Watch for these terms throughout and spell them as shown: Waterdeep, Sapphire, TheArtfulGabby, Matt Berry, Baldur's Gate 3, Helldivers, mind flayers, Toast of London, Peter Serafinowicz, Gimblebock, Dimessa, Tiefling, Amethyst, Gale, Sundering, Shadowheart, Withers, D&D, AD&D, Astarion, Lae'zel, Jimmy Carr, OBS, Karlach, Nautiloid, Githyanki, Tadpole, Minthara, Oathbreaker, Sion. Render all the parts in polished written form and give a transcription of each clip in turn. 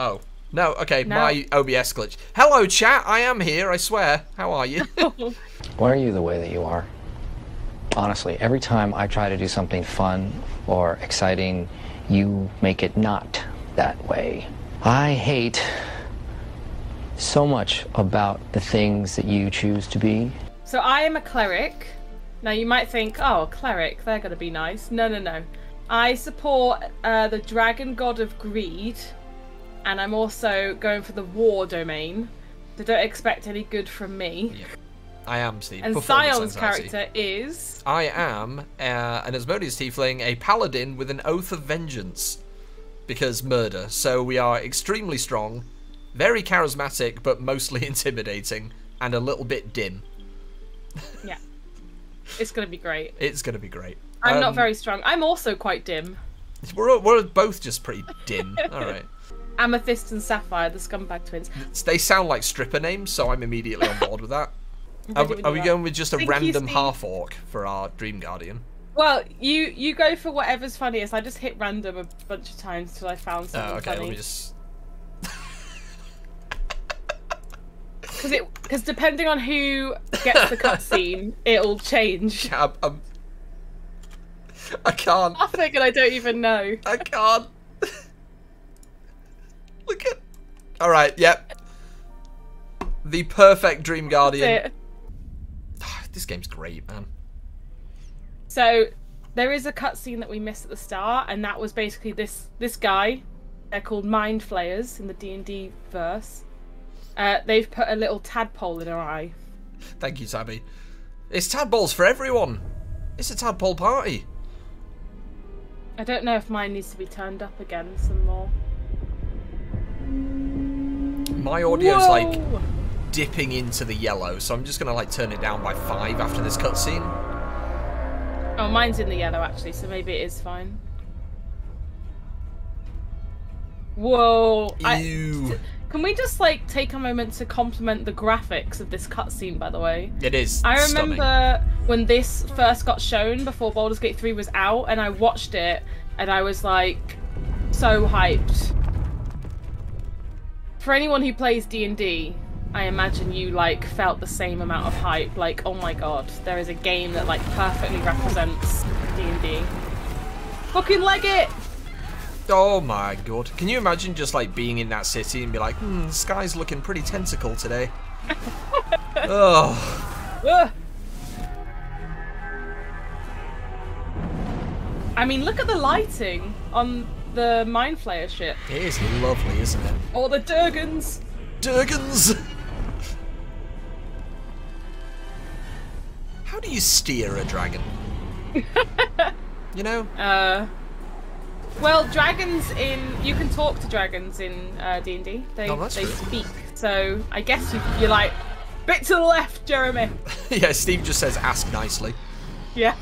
Oh. No, okay, no. My OBS glitch. Hello, chat, I am here, I swear. How are you? Why are you the way that you are? Honestly, every time I try to do something fun or exciting, you make it not that way. I hate so much about the things that you choose to be. So I am a cleric. Now you might think, oh, a cleric, they're gonna be nice. No, no, no. I support the dragon god of greed, and I'm also going for the war domain. So don't expect any good from me. Yeah. I am Steve. And Sion's character is... I am an Asmodeus Tiefling, a paladin with an oath of vengeance. Because murder. So we are extremely strong, very charismatic, but mostly intimidating, and a little bit dim. Yeah. It's going to be great. It's going to be great. I'm not very strong. I'm also quite dim. We're both just pretty dim. All right. Amethyst and Sapphire, the scumbag twins. They sound like stripper names, so I'm immediately on board with that. Are we going with just a random half-orc for our Dream Guardian? Well, you go for whatever's funniest. I just hit random a bunch of times till I found something funny. Let me just... Because depending on who gets the cutscene, it'll change. Yeah, I can't. I think I don't even know. I can't. Look at... All right, yep. The perfect Dream Guardian. This game's great, man. So there is a cutscene that we missed at the start, and that was basically this guy. They're called mind flayers in the D&D verse. They've put a little tadpole in her eye. Thank you, Tabby. It's tadpoles for everyone. It's a tadpole party. I don't know if mine needs to be turned up again some more. My audio's like dipping into the yellow, so I'm just gonna like turn it down by 5 after this cutscene. Oh, mine's in the yellow actually, so maybe it is fine. Whoa! Ew. Can we just like take a moment to compliment the graphics of this cutscene? By the way, it is. I remember stunning. When this first got shown before Baldur's Gate 3 was out, and I watched it, and I was like so hyped. For anyone who plays D&D, I imagine you like felt the same amount of hype, like, oh my god, there is a game that like perfectly represents D&D. Fucking leg it! Oh my god. Can you imagine just like being in that city and be like, the sky's looking pretty tentacle today. Oh. I mean, look at the lighting on the Mind Flayer ship. It is lovely, isn't it? Or the Durgans! Durgans! How do you steer a dragon? You know? Well, dragons you can talk to dragons in D&D. They speak. So I guess you're like, bit to the left, Jeremy. Yeah, Steve just says, ask nicely. Yeah.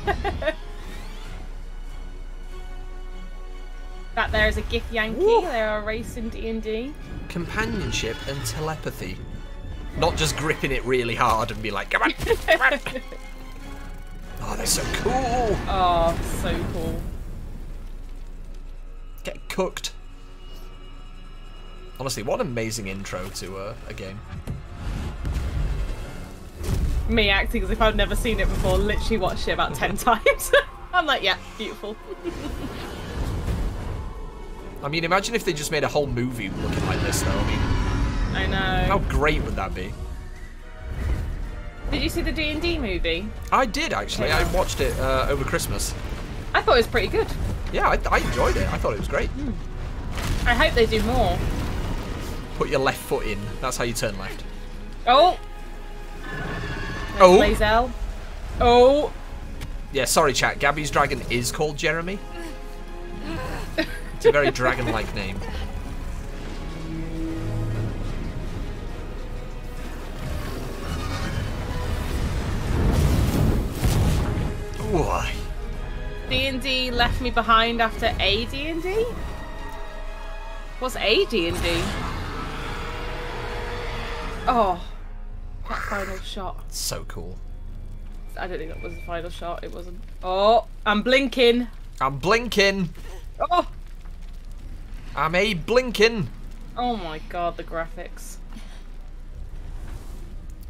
That there is a Githyanki. They are a race in D&D. Companionship and telepathy. Not just gripping it really hard and be like, come on, come on. Oh, they're so cool. Oh, so cool. Get cooked. Honestly, what an amazing intro to a game. Me acting as if I've never seen it before, literally watched it about 10 times. I'm like, yeah, beautiful. I mean, imagine if they just made a whole movie looking like this, though. I know. How great would that be? Did you see the D&D movie? I did, actually. Yeah. I watched it over Christmas. I thought it was pretty good. Yeah, I enjoyed it. I thought it was great. I hope they do more. Put your left foot in. That's how you turn left. Oh. Oh. Lae'zel. Oh. Yeah, sorry, chat. Gabby's dragon is called Jeremy. It's a very dragon-like name. Why? D&D left me behind after AD&D? What's AD&D? Oh, that final shot. So cool. I don't think that was the final shot. It wasn't. Oh, I'm blinking. I'm blinking. Oh. I'm a blinking. Oh my god, the graphics.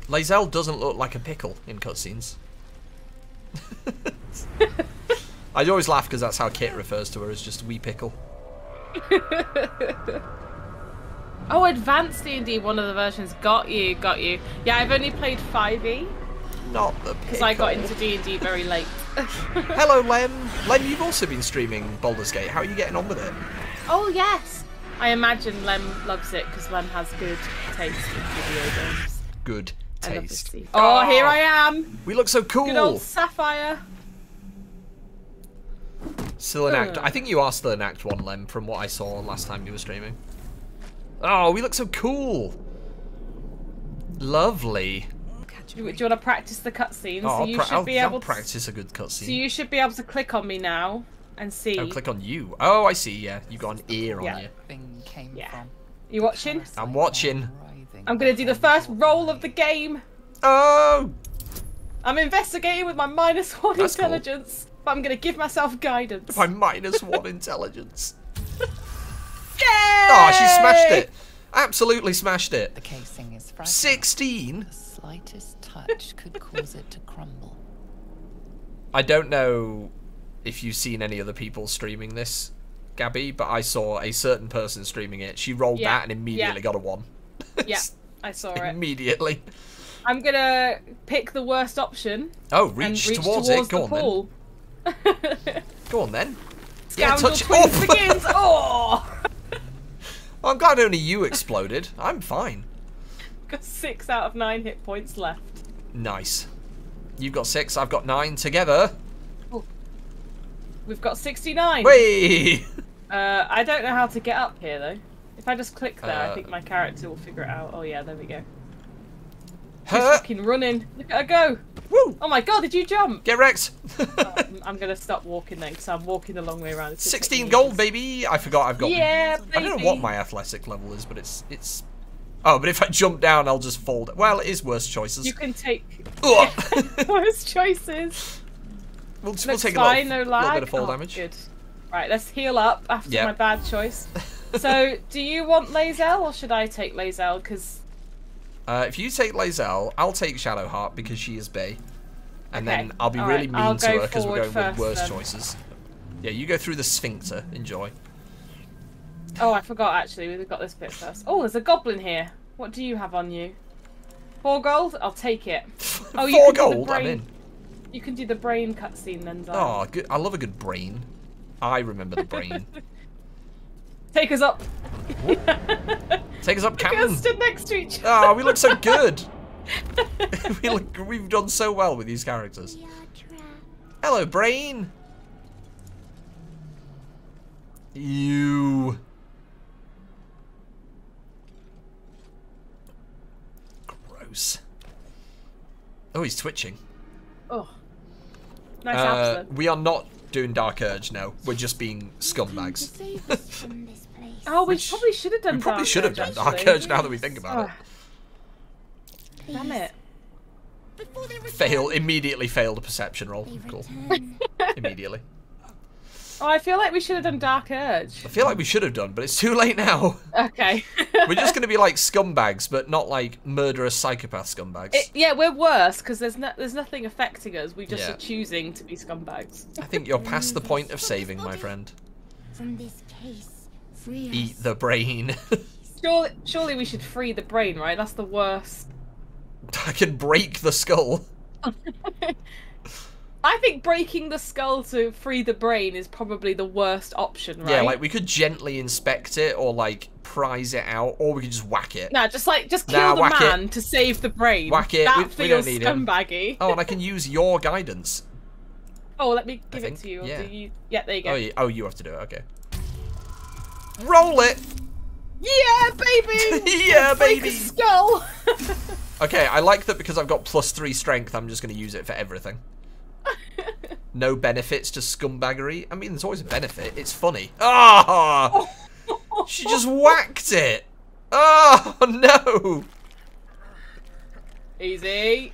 Lae'zel doesn't look like a pickle in cutscenes. I always laugh because that's how Kit refers to her, as just a wee pickle. Oh, advanced D&D, one of the versions. Got you, got you. Yeah, I've only played 5e. Not the pickle. Because I got into D&D very late. Hello, Lem. Lem, you've also been streaming Baldur's Gate. How are you getting on with it? Oh, yes. I imagine Lem loves it because Lem has good taste in video games. Good taste. Oh, here I am. We look so cool. Good old Sapphire. Still in Act. I think you are still in Act 1, Lem, from what I saw last time you were streaming. Oh, we look so cool. Lovely. Do you want to practice the cutscenes? Oh, so you should be able to practice a good cutscene. So you should be able to click on me now and see. Oh, click on you. Oh, I see. Yeah, you've got an ear on you. Thing came from. You watching? I'm watching. I'm gonna do the first roll of the game. Oh! I'm investigating with my -1 That's intelligence, cool. But I'm gonna give myself guidance. My -1 intelligence. Yay! Oh, she smashed it. Absolutely smashed it. The casing is fragile. 16. The slightest touch could cause it to crumble. I don't know if you've seen any other people streaming this, Gabby, but I saw a certain person streaming it. She rolled that and immediately got a 1. Yeah, I saw it. Immediately. I'm going to pick the worst option. Oh, reach towards it. Go on, pool. Then. Go on, then. Scoundrel twins begins. Oh! I'm glad only you exploded. I'm fine. Got 6 out of 9 hit points left. Nice. You've got 6, I've got 9 together. Ooh. We've got 69. Whee! I don't know how to get up here, though. If I just click there, I think my character will figure it out. Oh yeah, there we go. She's fucking running. Look at her go. Woo! Oh my god, did you jump? Get wrecked. Oh, I'm going to stop walking then, because I'm walking the long way around. It's 16 gold, baby. I forgot I've got... Yeah, baby. I don't know what my athletic level is, but it's... Oh, but if I jump down, I'll just fall down. Well, it is worst choices. You can take... worst choices. We'll take a little bit of fall damage. Good. Right, let's heal up after my bad choice. So, do you want Lae'zel or should I take Lae'zel? Because if you take Lae'zel, I'll take Shadowheart because she is bae, and then I'll be really mean to her because we're going with worst choices. Yeah, you go through the sphincter. Enjoy. Oh, I forgot actually. We've got this bit first. Oh, there's a goblin here. What do you have on you? 4 gold. I'll take it. Oh, 4 gold. I'm in. You can do the brain cutscene then. Zara. Oh, good. I love a good brain. I remember the brain. Take us up. Take us up, Captain. We stood next to each other. Oh, we look so good. We've done so well with these characters. Hello, brain. You. Gross. Oh, he's twitching. Oh. Nice absolute. We are not doing Dark Urge now. We're just being scumbags. Oh, we probably should have done Dark Urge. We probably should have done Dark Urge now that we think about it. Damn it. Fail. Immediately failed a perception roll. Cool. Immediately. Oh, I feel like we should have done Dark Urge. I feel like we should have done, but it's too late now. Okay. We're just going to be like scumbags, but not like murderous psychopath scumbags. Yeah, we're worse because there's nothing affecting us. We just are choosing to be scumbags. I think you're past the point of saving, my friend. From this case, free us. Eat the brain. surely we should free the brain, right? That's the worst. I can break the skull. I think breaking the skull to free the brain is probably the worst option, right? Yeah, like we could gently inspect it or like prise it out or we could just whack it. No, just kill the man to save the brain. Whack it. That feels scumbaggy. Oh, and I can use your guidance. Oh, let me give it to you. Yeah. Yeah, there you go. Oh, you have to do it. Okay. Roll it. Yeah, baby. Yeah, baby. Break the skull. Okay, I like that because I've got +3 strength, I'm just going to use it for everything. No benefits to scumbaggery. I mean, there's always a benefit. It's funny. Ah! Oh, she just whacked it. Oh no! Easy,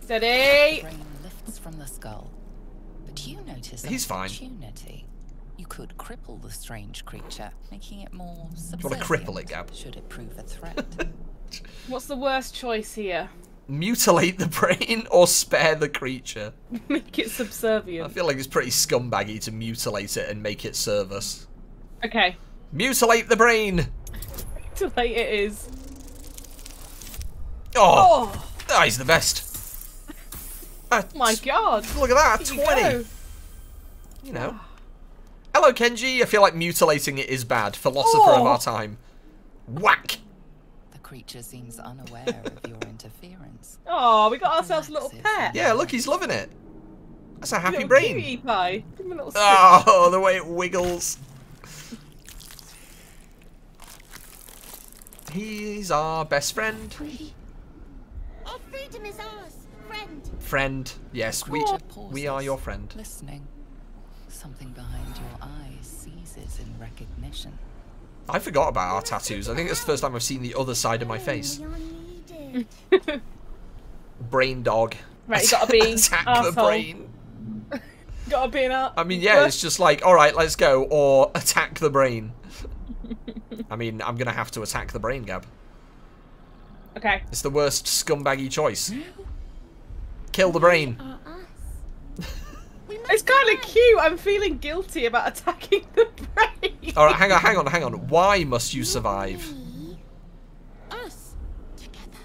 steady. The brain lifts from the skull, but you notice. He's fine. You could cripple the strange creature, making it more subservient. You want to cripple it, Gab? Should it prove a threat? What's the worst choice here? Mutilate the brain or spare the creature? Make it subservient. I feel like it's pretty scumbaggy to mutilate it and make it serve us. Okay. Mutilate the brain! Mutilate it is. Oh! That is the best. Oh my god! Look at that, 20! You know. Hello, Kenji. I feel like mutilating it is bad. Philosopher of our time. Whack! The creature seems unaware of your interference. Oh, we got ourselves a little pet. Yeah, look, he's loving it. That's a happy brain. Kiwi pie. Give him a little oh, the way it wiggles. He's our best friend. Our freedom is ours, friend. Friend. Yes, we are your friend. Listening. Something behind your eyes seizes in recognition. I forgot about our tattoos. I think it's the first time I've seen the other side of my face. Brain dog. Right, you gotta be attack the brain. Gotta be an I mean, yeah, it's just like, all right, let's go, or attack the brain. I mean, I'm gonna have to attack the brain, Gab. Okay. It's the worst scumbaggy choice. Kill the brain. It's kind of cute. I'm feeling guilty about attacking the brain. All right, hang on, hang on, hang on. Why must you survive? Us together.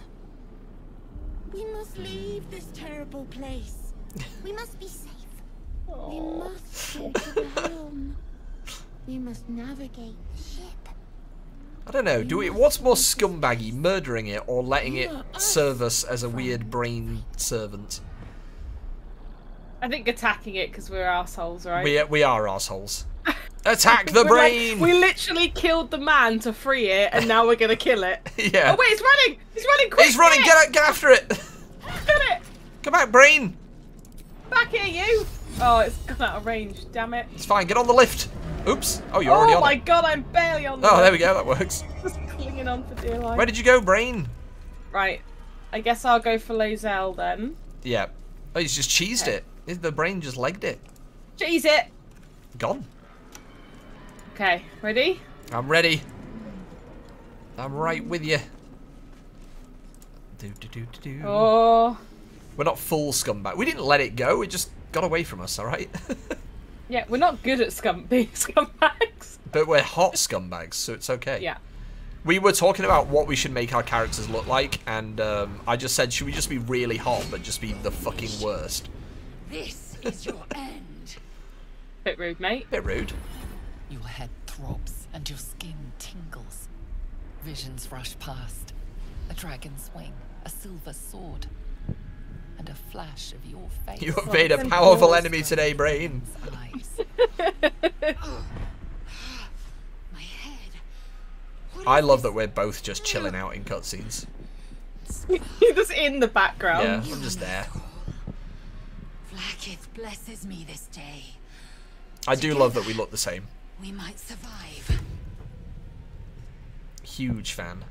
We must leave this terrible place. We must be safe. We must get to the home. We must navigate the ship. I don't know. Do we? What's more scumbaggy, murdering it or letting it serve us as a weird brain servant? I think attacking it because we're assholes, right? We are assholes. Attack the brain! Like, we literally killed the man to free it, and now we're gonna kill it. Yeah. Oh wait, it's running! He's running quick! He's running! Get after it! Get it! Come back, brain! Back here, you! Oh, it's gone out of range. Damn it! It's fine. Get on the lift. Oops! Oh, you're already on. Oh my god, I'm barely on. The lift. There we go. That works. Just clinging on for dear life. Where did you go, brain? Right. I guess I'll go for Lae'zel then. Yeah. Oh, he's just cheesed it. The brain just legged it. Jeez it. Gone. Okay, ready? I'm ready. I'm right with you. Do, do, do, do, do. Oh. We're not full scumbag. We didn't let it go. It just got away from us, all right? Yeah, we're not good at being scumbags. But we're hot scumbags, so it's okay. Yeah. We were talking about what we should make our characters look like, and I just said, should we just be really hot, but just be the fucking worst? This is your end. Bit rude, mate. Bit rude. Your head throbs and your skin tingles. Visions rush past. A dragon's wing, a silver sword, and a flash of your face. You have made a powerful enemy today, brain. My head. I love that we're both just chilling out in cutscenes. Just in the background. Yeah, I'm just there. Blackith blesses me this day. I do love that we look the same. We might survive. Huge fan.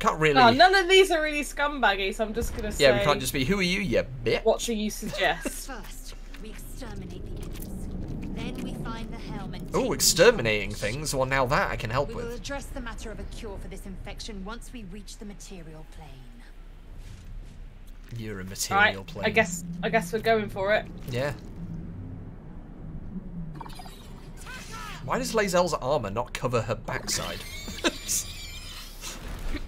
Can't really. Oh, none of these are really scumbaggy, so I'm just gonna say. Yeah, we can't just be. Who are you, you bitch? What do you suggest? First, we exterminate the enemies. Then we find the helm and. Oh, exterminating things. Well, now that I can help with. We will address the matter of a cure for this infection once we reach the material plane. You're a material plane. I guess we're going for it. Yeah. Why does Lae'zel's armor not cover her backside?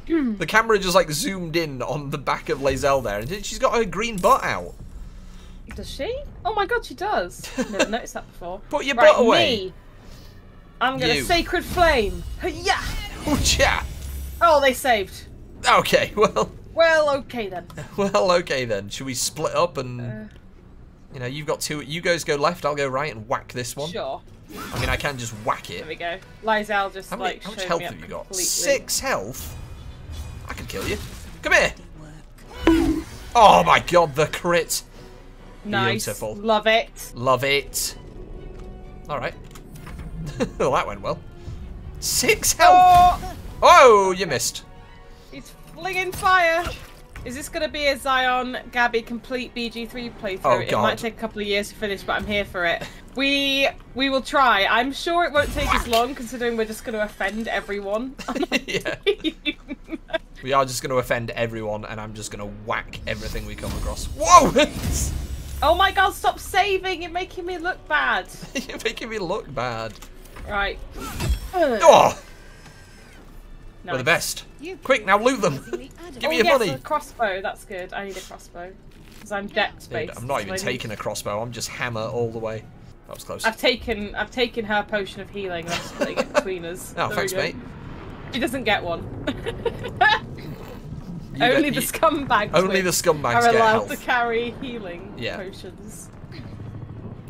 The camera just like zoomed in on the back of Lae'zel there, and she's got her green butt out. Does she? Oh my god, she does. I've never noticed that before. Put your butt away. Me. I'm gonna sacred flame. Yeah. Oh yeah. Oh, they saved. Okay, well. Well, okay then. Well, okay then. Should we split up and, you know, you've got two. You guys go left, I'll go right and whack this one. Sure. I mean, I can just whack it. There we go. Lae'zel just like how much health have you got? Completely. 6 health? I can kill you. Come here. Oh my god, the crit. Nice. Beautiful. Love it. Love it. All right. Well, that went well. 6 health. Oh, you missed. Flinging fire. Is this going to be a Zion, Gabby complete BG3 playthrough? Oh, it might take a couple of years to finish, but I'm here for it. We will try. I'm sure it won't take as long, considering we're just going to offend everyone. Yeah. We are just going to offend everyone, and I'm just going to whack everything we come across. Whoa! Oh my god, stop saving! You're making me look bad. You're making me look bad. Right. Oh! Nice. We're the best. Quick, now loot them. Give me your money. Yes, a crossbow. That's good. I need a crossbow. Because I'm dex-based. I'm not even taking a crossbow. I'm just hammer all the way. That was close. I've taken her potion of healing. I'm just putting it between us. Oh, thanks, mate. She doesn't get one. Only the scumbags. Only the scumbags are allowed to carry healing potions.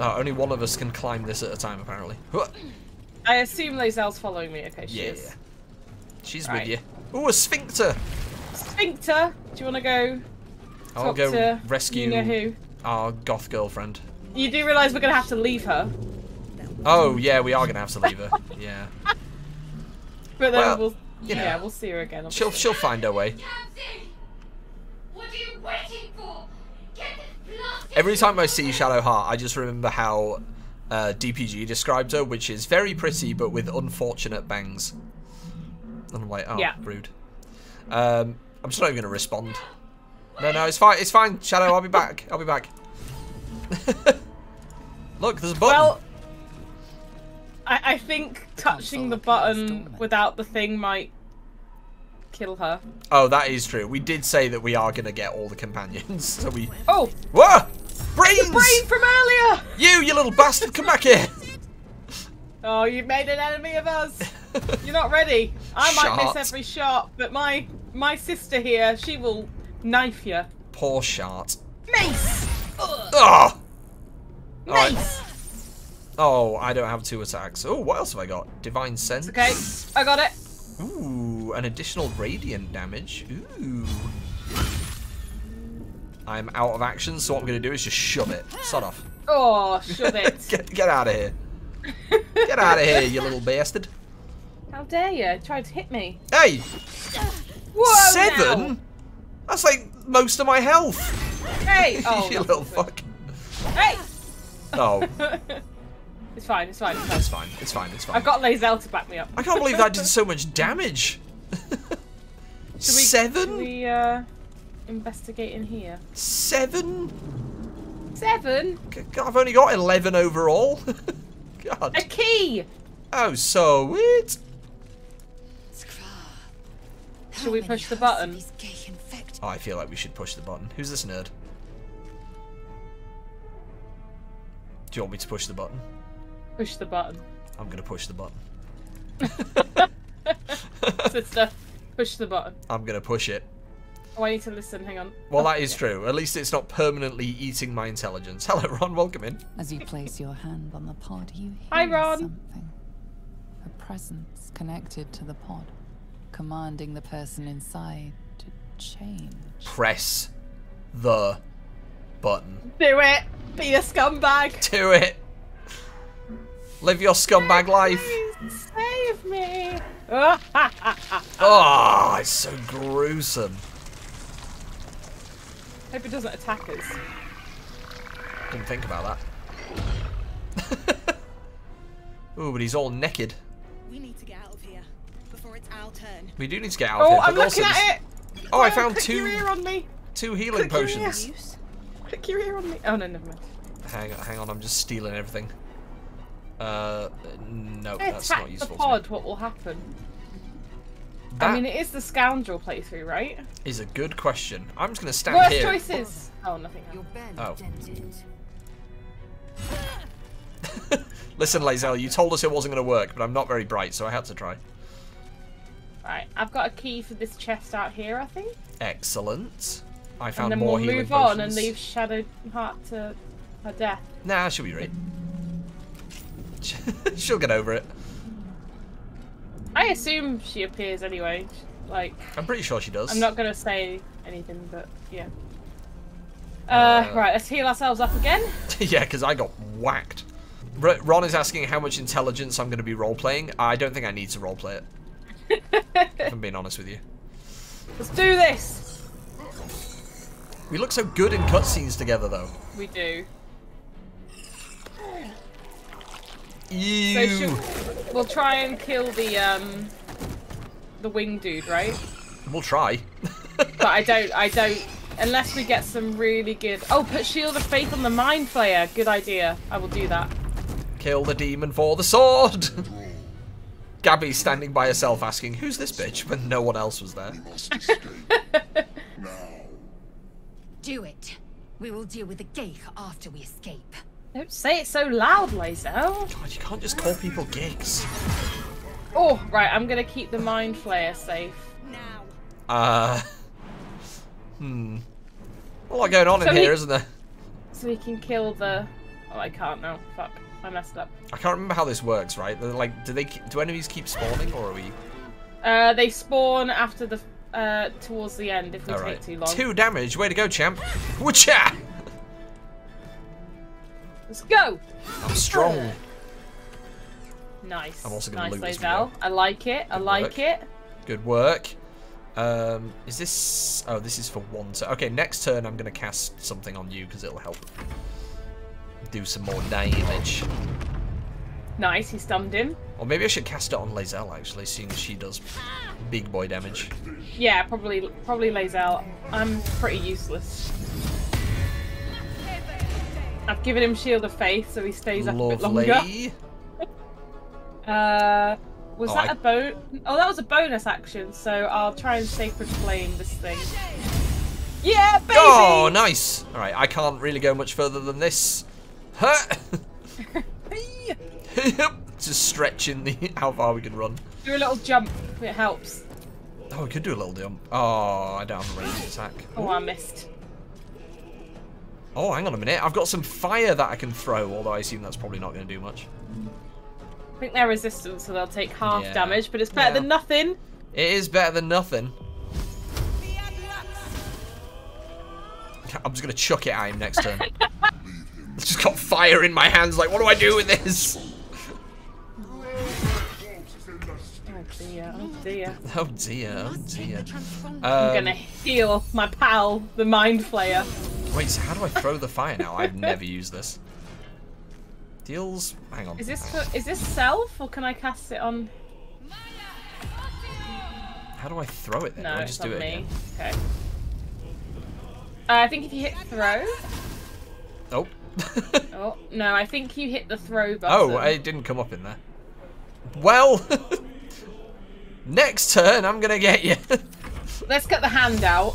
No, only one of us can climb this at a time, apparently. I assume Lae'zel's following me. Okay, she is. She's with you. Ooh, a sphincter! Sphincter! Do you want to go? I'll go rescue our goth girlfriend. You do realise we're going to have to leave her? Oh, yeah, we are going to have to leave her. Yeah. But then we'll. Yeah, we'll see her again. Obviously. She'll find her way. Captain! What are you waiting for? Get this blasted. Every time I see Shadowheart, I just remember how DPG described her, which is very pretty but with unfortunate bangs. And I'm like, oh, rude. I'm just not even going to respond. No, it's fine. It's fine, Shadow. I'll be back. I'll be back. Look, there's a button. Well, I think touching the button without the thing might kill her. Oh, that is true. We did say that we are going to get all the companions. So we... Oh! Whoa! Brains! The brain from earlier! You little bastard, come back here! Oh, you've made an enemy of us. You're not ready. I might miss every shot, but my sister here, she will knife you. Poor shart. Mace! Oh! Mace! Right. Oh, I don't have two attacks. Oh, what else have I got? Divine Sense. Okay, I got it. Ooh, an additional radiant damage. Ooh. I'm out of action, so what I'm going to do is just shove it. Sod off. Oh, shove it. get out of here. Get out of here, you little bastard. How dare you? Tried to hit me. Hey! Whoa, 7? Now. That's like most of my health. Hey! Oh, you little fuck. Hey! Oh. It's fine, it's fine, it's fine. It's fine, it's fine, it's fine. I've got Lae'zel to back me up. I can't believe that did so much damage. 7? Should we investigate in here? 7? 7? God, I've only got 11 overall. God. A key! Oh, so it. Should we push the button? Oh, I feel like we should push the button. Who's this nerd? Do you want me to push the button? Push the button. I'm going to push the button. Sister, push the button. I'm going to push it. Oh, I need to listen. Hang on. Well, that is true. At least it's not permanently eating my intelligence. Hello, Ron. Welcome in. As you place your hand on the pod, you hear something. A presence connected to the pod, commanding the person inside to change. Press the button. Do it. Be a scumbag. Do it. Live your scumbag life. Save me. Oh, it's so gruesome. Hope it doesn't attack us. Didn't think about that. Ooh, but he's all naked. We need to get out of here before it's our turn. We do need to get out of here. Oh, I'm looking at it. Oh, I found two healing potions. Click your ear on me. Oh no, never mind. Hang on. I'm just stealing everything. No, that's not useful. Attack the pod. What will happen? That, I mean, it is the scoundrel playthrough, right? Is a good question. I'm just going to stand here. Worst choices. Oh, nothing happened. Oh. Listen, Lae'zel, you told us it wasn't going to work, but I'm not very bright, so I had to try. Right, I've got a key for this chest out here, I think. Excellent. I found more healing potions. And then we'll move on and leave Shadowheart to her death. Nah, she'll be right. She'll get over it. I assume she appears anyway. Like, I'm pretty sure she does. I'm not gonna say anything, but yeah. Right, let's heal ourselves up again. Yeah, because I got whacked. Ron is asking how much intelligence I'm gonna be role playing. I don't think I need to role play it. If I'm being honest with you. Let's do this. We look so good in cutscenes together, though. We do. Ew. So we'll try and kill the wing dude, right? We'll try. But I don't. Unless we get some really good. Oh, put Shield of Faith on the Mind Flayer. Good idea. I will do that. Kill the demon for the sword. Gabby's standing by herself, asking, "Who's this bitch?" But no one else was there. Do it. We will deal with the geek after we escape. Don't say it so loud, Lae'zel. God, you can't just call people geeks. Oh, right. I'm gonna keep the Mind Flayer safe. Now. A lot going on in here, isn't there? So we can kill the. Oh, I can't now. Fuck. I messed up. I can't remember how this works, right? Like, do enemies keep spawning, or are we? They spawn after the towards the end if we take too long. 2 damage. Way to go, champ! Woocha! Let's go. I'm strong. Nice. I'm also gonna loot this one. I like it. I like it. Good work. Is this? Oh, this is for 1 turn. Okay, next turn I'm gonna cast something on you because it'll help. Do some more damage. Nice, he stunned him. Or maybe I should cast it on Lae'zel actually, seeing as she does big boy damage. Yeah, probably Lae'zel. I'm pretty useless. I've given him Shield of Faith, so he stays up a bit longer. Was that a boat? Oh, that was a bonus action. So I'll try and Sacred Flame this thing. Yeah, baby. Oh, nice. All right, I can't really go much further than this. Huh? Just stretching how far we can run. Do a little jump, it helps. Oh, we could do a little jump. Oh, I don't have a ranged attack. Oh, I missed. Oh, hang on a minute. I've got some fire that I can throw, although I assume that's probably not going to do much. I think they're resistant, so they'll take half damage, but it's better than nothing. It is better than nothing. I'm just going to chuck it at him next turn. I've just got fire in my hands, like, what do I do with this? Oh dear, oh dear. Oh dear, oh dear. I'm going to heal my pal, the Mind Flayer. Wait, so how do I throw the fire now? I've never used this. Deals... Hang on. Is this self, or can I cast it on... How do I throw it then? No, do I just do it again? Okay. I think if you hit throw... Oh. Oh, no, I think you hit the throw button. Oh, it didn't come up in there. Well, next turn, I'm going to get you. Let's get the hand out.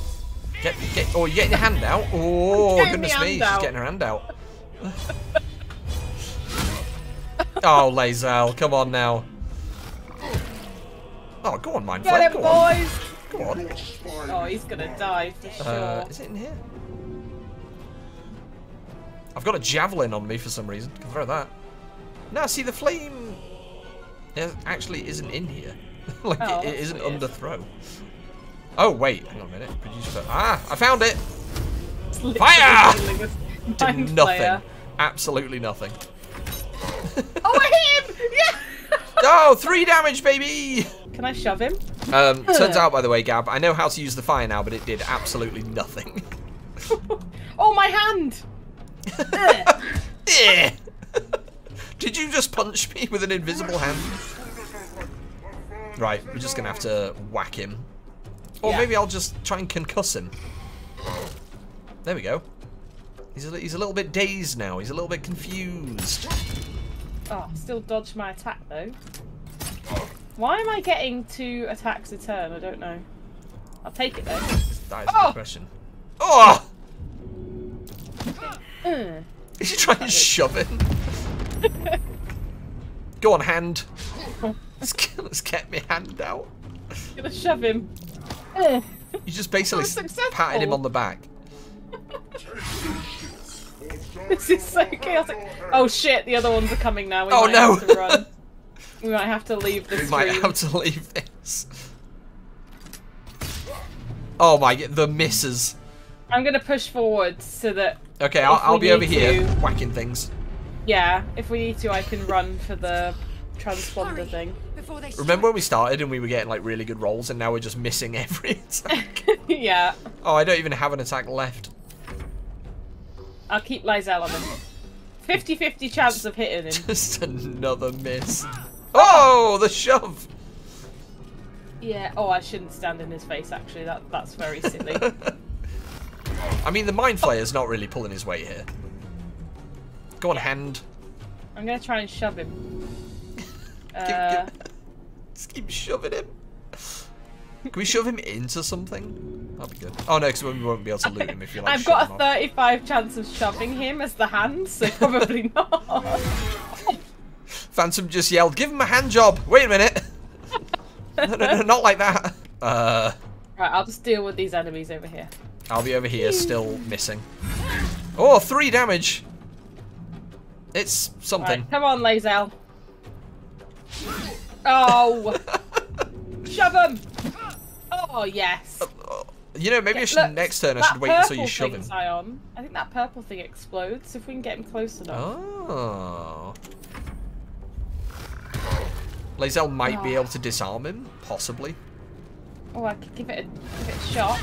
Oh, you're getting your hand out? Oh, goodness me, she's getting her hand out. Oh, Lae'zel, come on now. Oh, go on, Mindflare. Get it, boys. Go on. Oh, he's going to die for sure. Is it in here? I've got a javelin on me for some reason. Can throw that. Now, see, the flame actually isn't in here. Like, oh, it isn't under throw. Oh, wait. Hang on a minute. Ah, I found it. Fire! Did nothing. Absolutely nothing. Oh, I hit him! Yeah! Oh, 3 damage, baby! Can I shove him? Turns out, by the way, Gab, I know how to use the fire now, but it did absolutely nothing. Oh, my hand! Did you just punch me with an invisible hand? Right, we're just gonna have to whack him. Or maybe I'll just try and concuss him. There we go. He's a little bit dazed now. He's a little bit confused. Oh, still dodge my attack though. Why am I getting 2 attacks a turn? I don't know. I'll take it though. That is a good question. Oh! Is he trying to shove it? Go on, hand. Let's get me hand out. I'm gonna shove him. You just basically patted him on the back. This is so chaotic. Oh shit, the other ones are coming now. We might have to run. We might have to leave this. Might have to leave this. Oh my, the misses. I'm gonna push forward so that. Okay, I'll be over here whacking things. Yeah, if we need to, I can run for the transponder thing. Remember when we started and we were getting like really good rolls, and now we're just missing every attack? Yeah. Oh, I don't even have an attack left. I'll keep Lae'zel on him. 50-50 chance of hitting him. Just another miss. Oh, the shove! Yeah, oh, I shouldn't stand in his face, actually. That's very silly. I mean, the mind flayer's not really pulling his weight here. Go on, hand. I'm going to try and shove him. Just keep shoving him. Can we shove him into something? That'd be good. Oh, no, because we won't be able to loot him if you like. I've got a 35 chance of shoving him as the hand, so probably not. Phantom just yelled, give him a hand job. Wait a minute. No, no, no, not like that. Right, I'll just deal with these enemies over here. I'll be over here, still missing. Oh, 3 damage. It's something. Right, come on, Lae'zel. Oh. Shove him. Oh, yes. You know, maybe next turn I should wait until you shove him. Zion, I think that purple thing explodes if we can get him close enough. Oh. Lae'zel might be able to disarm him, possibly. Oh, I could give it a shot.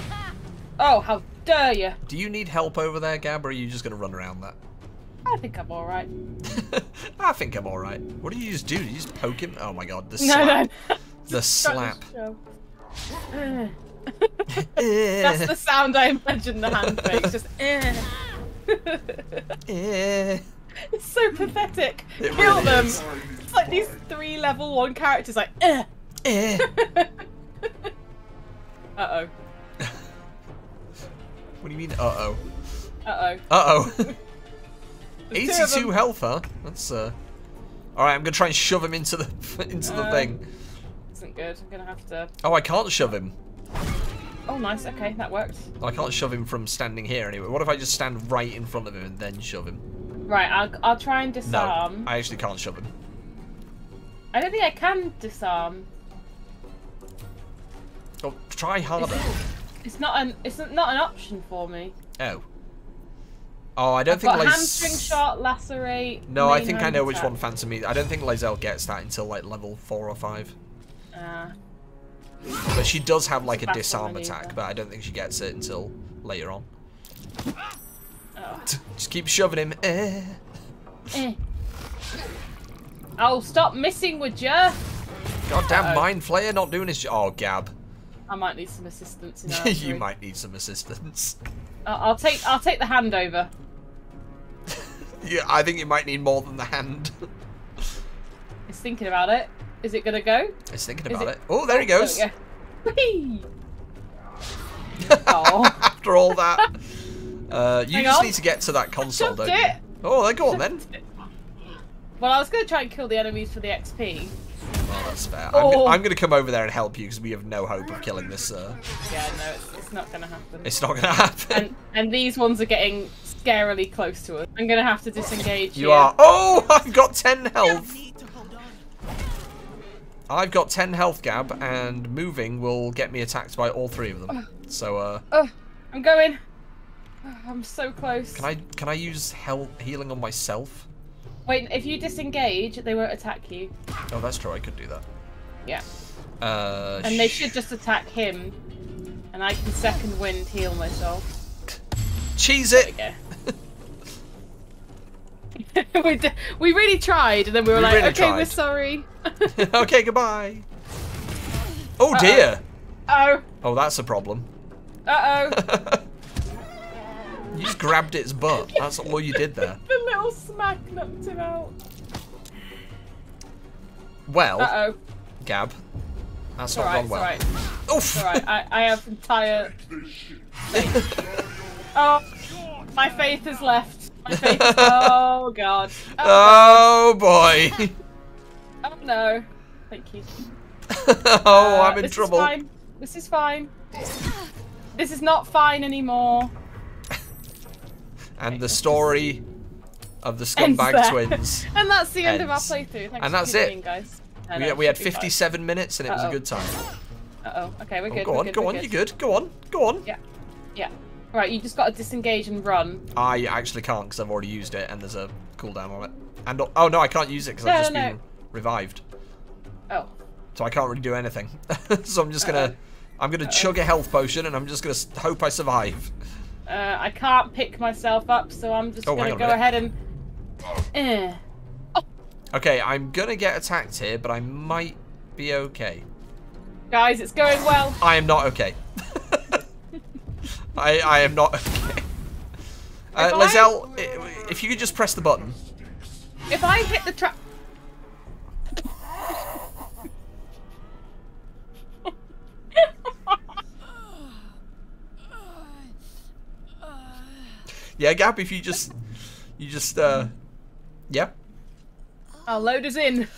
Oh, how dare you! Do you need help over there, Gab, or are you just going to run around that? I think I'm all right. I think I'm all right. What did you just do? Did you just poke him? Oh my God! The slap. No. The slap. That's the sound I imagine the hand makes. Just. It's so pathetic. It Kill really them. Is. It's like these 3 level 1 characters, like. Uh oh. What do you mean? Uh oh. Uh oh. Uh oh. 82 health, huh? That's All right, I'm gonna try and shove him into the the thing. Isn't good. I'm gonna have to. Oh, I can't shove him. Oh, nice. Okay, that worked. I can't shove him from standing here anyway. What if I just stand right in front of him and then shove him? Right, I'll try and disarm. No, I actually can't shove him. I don't think I can disarm. Oh, try harder. It's not an option for me. Oh. Oh, I don't think Lae'zel. Hamstring shot, lacerate. No, I think I know which one Phantom is. I don't think Lae'zel gets that until like level 4 or 5. But she does have like a disarm attack, but I don't think she gets it until later on. Oh. Just keep shoving him. Oh, stop missing with ya! Goddamn mind flayer not doing his job. Oh, Gab. I might need some assistance. You might need some assistance. I'll take the hand over. Yeah, I think you might need more than the hand. It's thinking about it. Is it gonna go? It's thinking about it. Oh, there he goes. There we go. Oh. After all that, you just need to get to that console, don't you? Oh, there, go on then. Well, I was gonna try and kill the enemies for the XP. Oh, that's fair. Oh. I'm going to come over there and help you because we have no hope of killing this. Yeah, no, it's not going to happen. It's not going to happen. And these ones are getting scarily close to us. I'm going to have to disengage. You are. Oh, I've got 10 health. I've got 10 health, Gab, and moving will get me attacked by all 3 of them. So. Oh, I'm going. Oh, I'm so close. Can I use healing on myself? Wait, if you disengage, they won't attack you. Oh, that's true. I could do that. Yeah. And they should just attack him. And I can second wind heal myself. Cheese it! There we go. we really tried, and then we were like, really okay, we're sorry. Okay, goodbye. Oh, dear. Oh. Oh, that's a problem. Uh-oh. You just grabbed its butt. That's all you did there. The little smack knocked him out. Well, Gab, that's not gone well. It's all right. Oof. It's all right. I have entire. Oh, my faith is left. My faith. Is... Oh God. Oh, boy. Oh no. Thank you. Oh, I'm in trouble. This is fine. This is not fine anymore. And the story of the Scumbag Twins. And that's the end of our playthrough. Thanks and that's it. Guys. We had 57 minutes and it was a good time. Okay, we're good. Go on, you're good. Go on. Yeah. Yeah. Right, you just got to disengage and run. I actually can't because I've already used it and there's a cooldown on it. And oh no, I can't use it because I've just been revived. Oh. So I can't really do anything. So I'm just gonna chug a health potion and I'm just gonna hope I survive. I can't pick myself up, so I'm just going to go ahead and... Oh. Okay, I'm going to get attacked here, but I might be okay. Guys, it's going well. I am not okay. I am not okay. Lae'zel, if you could just press the button. If I hit the trap... Yeah, Gap, if you just yeah. Our load is in.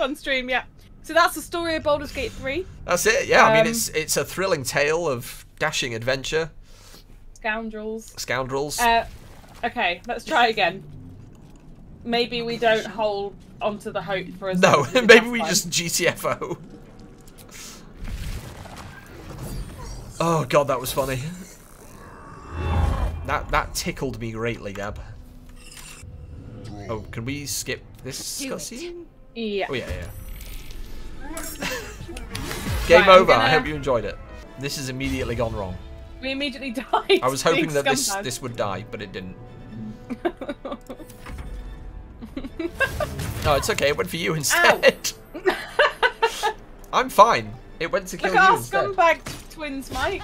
On stream, yeah. So that's the story of Baldur's Gate 3. That's it, yeah. I mean, it's a thrilling tale of dashing adventure. Scoundrels. Okay, let's try again. Maybe we don't hold onto the hope for us. No, maybe we just GTFO. Oh god, that was funny. That tickled me greatly, Gab. Oh, can we skip this cutscene? Yeah. Oh yeah. Game over. I hope you enjoyed it. This has immediately gone wrong. We immediately died. I was hoping that this would die, but it didn't. No, it's okay. It went for you instead. I'm fine. It went to kill you instead. Look at our scumbag twins, Mike.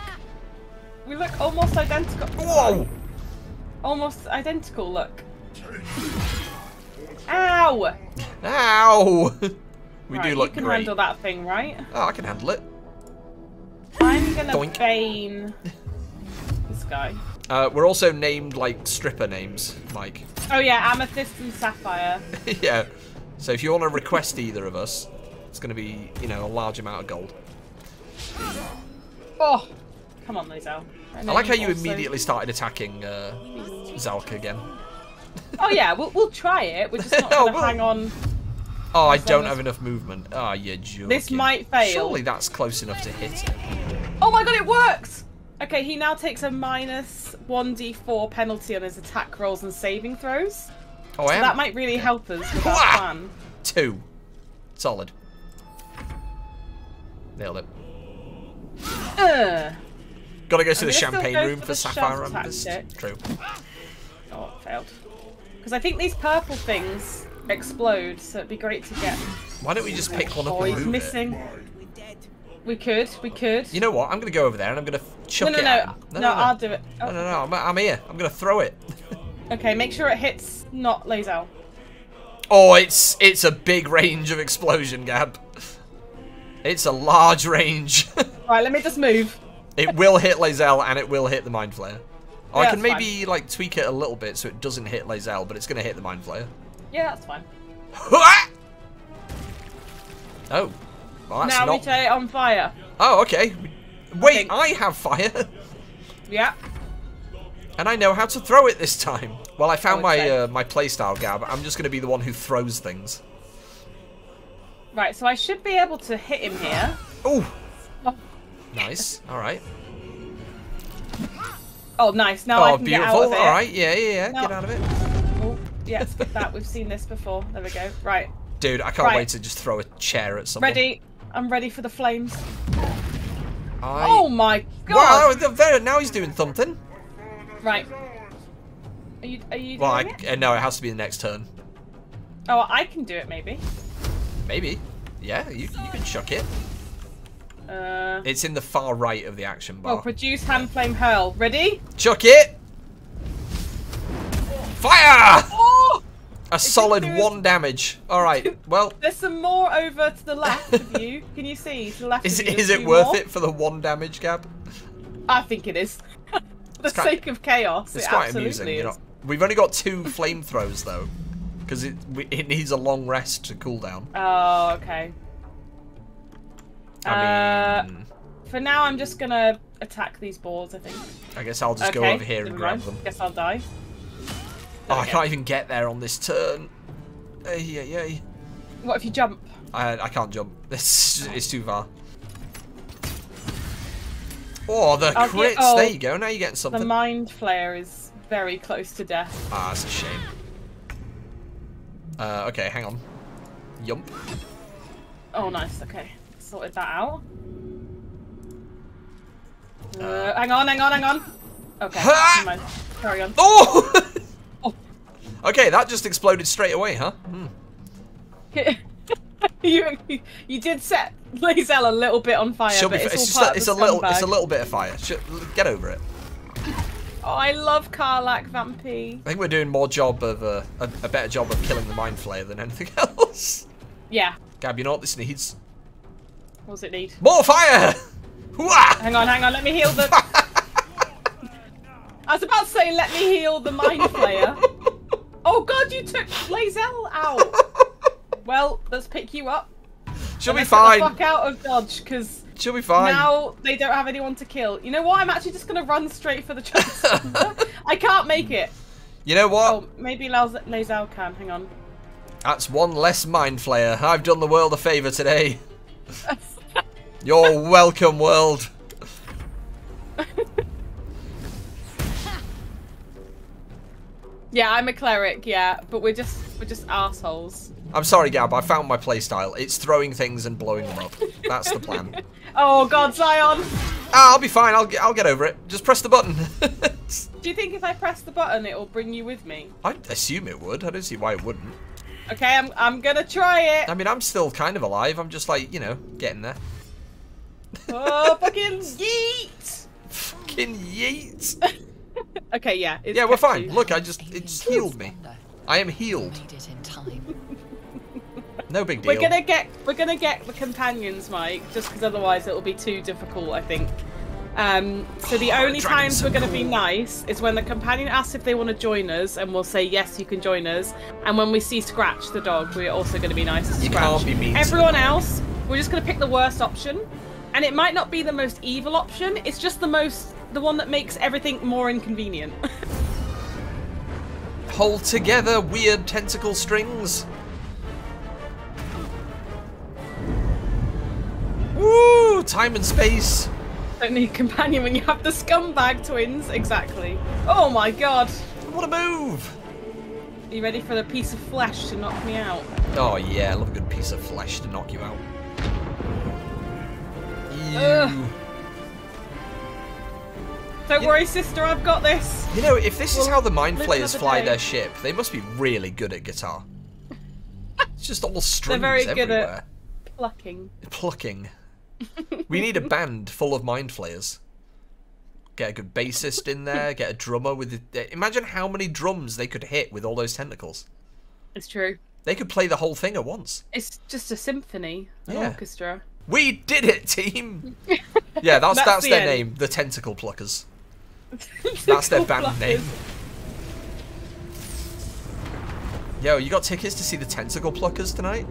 We look almost identical. Whoa! Almost identical, look. Ow! Ow! We do look great. You can handle that thing, right? Oh, I can handle it. I'm gonna bane this guy. We're also named, like, stripper names, Mike. Oh yeah, Amethyst and Sapphire. Yeah. So if you want to request either of us, it's gonna be, you know, a large amount of gold. Oh! Come on, Lae'zel. I like how you immediately started attacking Zalka again. Oh yeah, we'll try it. We're just not going to hang on. Oh, I don't have enough movement. Oh, you're joking. This might fail. Surely that's close enough to hit it. Oh my god, it works! Okay, he now takes a -1d4 penalty on his attack rolls and saving throws. Oh, so that might really help us with that plan. 2. Solid. Nailed it. Gotta go to the champagne room for Sapphire Amethyst. True. Oh, it failed. Because I think these purple things explode, so it'd be great to get. Why don't we just pick one up and move it? We could. You know what? I'm gonna go over there and I'm gonna chuck it. No, I'll do it. Oh. No, I'm here. I'm gonna throw it. Okay, make sure it hits not Lae'zel. Oh, it's a big range of explosion, Gab. It's a large range. Right, let me just move. It will hit Lae'zel and it will hit the Mind Flayer. Oh, yeah, I can maybe like tweak it a little bit so it doesn't hit Lae'zel, but it's going to hit the Mind Flayer. Yeah, that's fine. Oh, well, that's now we turn it on fire. Oh, okay. Wait, I have fire. Yeah. And I know how to throw it this time. Well, I found my playstyle, Gab. I'm just going to be the one who throws things. Right, so I should be able to hit him here. Ooh. Oh. Nice. All right. Oh, nice. Now I can get out of it. Oh, beautiful. All right. Yeah. No. Get out of it. Oh, yeah. Skip that. We've seen this before. There we go. Right. Dude, I can't wait to just throw a chair at someone. Ready. I'm ready for the flames. Oh, my God. Wow. Now he's doing something. Right. Are you doing it? No, it has to be the next turn. Oh, I can do it, maybe. Maybe. Yeah, you can chuck it. It's in the far right of the action bar. Well, produce hand flame hurl. Ready? Chuck it! Fire! Oh! A solid 1 damage. All right. Well. There's some more over to the left of you. Can you see to the left? Is it worth it for the 1 damage, Gab? I think it is. For the sake of chaos. It's quite amusing. You know, we've only got 2 flamethrows though, because it needs a long rest to cool down. Oh, okay. I mean, for now, I'm just going to attack these balls, I think. I guess I'll just go over here and grab them. I guess I'll die. Oh, I can't even get there on this turn. Ay. What if you jump? I can't jump. It's too far. Oh, the crits. There you go. Now you're getting something. The Mind Flayer is very close to death. Ah, that's a shame. Okay, hang on. Yump. Oh, nice. Okay. Sorted that out. Hang on. Okay. Carry on. Oh! Oh! Okay, that just exploded straight away, huh? Hmm. you did set Lae'zel a little bit on fire, but it's a little bit of fire. Get over it. Oh, I love Karlach Vampy. I think we're doing a better job of killing the mind flayer than anything else. Yeah. Gab, you know what this needs? What does it need? More fire! hang on, let me heal the... I was about to say, let me heal the mind flayer. Oh god, you took Lae'zel out. Well, let's pick you up. She'll be fine. Get the fuck out of Dodge, because... She'll be fine. Now they don't have anyone to kill. You know what? I'm actually just going to run straight for the chest. I can't make it. You know what? Oh, maybe Lae'zel can. Hang on. That's one less mind flayer. I've done the world a favour today. You're welcome, world. Yeah, I'm a cleric. Yeah, but we're just assholes. I'm sorry, Gab. I found my playstyle. It's throwing things and blowing them up. That's the plan. Oh God, Zion! Ah, I'll be fine. I'll get over it. Just press the button. Do you think if I press the button, it will bring you with me? I assume it would. I don't see why it wouldn't. Okay, I'm gonna try it. I mean, I'm still kind of alive. I'm just like, you know, getting there. Oh, fucking yeet! Fucking yeet! Okay, yeah. Yeah, we're fine. Look, it just healed me. I am healed. No big deal. We're gonna get the companions, Mike, just because otherwise it will be too difficult, I think. So the only times we're gonna be nice is when the companion asks if they want to join us, and we'll say yes, you can join us. And when we see Scratch the dog, we're also gonna be nice to Scratch. You can't be mean. Everyone else, we're just gonna pick the worst option, and it might not be the most evil option. It's just the one that makes everything more inconvenient. Hold together, weird tentacle strings. Woo! Time and space. Don't need companion when you have the scumbag twins. Exactly. Oh my god. What a move. Are you ready for the piece of flesh to knock me out? Oh yeah, I love a good piece of flesh to knock you out. Don't worry, sister, I've got this. You know, if this is how the mind flayers fly their ship, they must be really good at guitar. It's just all strings everywhere. They're very good at plucking. Plucking. We need a band full of mind flayers. Get a good bassist in there, get a drummer with... Imagine how many drums they could hit with all those tentacles. It's true. They could play the whole thing at once. It's just a symphony, an orchestra. We did it, team! Yeah, that's their name, the Tentacle Pluckers. That's their band name. Yo, you got tickets to see the Tentacle Pluckers tonight?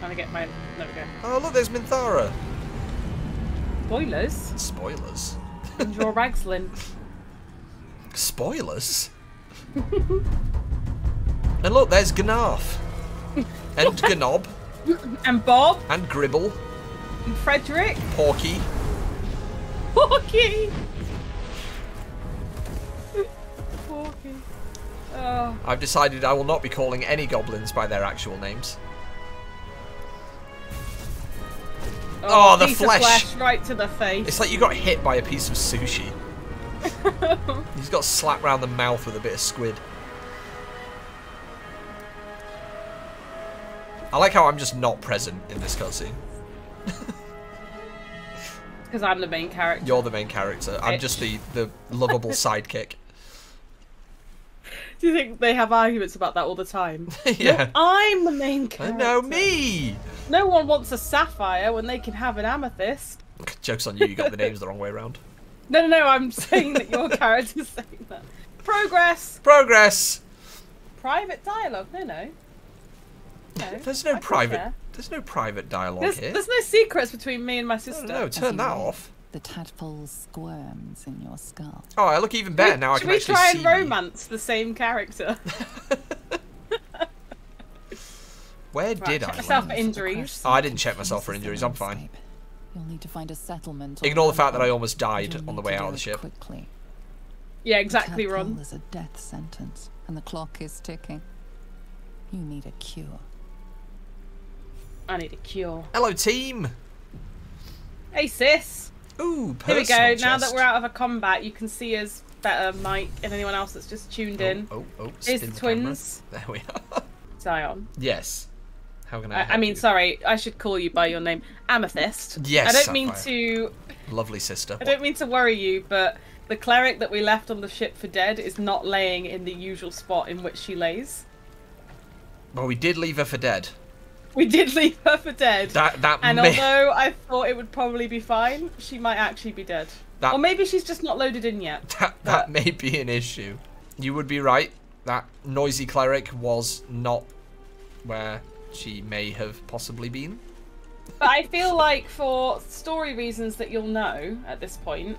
Trying to get my... There we go. Oh, look, there's Minthara. Spoilers. Spoilers. And your Ragslin. Spoilers? And look, there's Gnarf. And Gnob. And Bob. And Gribble. And Frederick. Porky. Porky! Porky. Oh. I've decided I will not be calling any goblins by their actual names. Oh, the flesh! Right to the face. It's like you got hit by a piece of sushi. You just got slapped round the mouth with a bit of squid. I like how I'm just not present in this cutscene. Because I'm the main character. You're the main character. I'm just the lovable sidekick. Do you think they have arguments about that all the time? Yeah. No, I'm the main character. No, me! No one wants a sapphire when they can have an amethyst. Joke's on you, you got the names the wrong way around. No, I'm saying that your character's saying that. Progress! Progress! Private dialogue, no. No, there's no private dialogue here. There's no secrets between me and my sister. No, turn that off. The tadpole squirms in your skull. Oh, I look even better now. I can actually see. Should we try and romance the same character? Where did I? Check myself for injuries. Oh, I didn't check myself for injuries. I'm fine. You'll need to find a settlement. Ignore the fact that I almost died on the way out of the ship. Quickly. Yeah, exactly, Ron. There's a death sentence, and the clock is ticking. You need a cure. I need a cure. Hello, team. Hey, sis. Ooh, personal chest. Here we go. Now that we're out of a combat, you can see us better, Mike, and anyone else that's just tuned in. Oh. Here's the twins. Camera. There we are. Zion. Yes. How can I help you? Sorry. I should call you by your name. Amethyst. Yes, Sapphire. Lovely sister. I don't mean to worry you, but the cleric that we left on the ship for dead is not laying in the usual spot in which she lays. Well, we did leave her for dead. We did leave her for dead. Although I thought it would probably be fine, she might actually be dead. Or maybe she's just not loaded in yet. That may be an issue. You would be right. That noisy cleric was not where she may have possibly been. But I feel like for story reasons that you'll know at this point,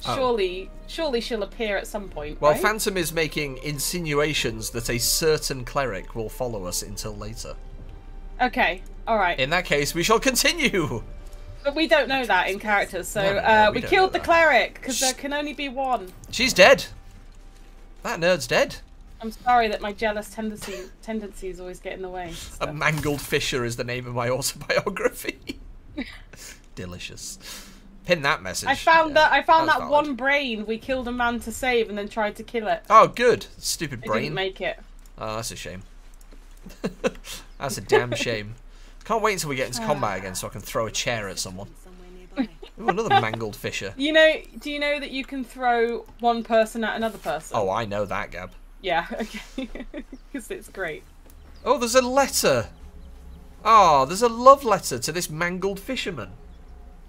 surely she'll appear at some point, Well, right? Phantom is making insinuations that a certain cleric will follow us until later. Okay, all right. In that case, we shall continue. But we don't know that in characters, so we killed the cleric because there can only be one. She's dead. That nerd's dead. I'm sorry that my jealous tendencies always get in the way. So. A Mangled Fisher is the name of my autobiography. Delicious. Pin that message. I found that one brain. We killed a man to save and then tried to kill it. Oh, good. Stupid brain. Didn't make it. Oh, that's a shame. That's a damn shame. Can't wait until we get into combat again so I can throw a chair at someone. Ooh, another Mangled Fisher. You know, do you know that you can throw one person at another person? Oh, I know that, Gab. Yeah, okay. Because it's great. Oh, there's a letter. Oh, there's a love letter to this Mangled Fisherman.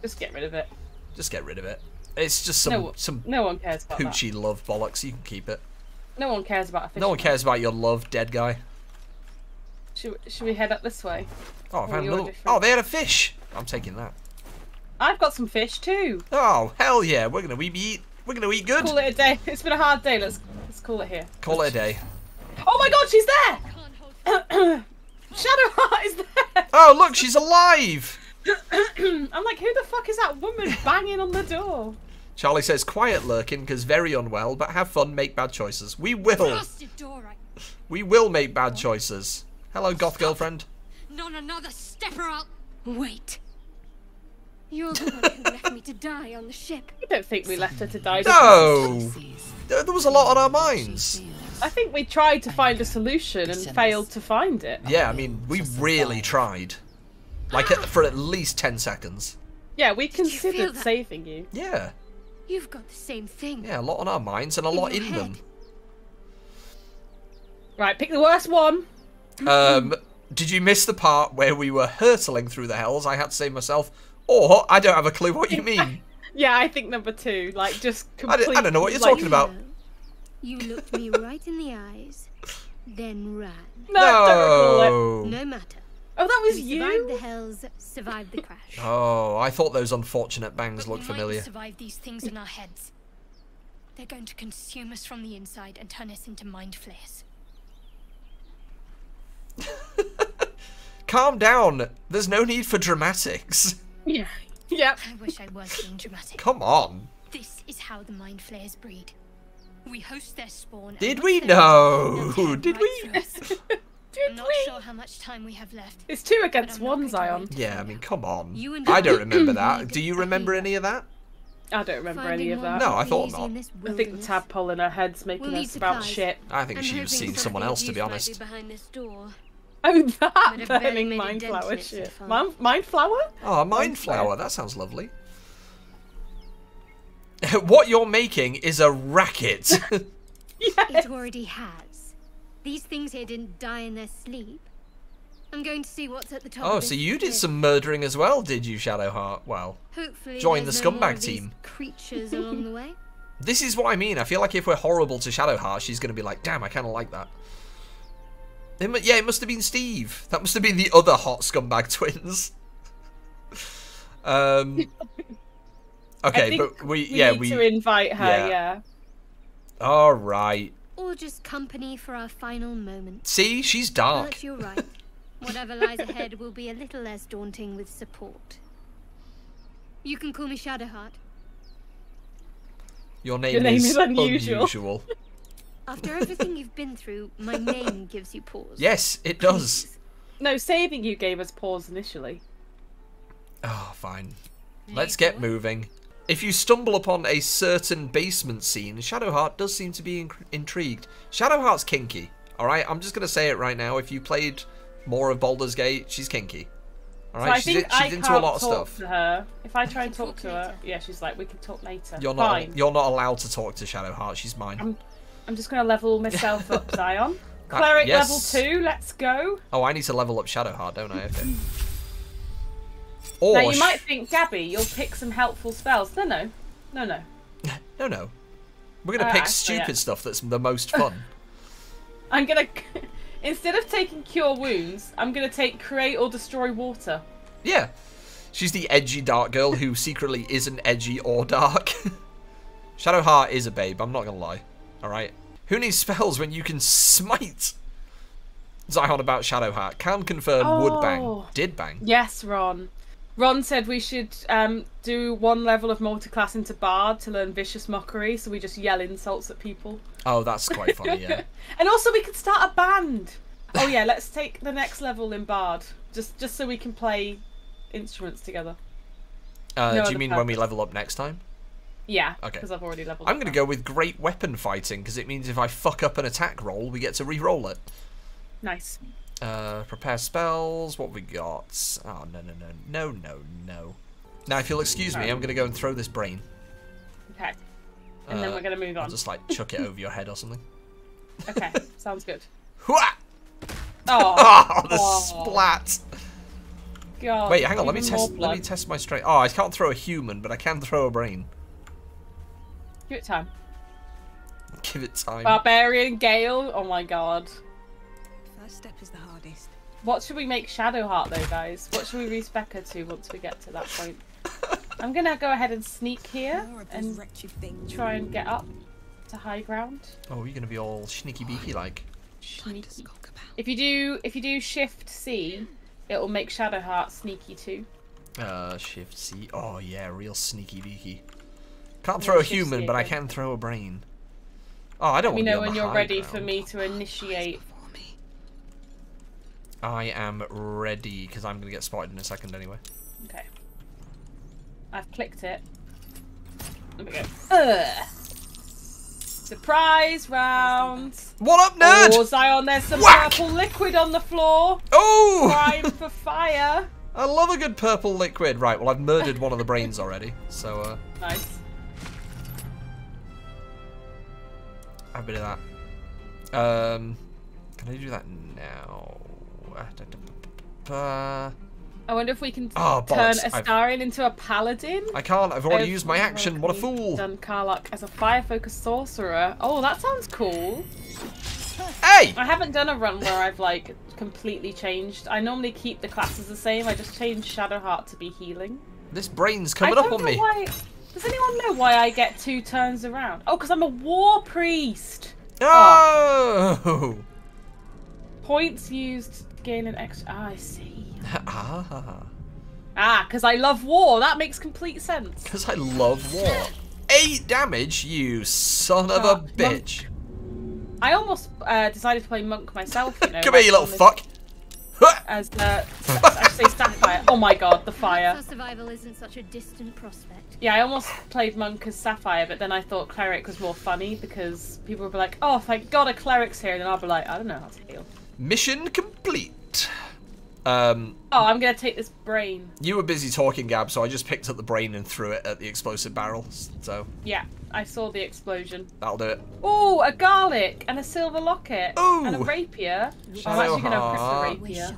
Just get rid of it. Just get rid of it. It's just no one cares about poochy that. Love bollocks. You can keep it. No one cares about a fisherman. No one cares about your love, dead guy. Should we head up this way? Oh, they had a fish. I'm taking that. I've got some fish too. Oh, hell yeah! We're gonna eat good. Call it a day. It's been a hard day. Let's call it here. Call it a day. Oh my God, she's there! Shadowheart is there. Oh look, she's alive. I'm like, who the fuck is that woman banging on the door? Charlie says, "Quiet, lurking, because very unwell. But have fun, make bad choices. We will. We will make bad choices." Hello, goth girlfriend. Not another stepper up. Wait. You're the one who left me to die on the ship. I don't think we left her to die. No. There was a lot on our minds. I think we tried to find a solution and failed to find it. Yeah, I mean, we really tried. Like, for at least 10 seconds. Yeah, we considered saving you. Yeah. You've got the same thing. Yeah, a lot on our minds and a lot in them. Right, pick the worst one. Did you miss the part where we were hurtling through the hells? I had to save myself, or I don't have a clue what you mean. Yeah, I think number two, like just completely. I don't know what you're talking about. You looked me right in the eyes, then ran. No, no matter. Oh, that was you. Survived the hells, survived the crash. Oh, I thought those unfortunate bangs looked familiar. Survive these things in our heads. They're going to consume us from the inside and turn us into mind flayers. Calm down. There's no need for dramatics. Yeah. Yep. I wish I was being dramatic. Come on. This is how the mind flayers breed. We host their spawn. Did we know? Did we? I'm not sure how much time we have left. It's 2 against 1, Zion. Yeah, I mean, come on. I don't remember that. Do you remember any of that? I don't remember any of that. No, I thought not. I think the tadpole in her head's making us about shit. I think she was seeing someone else, to be honest. Oh, that burning mind flower shit. Mind flower? Oh, mind flower. That sounds lovely. What you're making is a racket. Yes. It already has. These things here didn't die in their sleep. I'm going to see what's at the top. Oh, so you did some murdering as well, did you, Shadowheart? Well, hopefully join the scumbag team. Creatures along the way. This is what I mean. I feel like if we're horrible to Shadowheart, she's going to be like, damn, I kind of like that. Yeah, it must have been Steve. That must have been the other hot scumbag twins. Okay, but we need to invite her. Yeah. All right. Or just company for our final moment. See, she's dark. But you're right. Whatever lies ahead will be a little less daunting with support. You can call me Shadowheart. Your name is unusual. After everything you've been through, my name gives you pause. Yes, it does. No, saving you gave us pause initially. Oh, fine. Let's get moving. If you stumble upon a certain basement scene, Shadowheart does seem to be intrigued. Shadowheart's kinky, alright? I'm just going to say it right now. If you played more of Baldur's Gate, she's kinky. Alright, so she's into a lot of stuff. To her. If I try and talk to her, yeah, she's like, we can talk later. You're not allowed to talk to Shadowheart, she's mine. I'm just going to level myself up, Zion. Cleric level 2, let's go. Oh, I need to level up Shadowheart, don't I? Okay. Now, you might think, Gabby, you'll pick some helpful spells. No, no. No, no. No, no. We're going to pick stupid stuff that's the most fun. I'm going to... Instead of taking Cure Wounds, I'm going to take Create or Destroy Water. Yeah. She's the edgy dark girl who secretly isn't edgy or dark. Shadowheart is a babe, I'm not going to lie. Alright. Who needs spells when you can smite? Zion about Shadowheart. Can confirm would bang. Did bang. Yes, Ron. Ron said we should do one level of multiclass into Bard to learn Vicious Mockery, so we just yell insults at people. Oh, that's quite funny, yeah. And also we could start a band. Oh yeah, let's take the next level in Bard, just so we can play instruments together. No, do you mean purpose. When we level up next time? Yeah, because I've already leveled up. I'm going to go with Great Weapon Fighting, because it means if I fuck up an attack roll, we get to re-roll it. Nice. Prepare spells. What we got? Oh, no, no, no, no, no, no. Now, if you'll excuse me, I'm going to go and throw this brain. Okay. And then we're going to move on. I'll just, like, chuck it over your head or something. Okay, sounds good. Hooah! Oh, the splat! God. Wait, hang on, let me test my strength. Oh, I can't throw a human, but I can throw a brain. Give it time. Give it time. Barbarian Gale? Oh, my God. First step is the hardest. What should we make Shadowheart though, guys? What should we respec her to once we get to that point? I'm gonna go ahead and sneak here and try and get up to high ground. Oh, you're gonna be all sneaky beaky like. Sneaky. If you do Shift C, it'll make Shadowheart sneaky too. Shift C. Oh yeah, real sneaky beaky. Can't throw a human, but I can throw a brain. Oh, I don't want to. Let me know when you're ready for me to initiate. I am ready, because I'm going to get spotted in a second anyway. Okay. I've clicked it. There we go. Surprise round! What up, nerd? Oh, Zion, there's some purple liquid on the floor. Oh! Prime for fire. I love a good purple liquid. Right, well, I've murdered one of the brains already, so... Nice. Have a bit of that. Can I do that now? I wonder if we can turn Astarion into a paladin. I can't. I've already used my action. What a fool! Done Karlach as a fire-focused sorcerer. Oh, that sounds cool. Hey! I haven't done a run where I've like completely changed. I normally keep the classes the same. I just changed Shadowheart to be healing. This brain's coming up on me. Does anyone know why I get 2 turns around? Oh, because I'm a war priest. Oh. Points used. Gain an extra. I see. Because I love war. That makes complete sense. Because I love war. 8 damage, you son of a bitch. Monk. I almost decided to play monk myself. You know, come here, you little fuck. As I say, Sapphire. Oh my God, the fire. Survival isn't such a distant prospect. Yeah, I almost played monk as Sapphire, but then I thought cleric was more funny because people would be like, "Oh, thank God a cleric's here," and then I'll be like, "I don't know how to heal." Mission complete. I'm going to take this brain. You were busy talking, Gab, so I just picked up the brain and threw it at the explosive barrel. So. Yeah, I saw the explosion. That'll do it. Oh, a garlic and a silver locket. Ooh. And a rapier. Shadowheart. I'm actually going to press the rapier.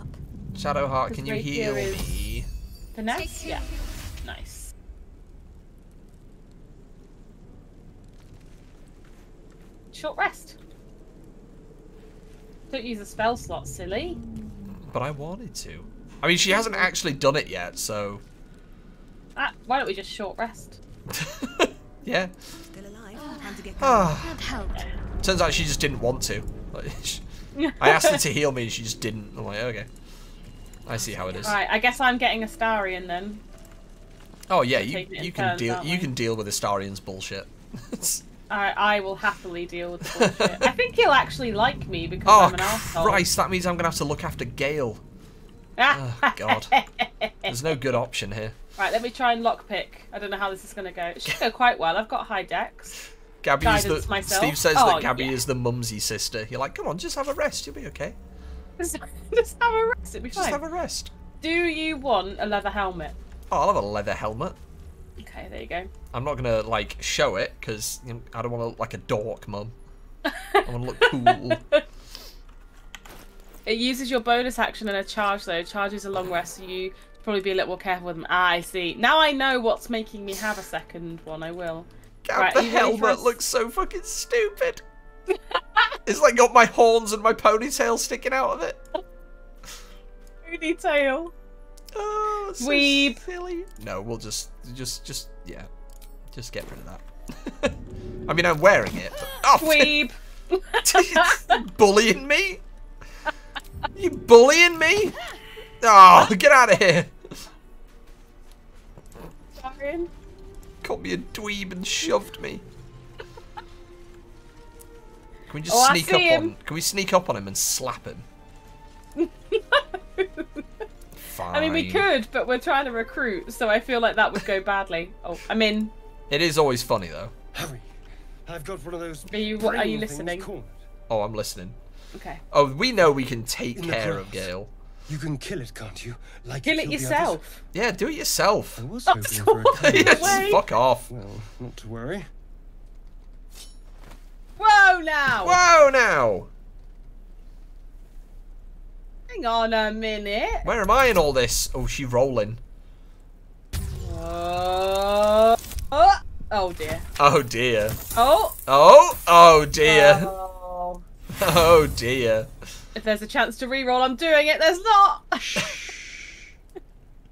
Shadowheart, can you heal me? Finesse? Yeah. Nice. Short rest. Don't use a spell slot, silly. But I wanted to. I mean, she hasn't actually done it yet, so... why don't we just short rest? Yeah. Still alive. Time to get help. Turns out she just didn't want to. I asked her to heal me and she just didn't. I'm like, okay. I see how it is. Alright, I guess I'm getting Astarion then. Oh yeah, you can deal with Astarion's bullshit. I will happily deal with the bullshit. I think he'll actually like me because I'm an arsehole. Christ, that means I'm going to have to look after Gale. Oh, God. There's no good option here. Right, let me try and lockpick. I don't know how this is going to go. It should go quite well. I've got high dex. Gabby is the, Steve says that Gabby is the mumsy sister. You're like, come on, just have a rest. You'll be okay. Just have a rest. It'll be fine. Just have a rest. Do you want a leather helmet? Oh, I'll have a leather helmet. Okay, there you go. I'm not going to, like, show it because you know, I don't want to look like a dork, Mum. I want to look cool. It uses your bonus action and a charge, though. Charge is a long rest, so you probably be a little more careful with them. Ah, I see. Now I know what's making me have a second one. I will. God, right, the helmet looks so fucking stupid. It's like got my horns and my ponytail sticking out of it. Ponytail. Oh, so weeb. Silly. No, we'll just, yeah. Just get rid of that. I mean, I'm wearing it. But... Oh, weeb. Bullying me? You bullying me? Oh, get out of here. Sorry. Caught me a dweeb and shoved me. Can we just Can we sneak up on him and slap him? No. Fine. I mean, we could, but we're trying to recruit, so I feel like that would go badly. Oh, I mean. It is always funny, though. Harry, I've got one of those. Are you listening? Oh, I'm listening. Okay. Oh, we know we can take care of Gale. You can kill it, can't you? Like kill it yourself. Yeah, do it yourself. I was hoping for a yes, fuck off. Well, not to worry. Whoa now! Whoa now! Hang on a minute. Where am I in all this? Oh, she's rolling. Oh. Oh dear. Oh dear. Oh. Oh. Oh dear. Oh dear. If there's a chance to reroll, I'm doing it. There's not.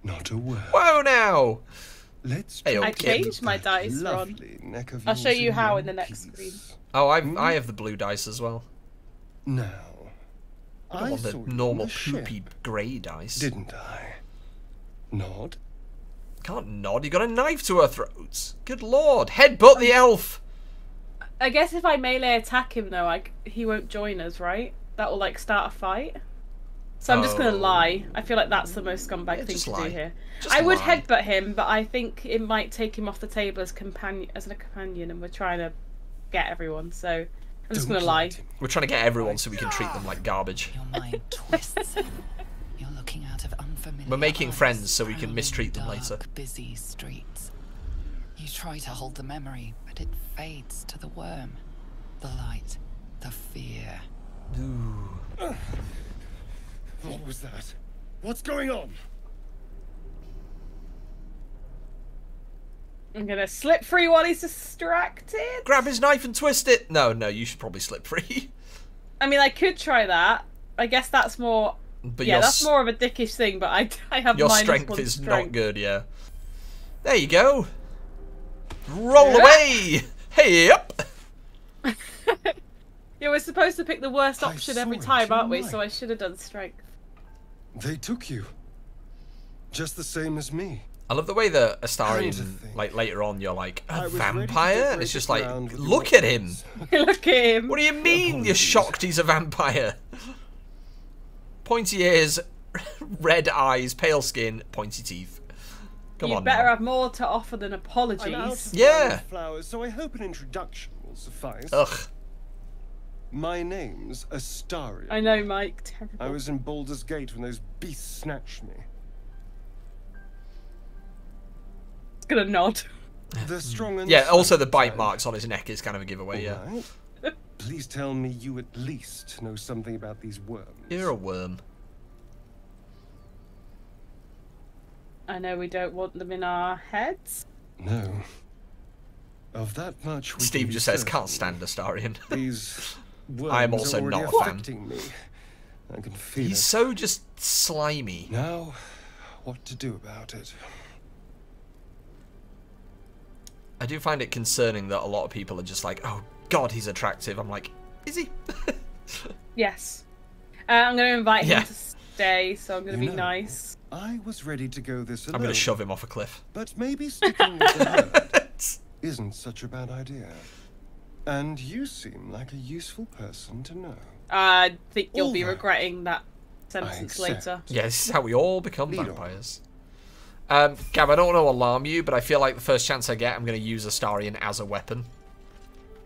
Not a word. Whoa now. Let's I changed my dice, Ron. I'll show you how in the next screen. Oh, I have the blue dice as well. No. I want the normal poopy grey dice. Didn't I? Nod. Can't nod. You got a knife to her throat. Good lord. Headbutt the elf. I guess if I melee attack him, though, he won't join us, right? That will, like, start a fight. So I'm just going to lie. I feel like that's the most scumbag thing to do here. Just I would headbutt him, but I think it might take him off the table as a companion, and we're trying to get everyone, so I'm just going to lie. We're trying to get everyone so we can treat them like garbage. Your mind twists. You're looking out of unfamiliar we're making friends so we can mistreat them later. Busy streets. You try to hold the memory, but it fades to the worm. The light, the fear. Ooh. What was that? What's going on? I'm gonna slip free while he's distracted. Grab his knife and twist it. No, no, you should probably slip free. I mean, I could try that. I guess that's more. But yeah, that's more of a dickish thing. But I have your strength is not good. Yeah. There you go. Roll away. Hey up. Yeah, we're supposed to pick the worst option every time, aren't we? So I should have done strength. They took you. Just the same as me. I love the way that Astarion, like later on, you're like, a vampire? And it's just like, look at him. Look at him. What do you mean you're shocked he's a vampire? Pointy ears, red eyes, pale skin, pointy teeth. Come on. You better have more to offer than apologies. Yeah. Flowers, so I hope an introduction will suffice. Ugh. My name's Astarion. I know, Mike. Terrible. I was in Baldur's Gate when those beasts snatched me. It's gonna nod. The strong and yeah, also the bite marks on his neck is kind of a giveaway, yeah. Right. Please tell me you at least know something about these worms. You're a worm. I know we don't want them in our heads. No. Of that much we Steve just says, can't stand Astarion. These... I'm also not a fan. Me. I can feel he's it. So just slimy. Now, what to do about it? I do find it concerning that a lot of people are just like, oh God, he's attractive. I'm like, is he? Yes. I'm going to invite him to stay, so I'm going to be nice. I was ready to go this alone. I'm going to shove him off a cliff. But maybe sticking with the isn't such a bad idea. And you seem like a useful person to know. I think you'll be regretting that sentence later. Yeah, this is how we all become vampires. Gav, I don't want to alarm you, but I feel like the first chance I get, I'm going to use Astarion as a weapon.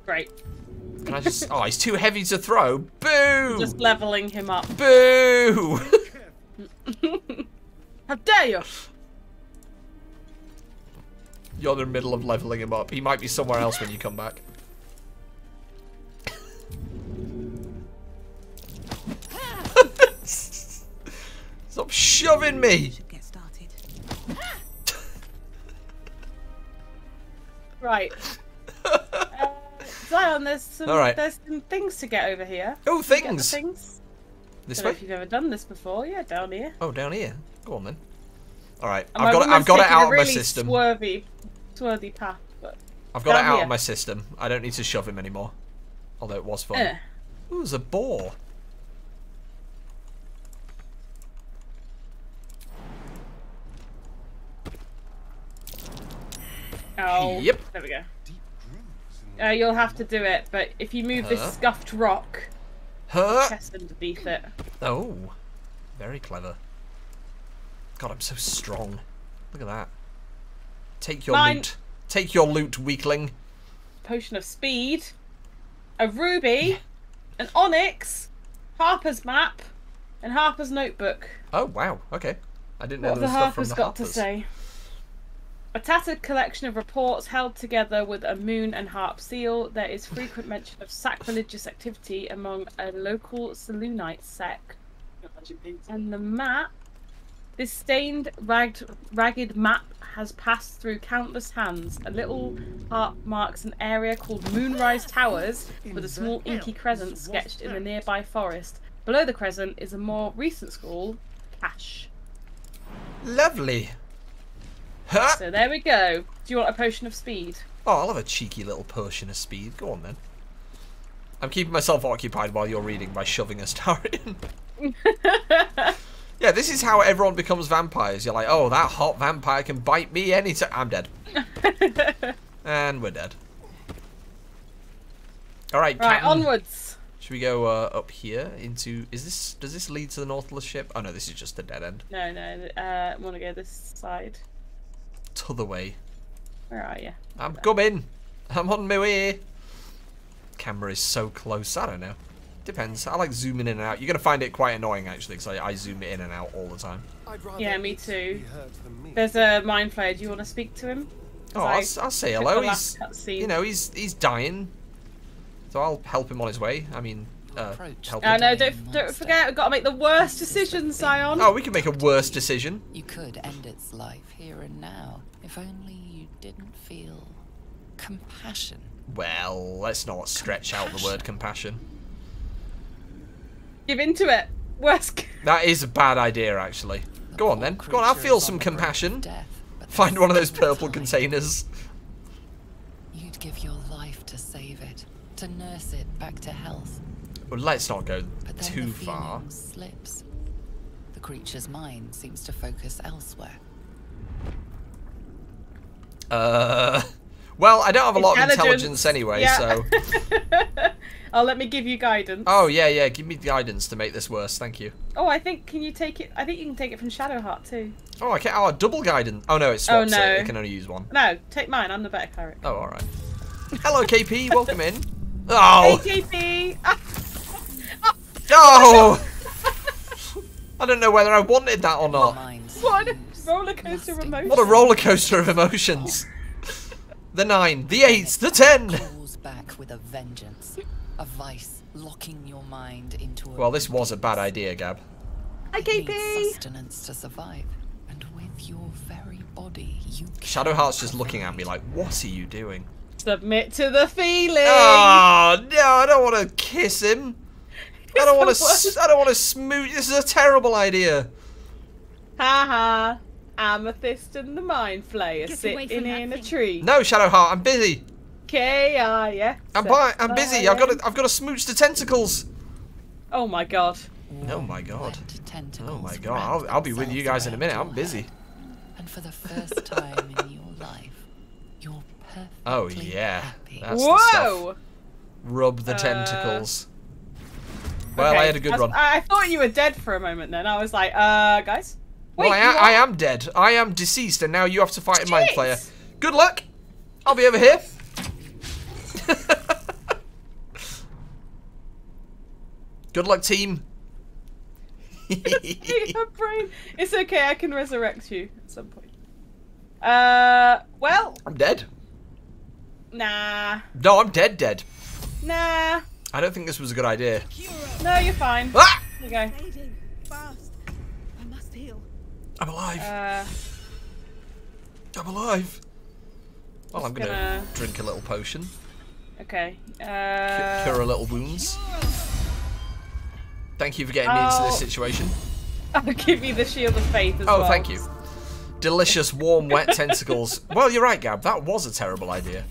Great. Can I just... Oh, he's too heavy to throw. Boo! Just leveling him up. Boo! How dare you! You're in the middle of leveling him up. He might be somewhere else when you come back. Stop shoving me! Right. Zion, there's some things to get over here. Oh, things! Things. This way? I don't know if you've ever done this before. Yeah, down here. Oh, down here. Go on then. All right, I've got it out of my system. Swervy path, but I've got it out of my system. I don't need to shove him anymore. Although it was fun. Ooh, there's a boar. Oh, yep. There we go. You'll have to do it, but if you move this scuffed rock, chest underneath it. Oh, very clever. God, I'm so strong. Look at that. Take your loot. Take your loot, weakling. Potion of speed. A ruby. An onyx. Harper's map. And Harper's notebook. Oh, wow. Okay. I didn't know there was stuff from the Harper's. What have the Harper's got to say? A tattered collection of reports held together with a moon and harp seal. There is frequent mention of sacrilegious activity among a local Saloonite sect. And the map. This stained, ragged map has passed through countless hands. A little harp marks an area called Moonrise Towers with a small inky crescent sketched in the nearby forest. Below the crescent is a more recent scroll, Cash. Lovely. Huh? So there we go. Do you want a potion of speed? Oh, I'll have a cheeky little potion of speed. Go on then. I'm keeping myself occupied while you're reading by shoving a star in. Yeah, this is how everyone becomes vampires. You're like, oh, that hot vampire can bite me anytime. I'm dead. And we're dead. All right, right, onwards. Should we go up here into... Does this lead to the Nautilus ship? Oh, no, this is just a dead end. No, no, I want to go this side. T'other way. Where are you? I'm coming. I'm on my way. Camera is so close. I don't know. Depends. I like zooming in and out. You're going to find it quite annoying, actually, because I zoom it in and out all the time. Yeah, me too. There's a mind flayer. Do you want to speak to him? Oh, I'll say hello. He's, you know, he's dying. So I'll help him on his way. I mean, help him. No, don't forget, we've got to make the worst decision, Sion. Oh, we can make a worse decision. You could end its life here and now, if only you didn't feel compassion. Well, let's not stretch out the word compassion. Give into it. Worst. That is a bad idea, actually. Go on then. Go on, I'll feel some compassion. Find one of those purple containers. You'd give your life to save it, to nurse it back to health. Well, let's not go too far. Slips. The creature's mind seems to focus elsewhere. Well, I don't have a lot of intelligence anyway, so. Oh, let me give you guidance. Oh, yeah, yeah. Give me guidance to make this worse. Thank you. Oh, I think, can you take it? I think you can take it from Shadowheart, too. Oh, I can't. Oh, double guidance. Oh, no, it swaps it. I can only use one. No, take mine. I'm the better cleric. Oh, all right. Hello, KP. Welcome in. Oh. Hey, KP. Oh. I don't know whether I wanted that or not. What a roller coaster of emotions. What a roller coaster of emotions. The 9, the 8, the 10. Calls back with a vengeance, a vice locking your mind into. Well, this was a bad idea, Gab. Hi, KP. Sustenance to survive, and with your very body, you. Shadowheart's just looking at me like, "What are you doing?" Submit to the feeling. Oh no, I don't want to kiss him. I don't want to. I don't want to smooch. This is a terrible idea. Ha ha. Amethyst and the mind flayer sitting in a tree. No, Shadowheart, I'm busy. K-I-S. I'm busy. I've got to smooch the tentacles. Oh my god. Oh my god. Oh my god. I'll be with you guys in a minute. I'm busy. And for the first time in your life, you're perfect. Oh yeah. That's the stuff. Rub the tentacles. Well, okay. I had a good run. I thought you were dead for a moment then. I was like, guys? Wait, well, I am dead. I am deceased, and now you have to fight a mind flayer. Good luck. I'll be over here. Good luck, team. It's okay, I can resurrect you at some point. Well. I'm dead. Nah. No, I'm dead, dead. Nah. I don't think this was a good idea. No, you're fine. Ah! There you go. Fast. I must heal. I'm alive. I'm alive. Well, I'm going to drink a little potion. Okay. Cure a little wounds. Thank you for getting me into this situation. I'll give you the shield of faith as well. Oh, thank you. Delicious, warm, wet tentacles. Well, you're right, Gab. That was a terrible idea.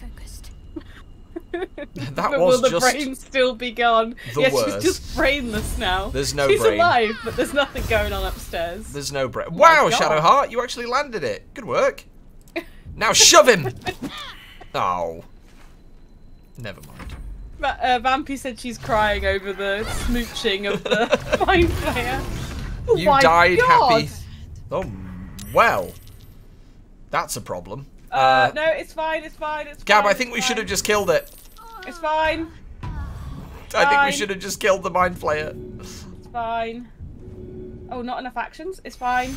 But was will the brain still be gone? Yeah, she's just brainless now. There's no brain. She's alive, but there's nothing going on upstairs. There's no brain. Wow, Shadowheart, you actually landed it. Good work. Now shove him! Oh. Never mind. But, Vampy said she's crying over the smooching of the mind player. Oh, you died happy. Oh, well. That's a problem. No, it's fine, it's fine, it's fine. Gab, I think we should have just killed it. It's fine. I think we should have just killed the mind flayer. It's fine. Oh, not enough actions? It's fine.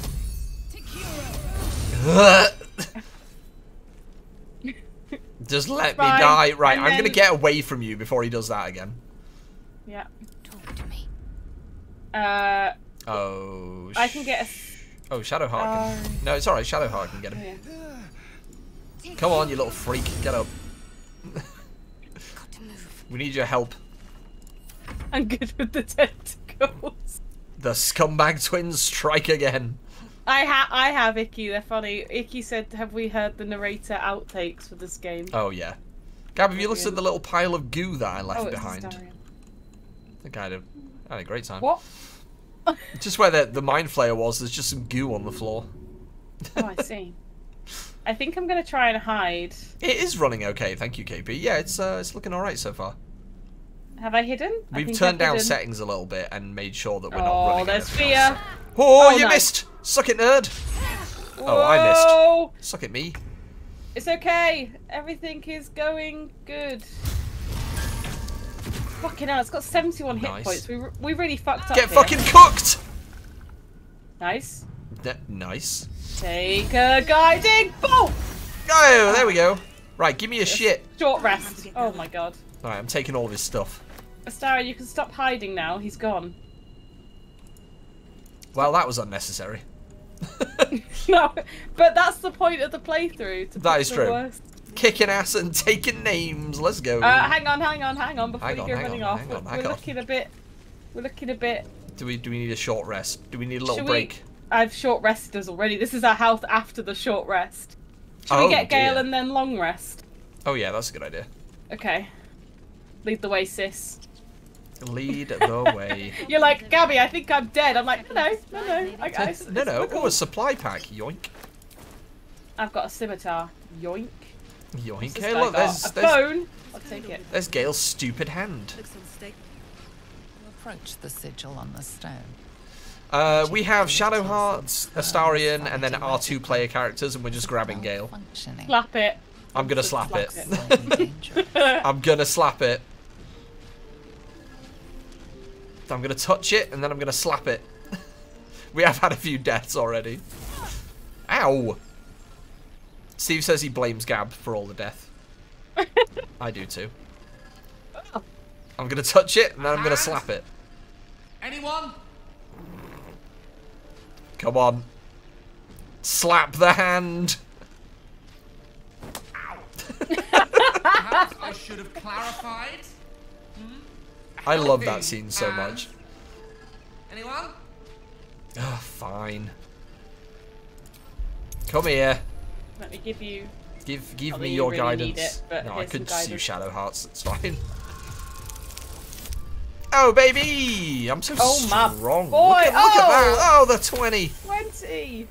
Just let me die. Right, I'm going to get away from you before he does that again. Yeah. Talk to me. Oh. I can get a... Oh, Shadowheart can... No, it's alright. Shadowheart can get him. Yeah. Come on, you little freak. Get up. We need your help. I'm good with the tentacles. The scumbag twins strike again. I have Icky. They're funny. Icky said, have we heard the narrator outtakes for this game? Oh, yeah. Gab, have you looked at the little pile of goo that I left behind? Astarion. I think I had a great time. What? Just where the mind flayer was, there's just some goo on the floor. Oh, I see. I think I'm going to try and hide. It is running okay, thank you, KP. Yeah, it's looking all right so far. Have I hidden? We've turned down settings a little bit and made sure that we're not running. Oh, there's fear. Oh, you missed. Suck it, nerd. Whoa. Oh, I missed. Suck it, me. It's okay. Everything is going good. Fucking hell, it's got 71 hit points. We really fucked up. Get fucking cooked. Nice. Nice. Take a guiding bolt! Oh, there we go. Right, give me a shit. Short rest. Oh my god. Alright, I'm taking all of his stuff. Astara, you can stop hiding now. He's gone. Well, that was unnecessary. No, but that's the point of the playthrough. That is true. Worst. Kicking ass and taking names. Let's go. Hang on. Before you go running off, we're looking a bit... We're looking a bit... Do we need a short rest? Do we need a little break? I've short rested us already. This is our health after the short rest. Should we get Gale and then long rest? Oh yeah, that's a good idea. Okay. Lead the way, sis. Lead the way. You're like, Gabby, I think I'm dead. I'm like, no. No. Oh, a supply pack. Yoink. I've got a scimitar. Yoink. Yoink. Hey, look, there's a phone. I'll take it. There's Gale's stupid hand. Looks on stake. We'll approach the sigil on the stone. We have Shadowheart, Astarion, and then our two player characters, and we're just grabbing Gale. Slap it. I'm going to slap it. I'm going to slap it. I'm going to touch it, and then I'm going to slap it. We have had a few deaths already. Ow. Steve says he blames Gab for all the death. I do too. I'm going to touch it, and then I'm going to slap it. Anyone? Come on. Slap the hand. Ow. Perhaps I should have clarified. I love that scene so much. Anyone? Oh, fine. Come here. Let me give you... Give me your guidance. No, I could sue Shadowhearts. It's fine. Oh, baby! I'm so strong. Boy. Look at that. Oh, the 20. 20.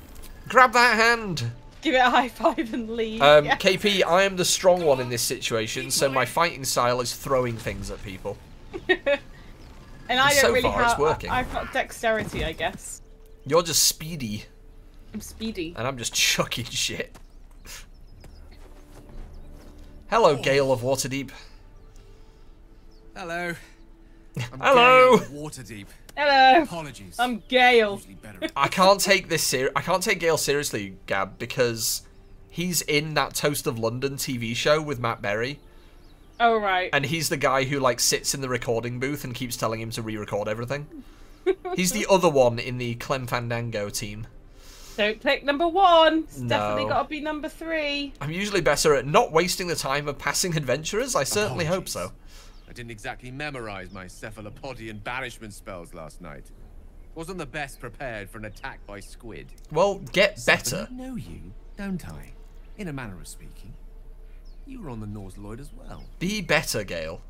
Grab that hand. Give it a high five and leave. KP, I am the strong one in this situation, so my fighting style is throwing things at people. And I don't so really far, have, it's working. I've got dexterity, I guess. You're just speedy. I'm speedy. And I'm just chucking shit. Hello, Gale of Waterdeep. Hello. I'm Hello. Gale of Waterdeep. Hello. Apologies. I'm Gale. I can't take this I can't take Gale seriously, Gab, because he's in that Toast of London TV show with Matt Berry. Oh, right. And he's the guy who, like, sits in the recording booth and keeps telling him to re-record everything. He's the other one in the Clem Fandango team. Don't click number one. It's definitely got to be number three. I'm usually better at not wasting the time of passing adventurers. I certainly hope so. I didn't exactly memorize my cephalopodian banishment spells last night. Wasn't the best prepared for an attack by squid. Well, get better. I know you, don't I? In a manner of speaking. You were on the Nautiloid as well. Be better, Gale.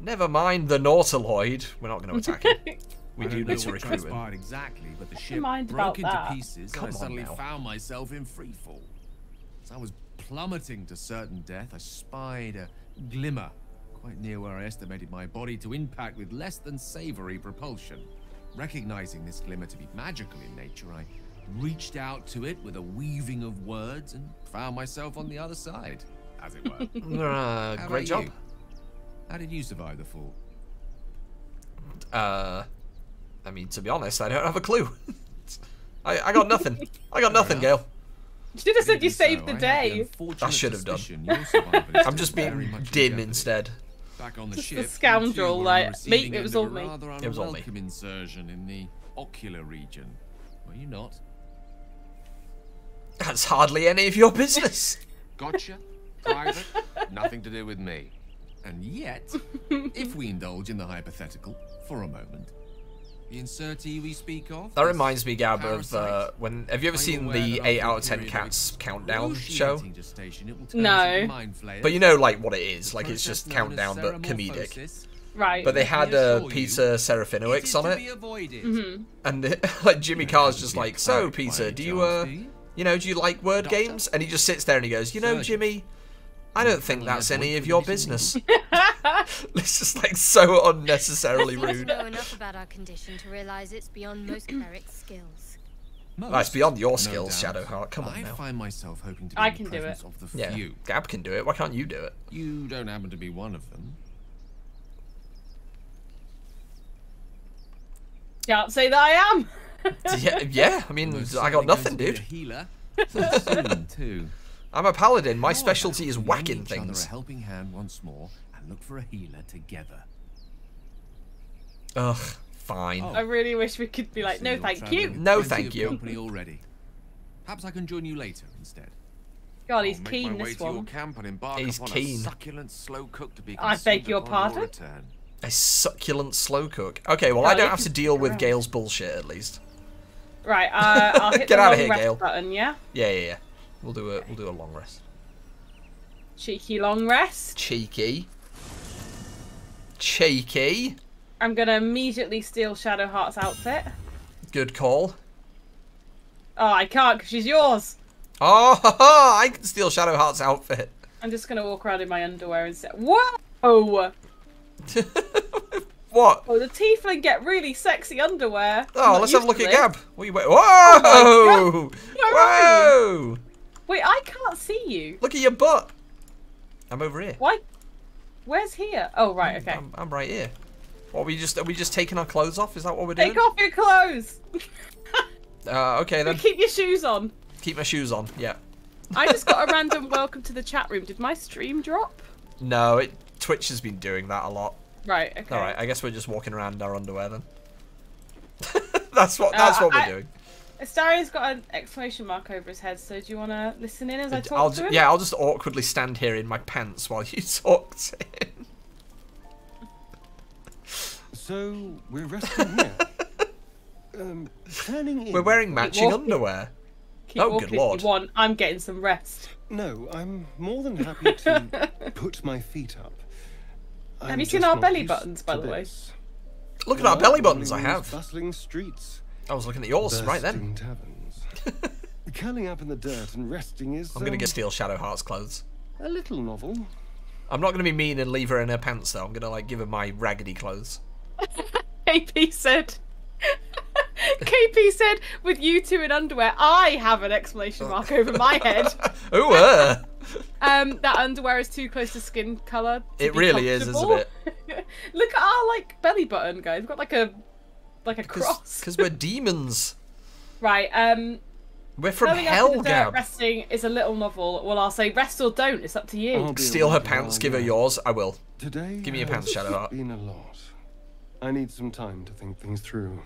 Never mind the Nautiloid. We're not going to attack it. We do need to recruit him. Exactly, but the ship broke into pieces and I suddenly found myself in freefall. As I was plummeting to certain death, I spied a glimmer quite near where I estimated my body to impact with less than savory propulsion. Recognizing this glimmer to be magical in nature, I reached out to it with a weaving of words and found myself on the other side, as it were. Great job. How did you survive the fall? I mean, to be honest, I don't have a clue. I got nothing. I got nothing, Gale. You should have said you saved the day. I should have done. I'm just being dim instead. Back on the ship, the scoundrel, like, it was all me. It was all me. Insertion in the ocular region. Were you not? That's hardly any of your business. Gotcha. Private. Nothing to do with me. And yet, if we indulge in the hypothetical for a moment, the insertee we speak of. That reminds me, Gab, of when have you ever seen the 8 out of 10 cats countdown show? No. But you know, like what it is. Like it's just countdown, but comedic. Right. But they had Peter Serafinowicz on it, mm-hmm. and like Jimmy Carr's just like, so Peter, do you like word games? And he just sits there and he goes, you know, Jimmy, I don't think that's any of your business. It's just like so unnecessarily rude. I know enough about our condition to realize it's beyond most cleric's skills. It's beyond your skills, Shadowheart. Come on now. I find myself hoping to be in the presence of the few. Yeah, Gab can do it. Why can't you do it? You don't happen to be one of them. Can't say that I am. yeah, I mean, I got nothing, dude. Healer. Soon, I'm a paladin. My specialty is whacking things. A helping hand once more, and look for a healer together. Ugh, fine. I really wish we could be like, no, thank you. No, thank you. Perhaps I can join you later instead. God, he's keen. This one. He's keen. I beg your pardon. A succulent slow cook. Okay, well, I don't have to deal with Gale's bullshit, at least. Right, I'll hit the long rest button, yeah? Yeah. We'll do a long rest. Cheeky long rest. Cheeky. I'm going to immediately steal Shadowheart's outfit. Good call. Oh, I can't, because she's yours. Oh, I can steal Shadowheart's outfit. I'm just going to walk around in my underwear and say, whoa! What? Oh, the Tiefling get really sexy underwear. Oh, let's have a look at Gab. What are you wearing? Whoa! Oh whoa! Wait, I can't see you. Look at your butt. I'm over here. Why? Where's here? Oh, right. Okay. I'm right here. What, are we just taking our clothes off? Is that what we're doing? Take off your clothes. Okay then. Keep your shoes on. Keep my shoes on. Yeah. I just got a random welcome to the chat room. Did my stream drop? No, Twitch has been doing that a lot. Right, okay. Alright, I guess we're just walking around in our underwear then. that's what we're doing. Astarion's got an exclamation mark over his head, so do you want to listen in as I talk to him? Yeah, I'll just awkwardly stand here in my pants while you talk to him. So, we're resting here. Turning in. We're wearing matching underwear. Oh, good lord. If you want. I'm getting some rest. No, I'm more than happy to put my feet up. Have you seen our belly buttons, by the way? Look at our belly buttons, I have. Bustling streets. I was looking at yours right then. Curling up in the dirt and resting is... I'm going to steal Shadowheart's clothes. A little novel. I'm not going to be mean and leave her in her pants, though. I'm going to, like, give her my raggedy clothes. KP said, with you two in underwear, I have an exclamation mark over my head. Ooh, that underwear is too close to skin colour. It really is, isn't it? Look at our belly button, guys. We've got like a cross. Because we're demons. Right. We're from hell, Gab. Resting is a little novel. Well, I'll say rest or don't. It's up to you. Oh, steal her pants. Give her yours. I will. Today, give me your pants, Shadowheart. Been a lot. I need some time to think things through.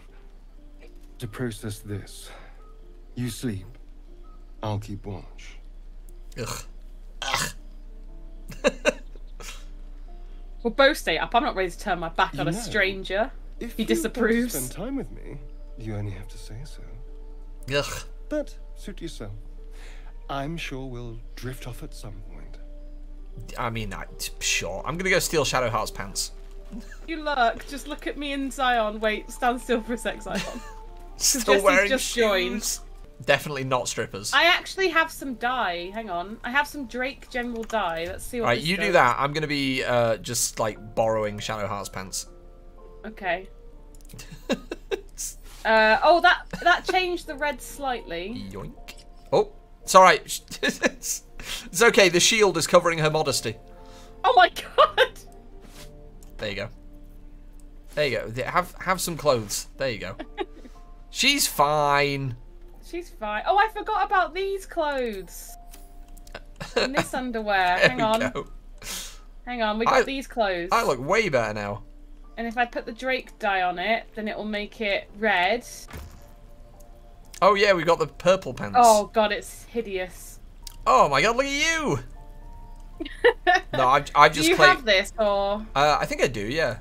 To process this. You sleep. I'll keep watch. Ugh. Ugh. We'll both stay up. I'm not ready to turn my back on a stranger. If he disapproves. Spend time with me. You only have to say so. Ugh. But suit yourself. I'm sure we'll drift off at some point. I mean, sure. I'm gonna go steal Shadowheart's pants. You lurk. Just look at me and Zion. Wait, stand still for a sec, Zion. Still wearing shoes. Definitely not strippers. I actually have some dye. Hang on. I have some Drake General dye. Let's see what. Right, you do that. I'm gonna be just borrowing Shadowheart's pants. Okay. Oh, that changed the red slightly. Yoink. Oh, it's all right. It's okay. The shield is covering her modesty. Oh my god. There you go. There you go. Have some clothes. There you go. She's fine. She's fine. Oh, I forgot about these clothes. And this underwear. Hang on. Go. Hang on. We got these clothes. I look way better now. And if I put the Drake dye on it, then it will make it red. Oh yeah, we got the purple pants. Oh god, it's hideous. Oh my god, look at you! No, I've just. Do you have this or? I think I do. Yeah.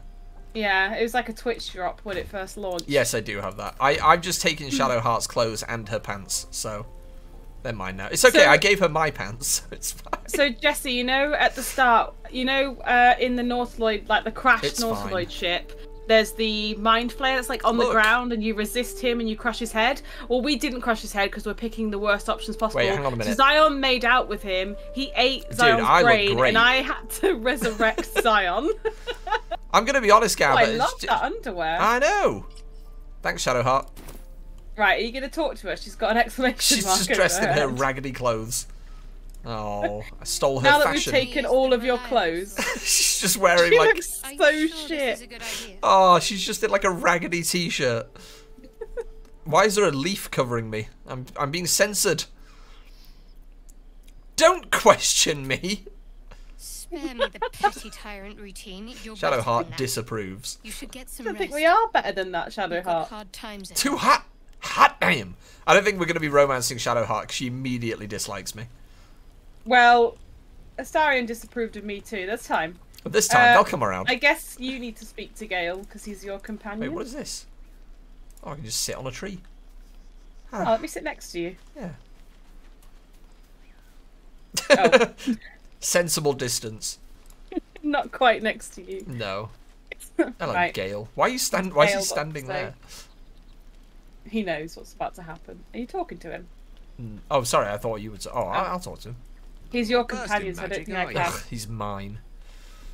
Yeah, it was like a Twitch drop when it first launched. Yes, I do have that. I've just taken Shadowheart's clothes and her pants, so they're mine now. It's okay. So, I gave her my pants, so it's fine. So Jesse, you know, at the start, you know, in the Nautiloid, the crashed Nautiloid ship, there's the mind flayer that's on the ground, and you resist him and you crush his head. Well, we didn't crush his head because we're picking the worst options possible. Wait, hang on a minute. So Zion made out with him. He ate Zion's brain, and I had to resurrect Zion. I'm going to be honest, Gab. I love that underwear. I know. Thanks, Shadowheart. Right, are you going to talk to her? She's got an exclamation mark. She's just dressed in her raggedy clothes. Oh, I stole her fashion. Now that we've taken all of your clothes. She's just wearing she looks so shit. Oh, she's just in a raggedy t-shirt. Why is there a leaf covering me? I'm being censored. Don't question me. Spare me the petty tyrant routine. Shadowheart disapproves. You should get some rest. I think we are better than that, Shadowheart. Too hot. Hot damn. I don't think we're going to be romancing Shadowheart because she immediately dislikes me. Well, Astarion disapproved of me too. That's time. This time, they'll come around. I guess you need to speak to Gale because he's your companion. Wait, what is this? Oh, I can just sit on a tree. Huh. Oh, let me sit next to you. Yeah. Oh. Sensible distance. Not quite next to you. No. Hello, right. Gale. Why is he standing there? He knows what's about to happen. Are you talking to him? Oh, sorry. I thought you would. Oh, I'll talk to him. He's your companion, so I don't think I can. He's mine.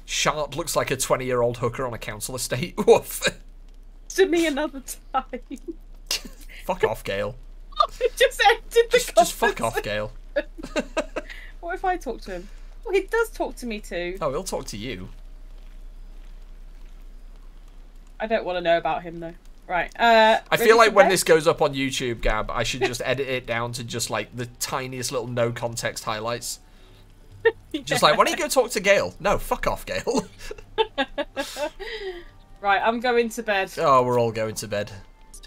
Sharp looks like a 20-year-old hooker on a council estate. Woof. To me another time. Fuck off, Gale. It just ended the conversation. Just fuck off, Gale. What if I talk to him? Well, he does talk to me too. Oh, he'll talk to you. I don't want to know about him though. Right. I feel like when this goes up on YouTube, Gab, I should just edit it down to just the tiniest little no context highlights. Yeah. Just why don't you go talk to Gale? No, fuck off, Gale. Right, I'm going to bed. Oh, we're all going to bed.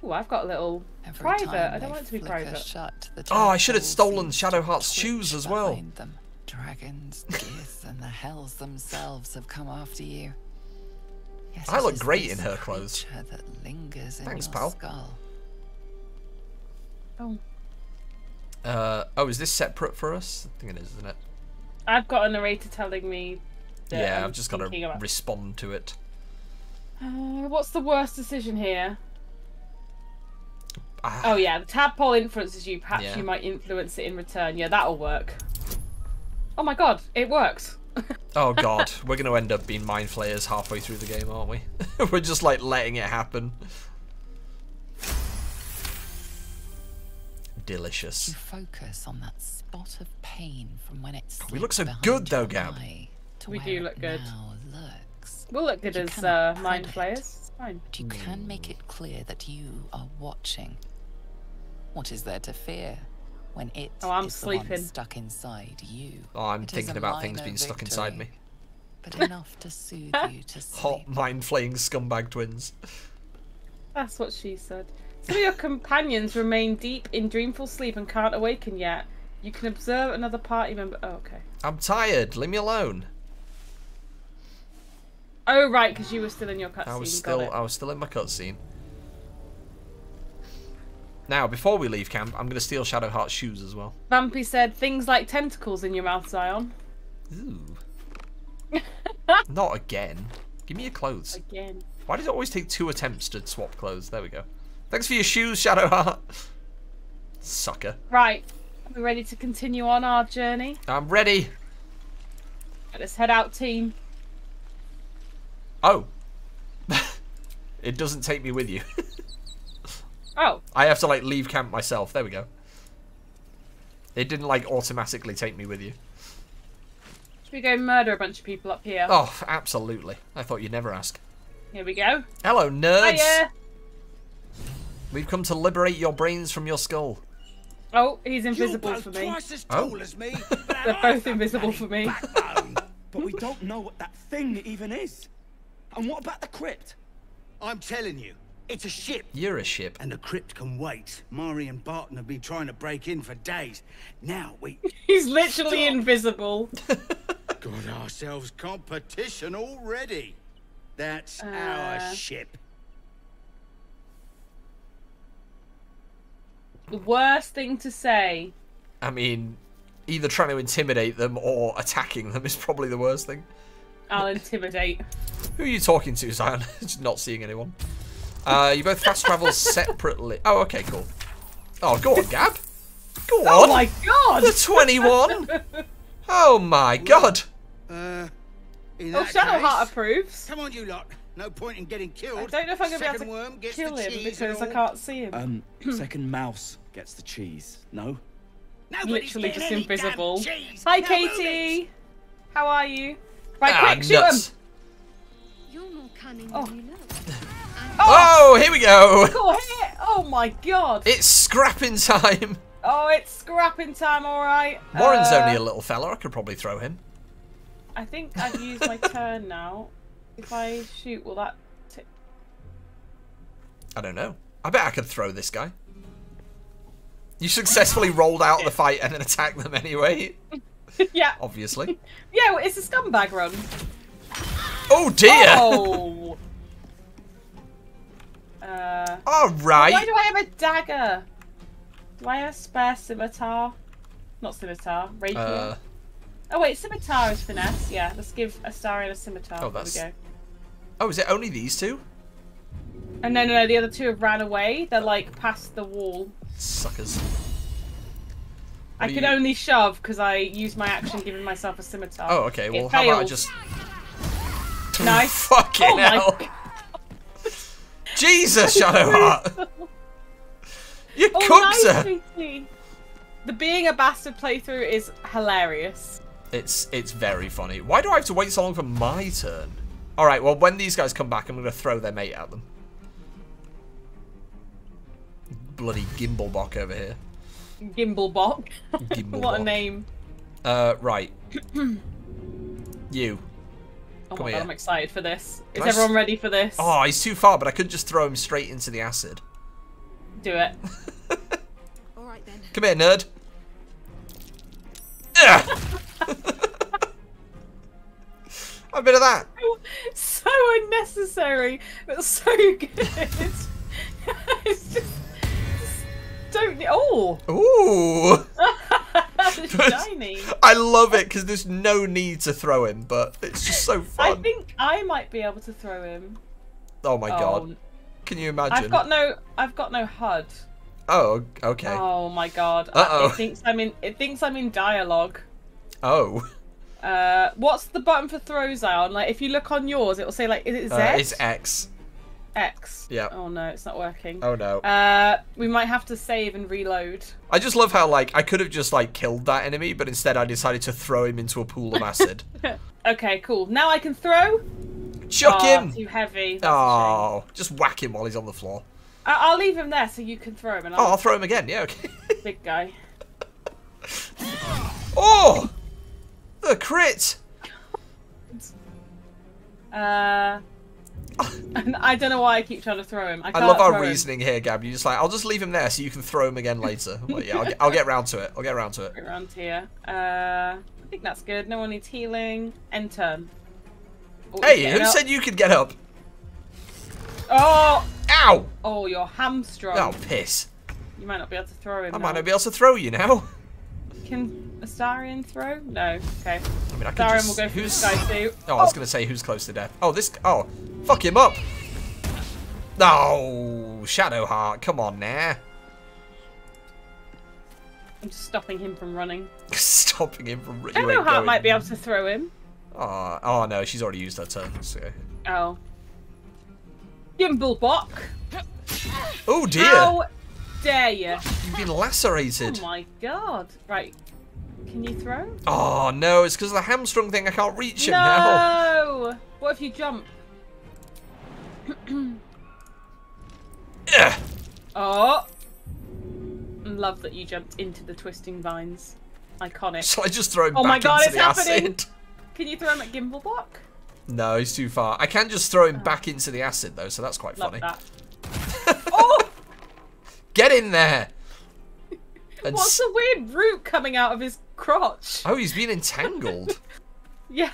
Oh, I've got a little private. I don't want it to be private. Shut, oh, I should have stolen Shadowheart's shoes as well. Them. Dragons, geese, and the hells themselves have come after you. Yes, I look great in her clothes. Thanks, pal. Skull. Oh. Oh, is this separate for us? I think it is, isn't it? I've got a narrator telling me. That I've just got to respond to it. What's the worst decision here? Oh yeah, the tadpole influences you. Perhaps you might influence it in return. Yeah, that'll work. Oh my god, it works. Oh god, we're going to end up being mind flayers halfway through the game, aren't we? We're just like letting it happen. Delicious. You focus on that spot of pain from when it's. We look so good though, Gab. We do look good. We'll look good as mind flayers. It's fine. But you can make it clear that you are watching. What is there to fear? When it is the one stuck inside you. Oh, I'm thinking about things being stuck inside me. But enough to soothe you to sleep. Hot mind-flaying scumbag twins. That's what she said. Some of your companions remain deep in dreamful sleep and can't awaken yet. You can observe another party member. Oh, okay. I'm tired. Leave me alone. Oh, right, because you were still in your cutscene. I was still in my cutscene. Now, before we leave camp, I'm going to steal Shadowheart's shoes as well. Vampy said, things like tentacles in your mouth, Zion. Ooh. Not again. Give me your clothes. Again. Why does it always take 2 attempts to swap clothes? There we go. Thanks for your shoes, Shadowheart. Sucker. Right. Are we ready to continue on our journey? I'm ready. Let's head out, team. Oh. It doesn't take me with you. Oh. I have to, like, leave camp myself. There we go. It didn't, like, automatically take me with you. Should we go murder a bunch of people up here? Oh, absolutely. I thought you'd never ask. Here we go. Hello, nerds. Hiya. We've come to liberate your brains from your skull. Oh, he's invisible for me. Oh. They're both invisible for me. But we don't know what that thing even is. And what about the crypt? I'm telling you. It's a ship. You're a ship. And the crypt can wait. Mari and Barton have been trying to break in for days. Now we... He's literally invisible. Got ourselves competition already. That's our ship. The worst thing to say. I mean, either trying to intimidate them or attacking them is probably the worst thing. I'll intimidate. Who are you talking to, Zion? Just not seeing anyone. You both fast travel separately. Oh, okay, cool. Oh, go on, Gab. Go on. Oh my god. The 21. Oh my god. Oh, Shadowheart approves. Come on, you lot. No point in getting killed. I don't know if I'm gonna be able to kill him because I can't see him. Second mouse gets the cheese. No. Literally just invisible. Hi, Katie. How are you? Right, quick, shoot him. You're not coming. Oh, here we go! Oh my god! It's scrapping time! Oh, it's scrapping time, alright. Warren's only a little fella, I could probably throw him. I think I've used my turn now. If I shoot, will that... I don't know. I bet I could throw this guy. You successfully rolled out of the fight and then attacked them anyway. Yeah. Obviously. Yeah, it's a scumbag run. Oh dear! Oh! Alright. Why do I have a dagger? Do I have a spare scimitar? Not scimitar, rapier. Oh wait, scimitar is finesse. Yeah, let's give Astarion a scimitar. Oh, that's... There we go. Oh, is it only these two? And no, no, no, the other two have ran away. They're like past the wall. Suckers. What I can only shove because I used my action giving myself a scimitar. Oh, okay. Well, how about I just... Nice. Fucking hell. My... Jesus, Shadowheart! You cooked her! The being a bastard playthrough is hilarious. It's very funny. Why do I have to wait so long for my turn? Alright, well, when these guys come back, I'm going to throw their mate at them. Bloody Gimblebock over here. Gimblebock? What a name. Right. You. Oh my god, I'm excited for this. Is everyone ready for this? Oh, he's too far, but I could just throw him straight into the acid. Do it. All right, then. Come here, nerd. A bit of that. So unnecessary, but so good. It's just don't. Oh. Ooh. Shiny. I love it because there's no need to throw him, but it's just so fun. I think I might be able to throw him. Oh my god! Can you imagine? I've got no HUD. Oh, okay. Oh my god! Uh-oh. It thinks I'm in dialogue. Oh. What's the button for throws on? Like, if you look on yours, it will say, like, is it Z? It's X. X. Yeah. Oh no, it's not working. Oh no. We might have to save and reload. I just love how, like, I could have just, like, killed that enemy, but instead I decided to throw him into a pool of acid. Okay, cool. Now I can throw. Chuck him. Too heavy. That's oh, just whack him while he's on the floor. I'll leave him there so you can throw him. And I'll throw him again. Yeah. Okay. Big guy. Oh, the crit. And I don't know why I keep trying to throw him. I love our reasoning here, Gab. You're just like, I'll just leave him there so you can throw him again later. Well, yeah, I'll get round to it. I'll get round to it. Get round here. I think that's good. No one needs healing. End turn. Oh, hey, who said you could get up? Oh! Ow! Oh, your hamstrung. Oh, piss. You might not be able to throw him. I might not be able to throw you now. Can Astarion throw? No. Okay. I mean, I can just... will go for this guy too. Oh, I was going to say who's close to death. Oh, this... Oh. Fuck him up. No, Shadowheart. Come on now. I'm just stopping him from running. Stopping him from running. Shadowheart might be able to throw him. Oh, oh no, she's already used her turn. So. Oh. Gimblebock. Oh dear. How dare you? You've been lacerated. Oh my god. Right. Can you throw? Oh no, it's because of the hamstrung thing. I can't reach him now. No. What if you jump? Oh. Love that you jumped into the twisting vines. Iconic. Shall I just throw him back into the acid? Oh my god, it's happening. Can you throw him at Gimblebock? No, he's too far. I can just throw him back into the acid, though, so that's quite funny. That. Oh! Get in there! And what's the weird root coming out of his crotch? Oh, he's been entangled. Yeah,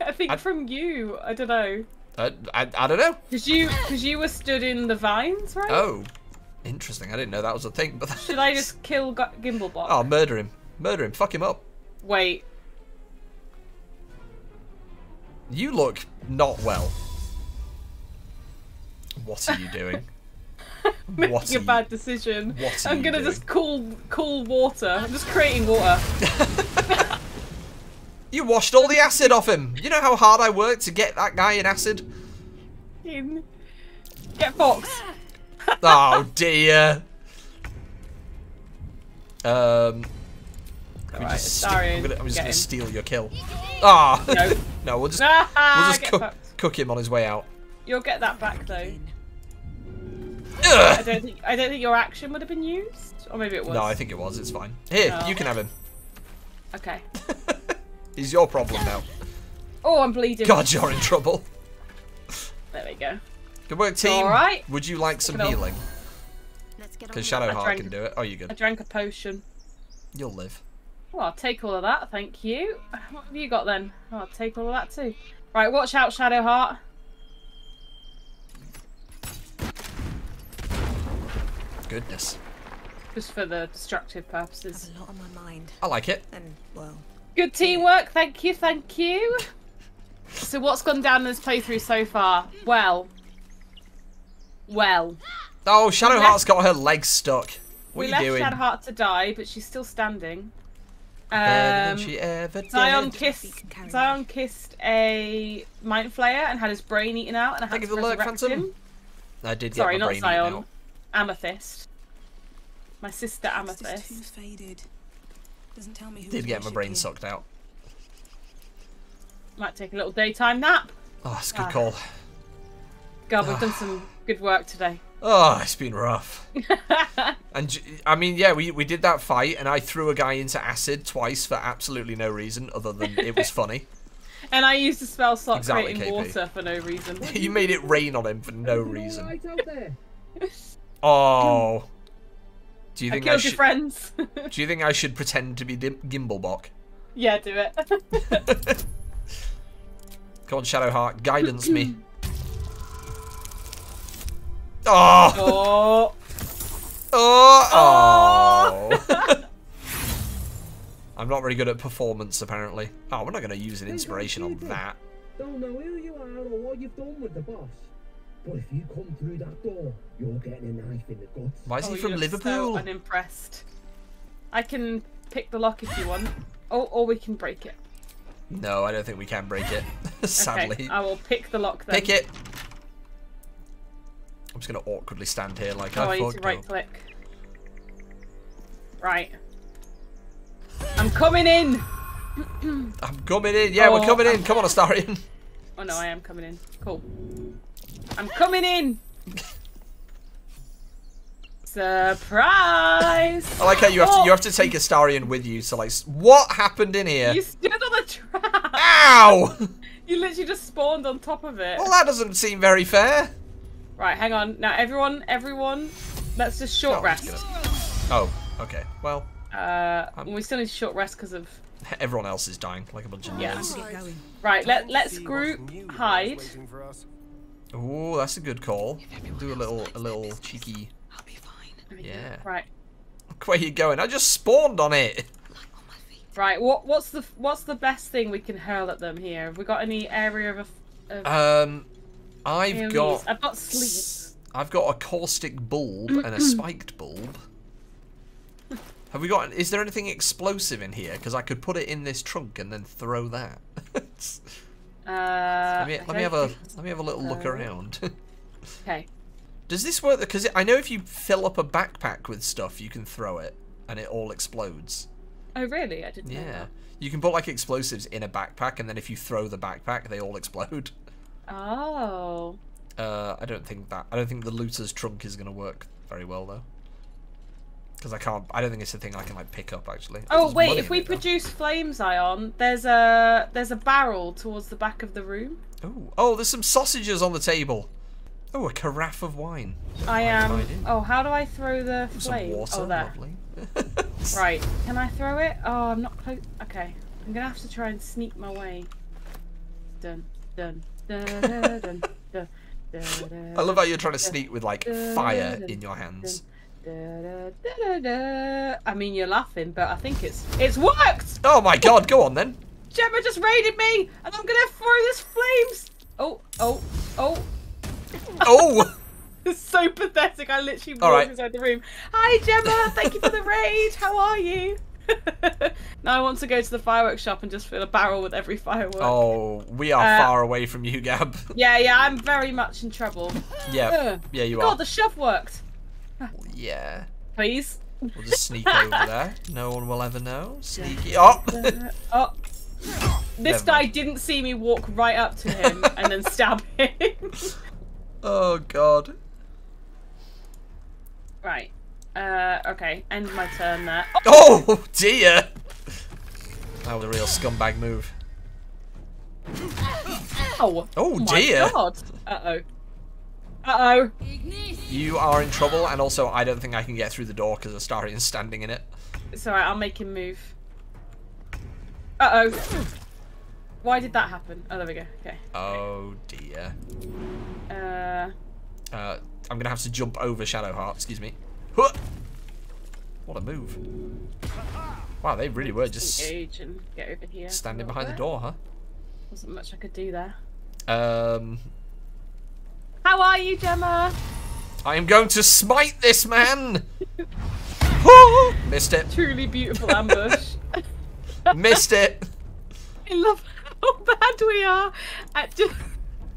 I think from you. I don't know. I don't know. Because you were stood in the vines, right? Oh, interesting. I didn't know that was a thing. But should I just kill Gimblebock? Oh, murder him. Murder him. Fuck him up. Wait. You look not well. What are you doing? Making a bad decision. What are I'm gonna doing? Just cool water. I'm just creating water. You washed all the acid off him. You know how hard I worked to get that guy in acid? Get Fox. Oh dear. I'm just gonna steal your kill. Ah, oh. No. No, we'll just cook him on his way out. You'll get that back though. I don't think your action would have been used, or maybe it was. No, I think it was. It's fine. Here, you can have him. Okay. He's your problem now. Oh, I'm bleeding. God, you're in trouble. There we go. Good work, team. All right. Would you like some healing? Because Shadowheart can do it. Oh, you good? I drank a potion. You'll live. Well, I'll take all of that, thank you. What have you got then? Oh, I'll take all of that too. Right, watch out, Shadowheart. Goodness. Just for the destructive purposes. I have a lot on my mind. I like it. And well. Good teamwork, thank you, thank you. So what's gone down in this playthrough so far? Well. Oh, Shadowheart's got her legs stuck. What are you doing? We left Shadowheart to die, but she's still standing. Better than she ever did. Zion kissed a mind flayer and had his brain eaten out, and I had to resurrect him. I did get my brain eaten out. Amethyst. My sister Amethyst. Did get my brain sucked out. Might take a little daytime nap. Oh, that's a good call. God, we've done some good work today. Oh, it's been rough. And I mean, yeah, we did that fight, and I threw a guy into acid twice for absolutely no reason other than it was funny. And I used a spell slot creating water for no reason. You made it rain on him for no reason. Right out there. Oh. Do you think I killed your friends? Do you think I should pretend to be Gimblebock? Yeah, do it. Come on, Shadowheart, guidance me. Oh! Oh! Oh! Oh. I'm not very good at performance, apparently. Oh, we're not going to use an inspiration on that. Don't know who you are or what you've done with the boss, but if you come through that door, you're getting a knife in the guts. Why is he from Liverpool? So unimpressed. I can pick the lock if you want, or we can break it. No, I don't think we can break it. Sadly. Okay, I will pick the lock then. Pick it. I'm just going to awkwardly stand here like I need to right click. Right. I'm coming in. I'm coming in. Yeah, we're coming in. Come on, Astarion. Oh no, I am coming in. Cool. I'm coming in. Surprise! I like how you have to take Astarion with you. So like, what happened in here? You stood on the trap. Ow! You literally just spawned on top of it. Well, that doesn't seem very fair. Right, hang on. Now, everyone, let's just short rest. Oh, okay. Well. We still need short rest because of. Everyone else is dying like a bunch of nerds. Yeah. Right, let's group hide. Oh, that's a good call. Do a little cheeky. I'll be fine. Yeah. Right. Look where you going? I just spawned on it. Right. What's the best thing we can hurl at them here? Have we got any area of? I've got sleep. I've got a caustic bulb and a spiked bulb. Have we got? Is there anything explosive in here? Because I could put it in this trunk and then throw that. let me have a little look around. Okay. Does this work? Because I know if you fill up a backpack with stuff, you can throw it and it all explodes. Oh really? I didn't know that. You can put like explosives in a backpack, and then if you throw the backpack, they all explode. Oh. I don't think the looter's trunk is going to work very well though. Because I can't, I don't think it's a thing I can like pick up actually. Oh wait, if we produce flames, Ion, there's a barrel towards the back of the room. Ooh. Oh, there's some sausages on the table. Oh, a carafe of wine. I am. Oh, how do I throw the flame? Some water, oh, there. Lovely. Right, can I throw it? Oh, I'm not close. Okay, I'm gonna have to try and sneak my way. Dun dun dun dun dun dun. I love how you're trying to sneak with like fire in your hands. Da, da, da, da. I mean, you're laughing, but I think it's worked! Oh my god, go on then. Gemma just raided me, and I'm gonna throw this flames! Oh, oh, oh. Oh! It's so pathetic, I literally walked inside the room. Hi Gemma, thank you for the raid, how are you? Now I want to go to the fireworks shop and just fill a barrel with every firework. Oh, we are far away from you, Gab. Yeah, I'm very much in trouble. Yeah, you are. God, the shove worked. Yeah. Please. We'll just sneak over there. No one will ever know. Sneaky. Oh. Oh. This guy didn't see me walk right up to him and then stab him. Oh god. Right. Okay. End my turn there. Oh, oh dear. That was a real scumbag move. Ow. Oh dear. God. Uh-oh. Uh-oh. You are in trouble, and also I don't think I can get through the door because Astarion's standing in it. It's alright, I'll make him move. Uh-oh. Why did that happen? Oh, there we go. Okay. Oh, dear. I'm going to have to jump over Shadowheart, excuse me. Huh! What a move. Wow, they really were just and get over here standing behind the door, huh? Wasn't much I could do there. How are you, Gemma? I am going to smite this man! Oh, missed it. Truly beautiful ambush. Missed it. I love how bad we are at just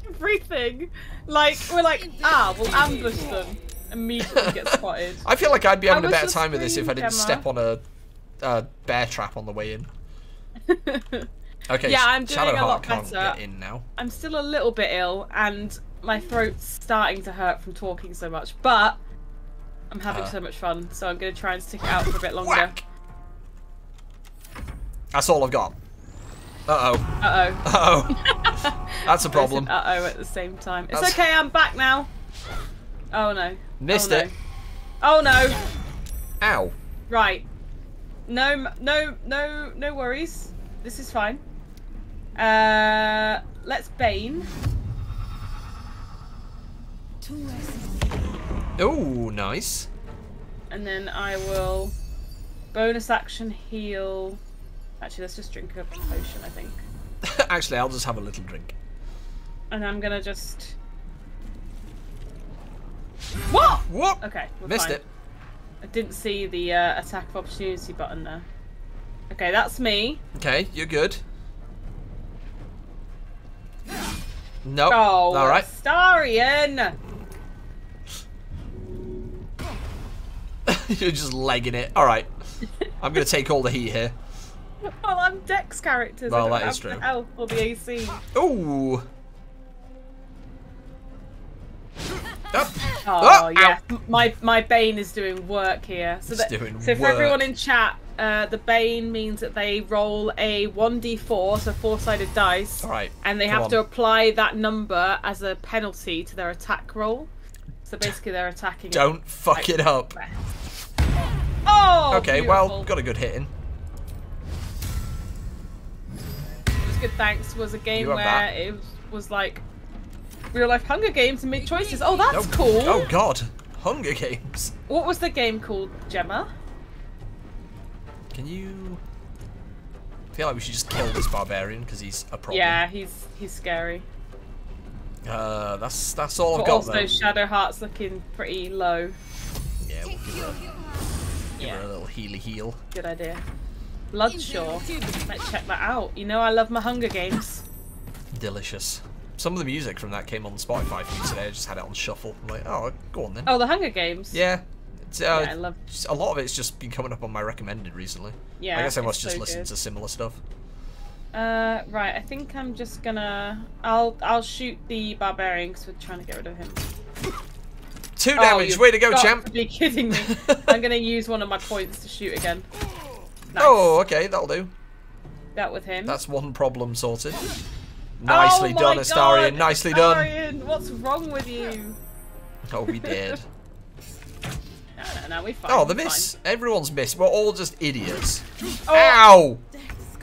everything. Like, we're like, we'll ambush them. Immediately get spotted. I feel like I'd be having a better time with this if I didn't step on a bear trap on the way in. Okay, yeah, I'm doing a lot better. Get in now. I'm still a little bit ill and my throat's starting to hurt from talking so much, but I'm having so much fun, so I'm going to try and stick it out for a bit longer. Whack. That's all I've got. Uh-oh. Uh-oh. Uh-oh. That's a problem. Uh-oh at the same time. It's okay, I'm back now. Oh, no. Missed it. Oh, no. Ow. Right. No worries. This is fine. Let's Bane. Oh, nice. And then I will bonus action heal. Actually, let's just drink a potion, I think. Actually, I'll just have a little drink. And I'm going to just... What? What? Okay, we're missed fine. It. I didn't see the attack of opportunity button there. Okay, that's me. Okay, you're good. Nope. Oh, all right. Astarion! You're just legging it. All right. I'm going to take all the heat here. Well, I'm Dex characters. Well, that is true. The health or the AC. Ooh. Oh, oh yeah. Ow. My Bane is doing work here. So, for everyone in chat, the Bane means that they roll a 1d4, so four-sided dice. All right. And they have to apply that number as a penalty to their attack roll. So basically they're attacking. Don't fuck it up. Oh! Okay, beautiful. Well, got a good hit in. It was good. Thanks. Was a game where that. It was like real life Hunger Games and make choices. Oh, that's cool. Oh God, Hunger Games. What was the game called, Gemma? Can you? I feel like we should just kill this barbarian because he's a problem. Yeah, he's scary. That's all I've got. Also, Shadowheart's looking pretty low. Yeah, we'll give her a little healy heal. Good idea. Bloodshaw. Let's check that out. You know I love my Hunger Games. Delicious. Some of the music from that came on Spotify for me today. I just had it on shuffle. I'm like, oh, go on then. Oh, the Hunger Games? Yeah. It's, yeah, I love it. A lot of it's just been coming up on my recommended recently. Yeah, I guess I must just listen to similar stuff. Right, I think I'm just gonna... I'll shoot the barbarian because we're trying to get rid of him. 2 damage, way to go, champ! You've got to be kidding me. I'm gonna use one of my points to shoot again. Nice. Oh, okay, that'll do. Dealt with him. That's one problem sorted. Nicely done, Astarion. Nicely done. Astarion, what's wrong with you? Oh, we did. no, we fine. Oh, the miss. Fine. Everyone's missed. We're all just idiots. Oh. Ow!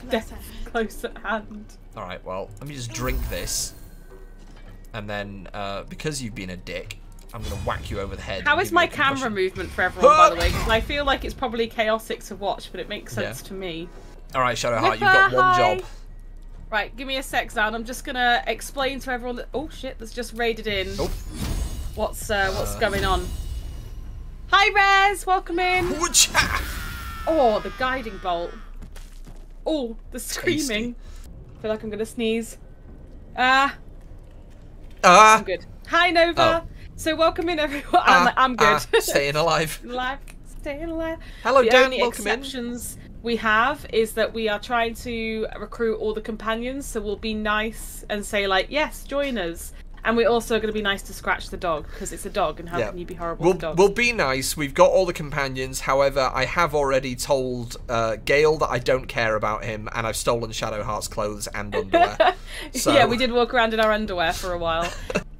Death's close at hand. All right, well, let me just drink this, and then because you've been a dick, I'm gonna whack you over the head. How is my camera movement for everyone, by the way? Because I feel like it's probably chaotic to watch, but it makes sense to me. All right, Shadowheart, you've got one job. Right, give me a sec, Zan. I'm just gonna explain to everyone that that's just raided in. Oh. What's going on? Hi, Rez, welcome in. Oh, the guiding bolt. Oh, the screaming. Tasty. I feel like I'm gonna sneeze. I'm good. Hi, Nova. Oh. So welcome in, everyone. I'm good. Staying alive. Staying alive. Hello, Dan. Welcome in. We have is that we are trying to recruit all the companions, so we'll be nice and say like, yes, join us. And we're also going to be nice to Scratch the dog because it's a dog, and how can you be horrible to dogs? We'll be nice. We've got all the companions. However, I have already told Gale that I don't care about him, and I've stolen Shadowheart's clothes and underwear. So... yeah, we did walk around in our underwear for a while.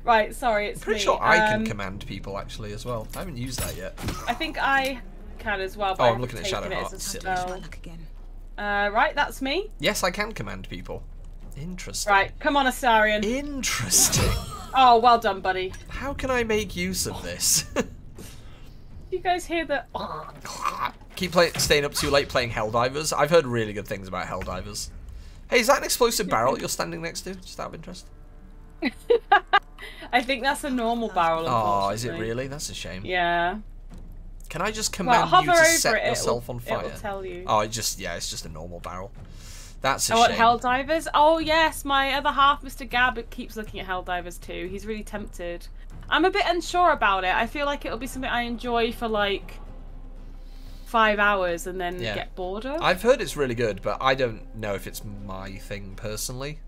Right, sorry, it's Pretty me. Sure I can command people actually as well. I haven't used that yet. I think I... can as well. Oh, I'm looking at Shadowheart. Right, that's me. Yes, I can command people. Interesting. Right, come on, Astarion. Interesting. Oh, well done, buddy. How can I make use of this? You guys hear that? Keep staying up too late playing Helldivers. I've heard really good things about Helldivers. Hey, is that an explosive barrel you're standing next to? Just out of interest. I think that's a normal barrel. Oh, is it really? That's a shame. Yeah. Can I just command you to set yourself on fire? It'll tell you. Oh, it's just a normal barrel. That's a shame. Oh, Helldivers? Oh, yes, my other half, Mr. Gab, keeps looking at Helldivers too. He's really tempted. I'm a bit unsure about it. I feel like it'll be something I enjoy for, like, 5 hours and then get bored of. I've heard it's really good, but I don't know if it's my thing personally.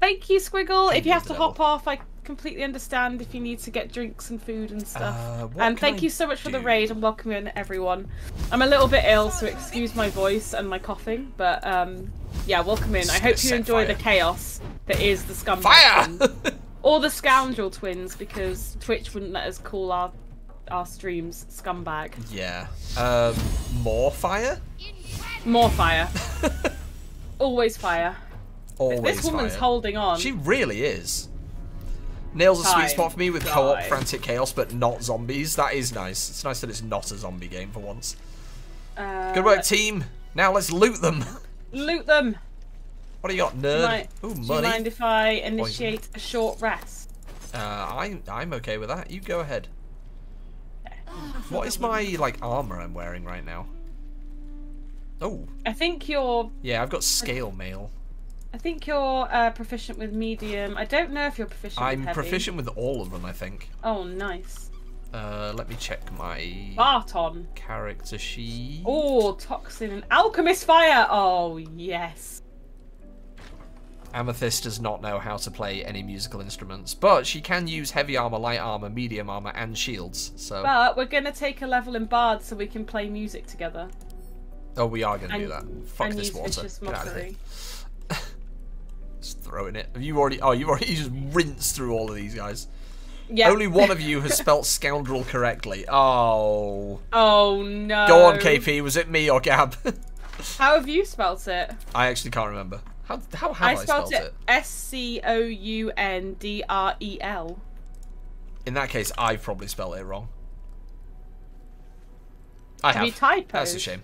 Thank you, Squiggle. Thank if you have to hop off, I completely understand if you need to get drinks and food and stuff. And thank you so much for the raid and welcome in, everyone. I'm a little bit ill, so excuse my voice and my coughing, but yeah, welcome in. I hope you enjoy the chaos that is the Scumbag Twins. Or the Scoundrel Twins, because Twitch wouldn't let us call our streams Scumbag. Yeah. More fire? More fire. Always fire. This woman's holding on. She really is. Nails a sweet spot for me with co-op frantic chaos, but not zombies. That is nice. It's nice that it's not a zombie game for once. Good work, team. Now let's loot them. Loot them. What do you got, nerd? Ooh, money. Do you mind if I initiate a short rest? I'm okay with that. You go ahead. What is my armor I'm wearing right now? Oh. I think you're. Yeah, I've got scale mail. I think you're proficient with medium. I don't know if you're proficient with heavy. I'm proficient with all of them, I think. Oh, nice. Let me check my Barton character sheet. Oh, toxin and alchemist fire. Oh, yes. Amethyst does not know how to play any musical instruments, but she can use heavy armor, light armor, medium armor, and shields. So. But we're going to take a level in Bard so we can play music together. Oh, we are going to do that. Fuck this water. Get out of here. Just throwing it. Have you already? Oh, you've already. You just rinsed through all of these guys. Yeah. Only one of you has spelt scoundrel correctly. Oh. Oh no. Go on, KP. Was it me or Gab? How have you spelt it? I actually can't remember. How have I spelled it? SCOUNDREL. In that case, I probably spelled it wrong. I have. You typoed? That's a shame.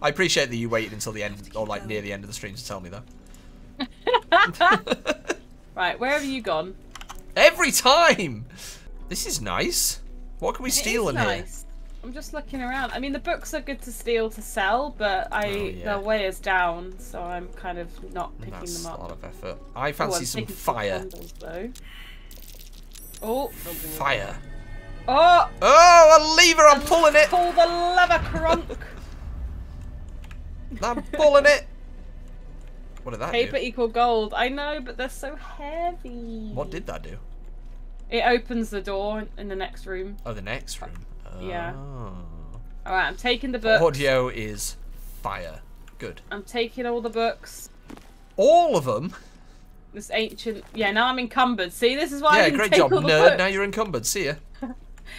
I appreciate that you waited until the end, or like near the end of the stream to tell me though. Right, where have you gone? Every time! This is nice. What can we steal in here? I'm just looking around. I mean, the books are good to steal to sell, but their weigh is down, so I'm kind of not picking them up. That's a lot of effort. I fancy some fire. Oh, fire. Oh! Oh, a lever! I'm pulling it! Pull the lever, crunk! I'm pulling it! What did that do? Paper equal gold. I know, but they're so heavy. What did that do? It opens the door in the next room. Oh, the next room. Yeah. Alright, I'm taking the books. Audio is fire. Good. I'm taking all the books. All of them? This ancient... Yeah, now I'm encumbered. See, this is why I didn't take all the books. Yeah, great job, nerd. Now you're encumbered. See ya.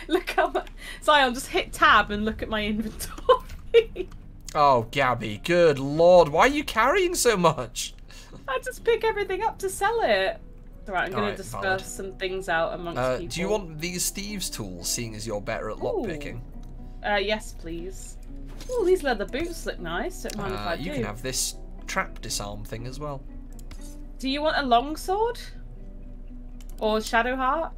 Look how much... Zion, just hit tab and look at my inventory. Oh, Gabby, good lord. Why are you carrying so much? I just pick everything up to sell it. Right, I'm going to disperse some things out amongst people. Do you want these thieves' tools, seeing as you're better at lockpicking? Yes, please. Oh, these leather boots look nice. Don't mind if I do. You can have this trap disarm thing as well. Do you want a longsword? Or Shadowheart?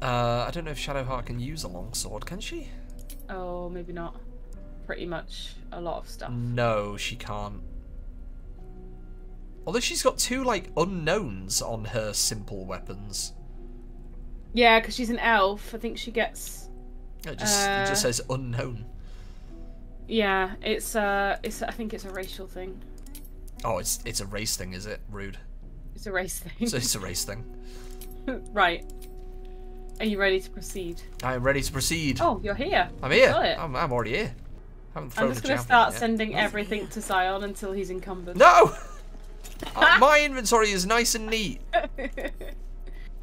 I don't know if Shadowheart can use a longsword, can she? Oh, maybe not. Pretty much a lot of stuff. No, she can't. Although she's got two, like, unknowns on her simple weapons. Yeah, because she's an elf. I think she gets... it just says unknown. Yeah, it's. I think it's a racial thing. Oh, it's a race thing, is it? Rude. It's a race thing. So it's a race thing. Right. Are you ready to proceed? I am ready to proceed. Oh, you're here. I'm here. I'm already here. I'm just going to start sending everything to Zion until he's encumbered. No! My inventory is nice and neat.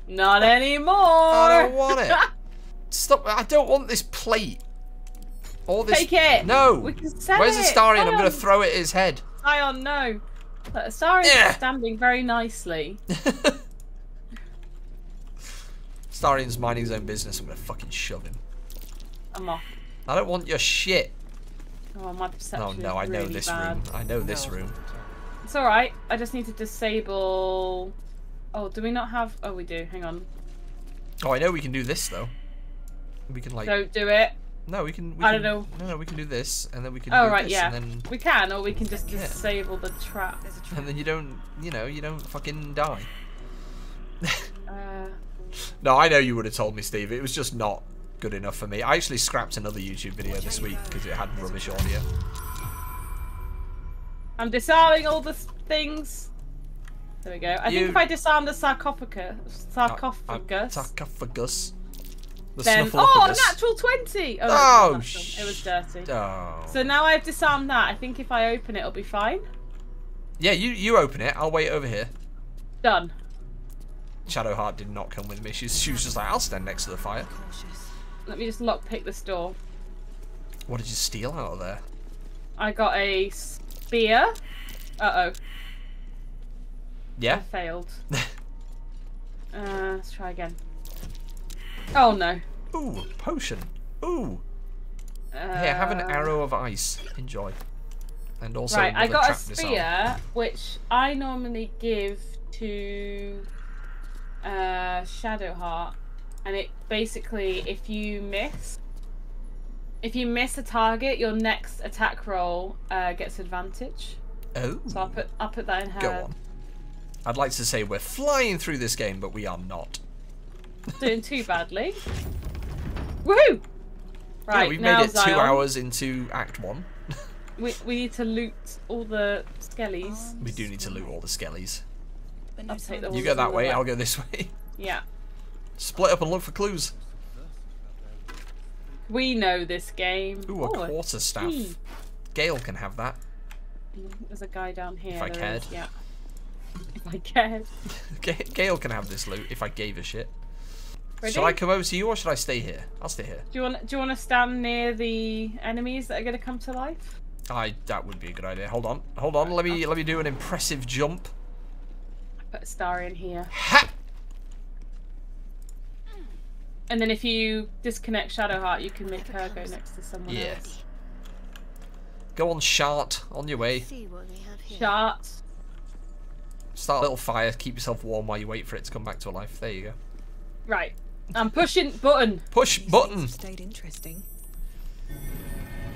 Not anymore. I don't want it. Stop. I don't want this plate. All this. Take it. No. We can sell Where's Astarion? I'm going to throw it at his head. Zion, no. Astarion is standing very nicely. Astarion's minding his own business. I'm going to fucking shove him. I'm off. I don't want your shit. Oh, my perception is really bad. I know this room. It's alright. I just need to disable... Oh, do we not have... Oh, we do. Hang on. Oh, I know we can do this, though. We can, like... Don't do it. No, we can... I don't know. No, we can do this, and then we can do this, and then... We can, or we can just disable the trap. There's a trap. And then you don't, you know, you don't fucking die. No, I know you would have told me, Steve. It was just not good enough for me. I actually scrapped another YouTube video this week because it had rubbish audio. I'm disarming all the things. There we go. I think if I disarm the sarcophagus. The snuffleupagus. Oh, natural 20! Oh, no, it was dirty. Oh. So now I've disarmed that. I think if I open it, it'll be fine. Yeah, you open it. I'll wait over here. Done. Shadowheart did not come with me. She was just like, I'll stand next to the fire. Let me just lockpick this door. What did you steal out of there? I got a spear. Uh-oh. Yeah? I failed. Let's try again. Oh, no. Ooh, potion. Ooh. Here, have an arrow of ice. Enjoy. And also right, I got a spear, which I normally give to... Shadowheart, and it basically, if you miss a target, your next attack roll gets advantage. Oh. So I'll put that in her. Go on. I'd like to say we're flying through this game, but we are not. Doing too badly. Woohoo! Right, yeah, we've now made it 2 hours into Act 1. We need to loot all the skellies. We do need to loot all the skellies. I'll take the you go that way, I'll go this way. Yeah. Split up and look for clues. We know this game. Ooh, a quarterstaff. Gale can have that. There's a guy down here. If I cared. Yeah. If I cared. Gale can have this loot if I gave a shit. Ready? Shall I come over to you or should I stay here? I'll stay here. Do you want to stand near the enemies that are going to come to life? That would be a good idea. Hold on. Hold on. Right, let me do an impressive jump. I put a star in here. Ha! And then if you disconnect Shadowheart, you can make her go next to someone else. Go on, Shart. On your way. Shart. Start a little fire. Keep yourself warm while you wait for it to come back to life. There you go. Right. I'm pushing button. Push button. Stayed interesting.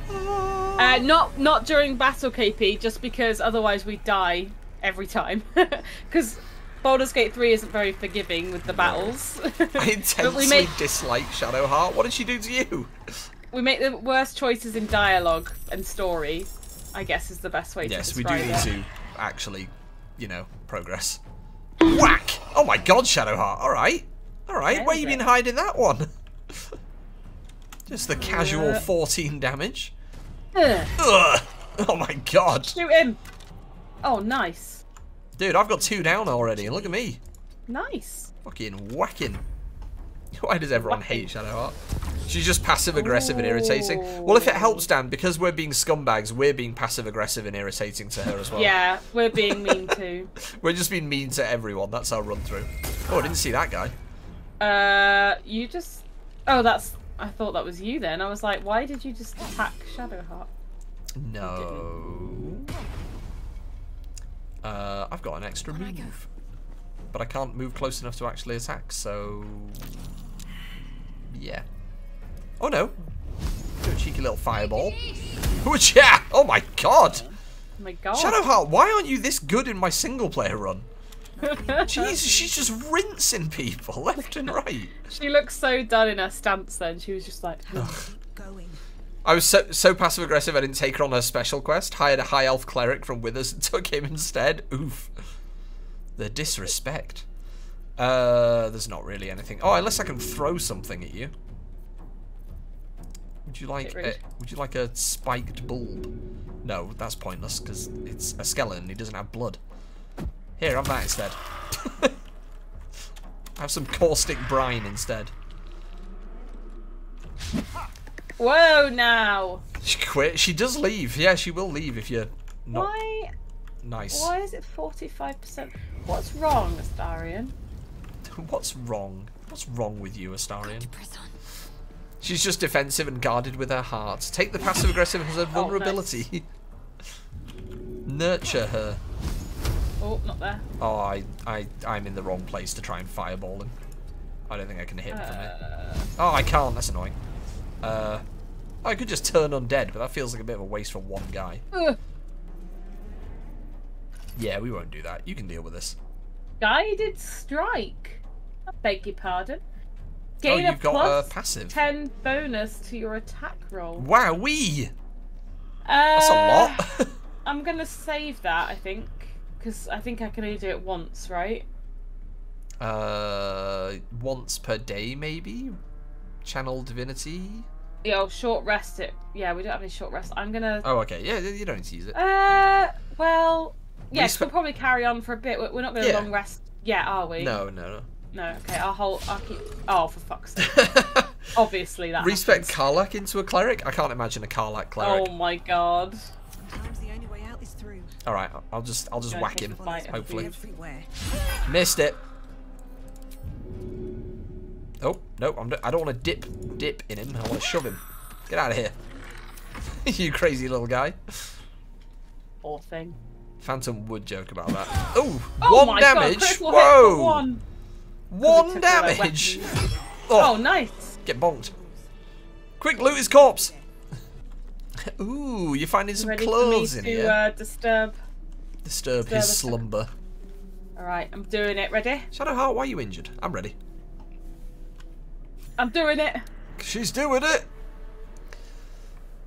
Not during battle, KP, just because otherwise we die every time. Because... Baldur's Gate 3 isn't very forgiving with the battles. I intensely dislike Shadowheart. What did she do to you? We make the worst choices in dialogue and story, I guess is the best way to describe it. Yes, we do need to actually, you know, progress. Whack! Oh my god, Shadowheart. Alright. Alright, where you been hiding that one? Just the casual 14 damage. Ugh. Oh my god. Shoot him. Oh, nice. Dude, I've got 2 down already, and look at me. Nice. Fucking whacking. Why does everyone hate Shadowheart? She's just passive-aggressive and irritating. Well, if it helps, Dan, because we're being scumbags, we're being passive-aggressive and irritating to her as well. Yeah, we're being mean too. We're just being mean to everyone. That's our run-through. Oh, I didn't see that guy. You just... Oh, that's... I thought that was you then. I was like, why did you just attack Shadowheart? No... I've got an extra move, but I can't move close enough to actually attack, so... Yeah. Oh no! Do a cheeky little fireball. Yeah! Oh my god! Oh my god. Shadowheart, why aren't you this good in my single-player run? Jeez, she's just rinsing people left and right. She looks so done in her stance then, she was just like... I was so passive-aggressive I didn't take her on her special quest. Hired a high elf cleric from Withers and took him instead. Oof. The disrespect. There's not really anything. Oh, unless I can throw something at you. Would you like a spiked bulb? No, that's pointless because it's a skeleton and he doesn't have blood. Here, have that instead. Have some caustic brine instead. Whoa, now! She quit. She does leave. Yeah, she will leave if you're not nice. Why is it 45%? What's wrong, Astarion? What's wrong? What's wrong with you, Astarion? She's just defensive and guarded with her heart. Take the passive-aggressive as a vulnerability. Nice. Nurture her. Oh, not there. Oh, I'm in the wrong place to try and fireball him. I don't think I can hit him from it. Oh, I can't. That's annoying. I could just turn undead, but that feels like a bit of a waste for one guy. Yeah, we won't do that. You can deal with this. Guided strike. I beg your pardon. Gain you've got a passive 10 bonus to your attack roll. Wowee! That's a lot. I'm gonna save that, I think, because I think I can only do it once, right? Once per day, maybe. Channel divinity. Yeah, short rest it. Yeah, we don't have any short rest. I'm gonna. Oh, okay. Yeah, you don't need to use it. Well, yeah, we'll probably carry on for a bit. We're not gonna long rest. Yeah, are we? No. No. Okay, I'll keep. Oh, for fuck's sake. Obviously that. Respect Karlach into a cleric. I can't imagine a Karlach cleric. Oh my god. Sometimes the only way out is through. All right, I'll just whack him. Hopefully. Missed it. Oh, no, I don't want to dip in him. I want to shove him. Get out of here. You crazy little guy. Poor thing. Phantom would joke about that. Ooh, oh, one damage. God, whoa. One damage. Oh, nice. Get bonked. Quick, loot his corpse. Ooh, you're finding some clothes in here. Ready for me to disturb Disturb his slumber. Alright, I'm doing it. Ready? Shadowheart, why are you injured? I'm ready. I'm doing it. She's doing it.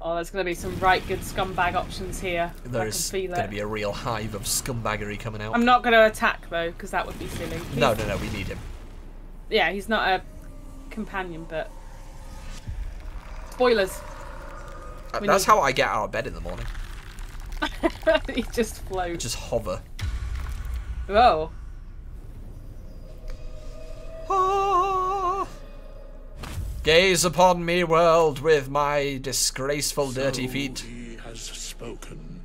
Oh, there's going to be some right good scumbag options here. There's going to be a real hive of scumbaggery coming out. I'm not going to attack, though, because that would be silly. He's... No, no, no, we need him. Yeah, he's not a companion, but... Spoilers. That's how I get out of bed in the morning. He just floats. Just hover. Whoa. Ah. Gaze upon me, world, with my disgraceful dirty feet. So he has spoken,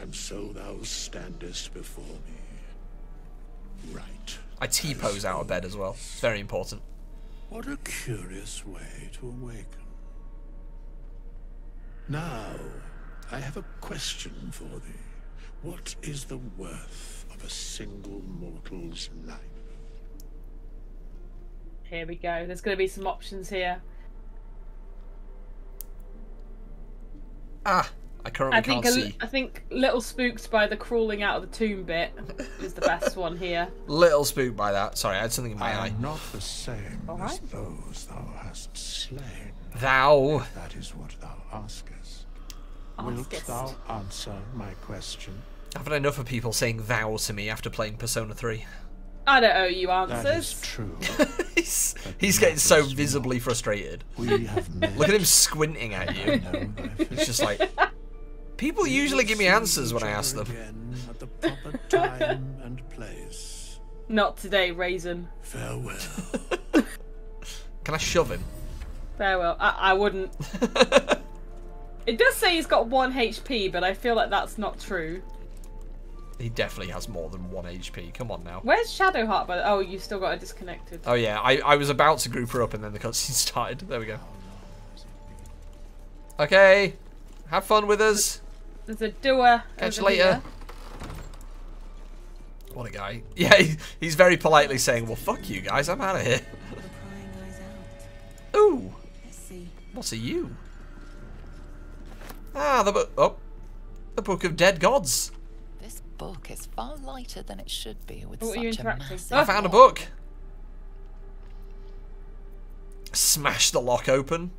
and so thou standest before me. Right. I T-pose out of bed as well. It's very important. What a curious way to awaken. Now, I have a question for thee. What is the worth of a single mortal's life? Here we go. There's going to be some options here. Ah, I currently can't see. I think little spooked by the crawling out of the tomb bit is the best one here. Little spooked by that. Sorry, I had something in my eye. Not the same as those thou hast slain. Thou. If that is what thou askest. Wilt thou answer my question? I've had enough of people saying thou to me after playing Persona 3. I don't owe you answers. That is true. he's getting so visibly frustrated. Look at him squinting at you. It's just like, people usually give me answers when I ask them. At the proper time and place. Not today, Raisin. Farewell. Can I shove him? Farewell. I wouldn't. It does say he's got 1 HP, but I feel like that's not true. He definitely has more than 1 HP. Come on now. Where's Shadowheart? By the... Oh, you still got it disconnected. Oh yeah, I was about to group her up and then the cutscene started. There we go. Okay, have fun with us. There's a doer. Catch you later. Here. What a guy. Yeah, he's very politely saying, "Well, fuck you guys, I'm out of here." Ooh. What are you? Ah, the book. Oh, the Book of Dead Gods. Book is far lighter than it should be with such a massive... I found a book. Smash the lock open.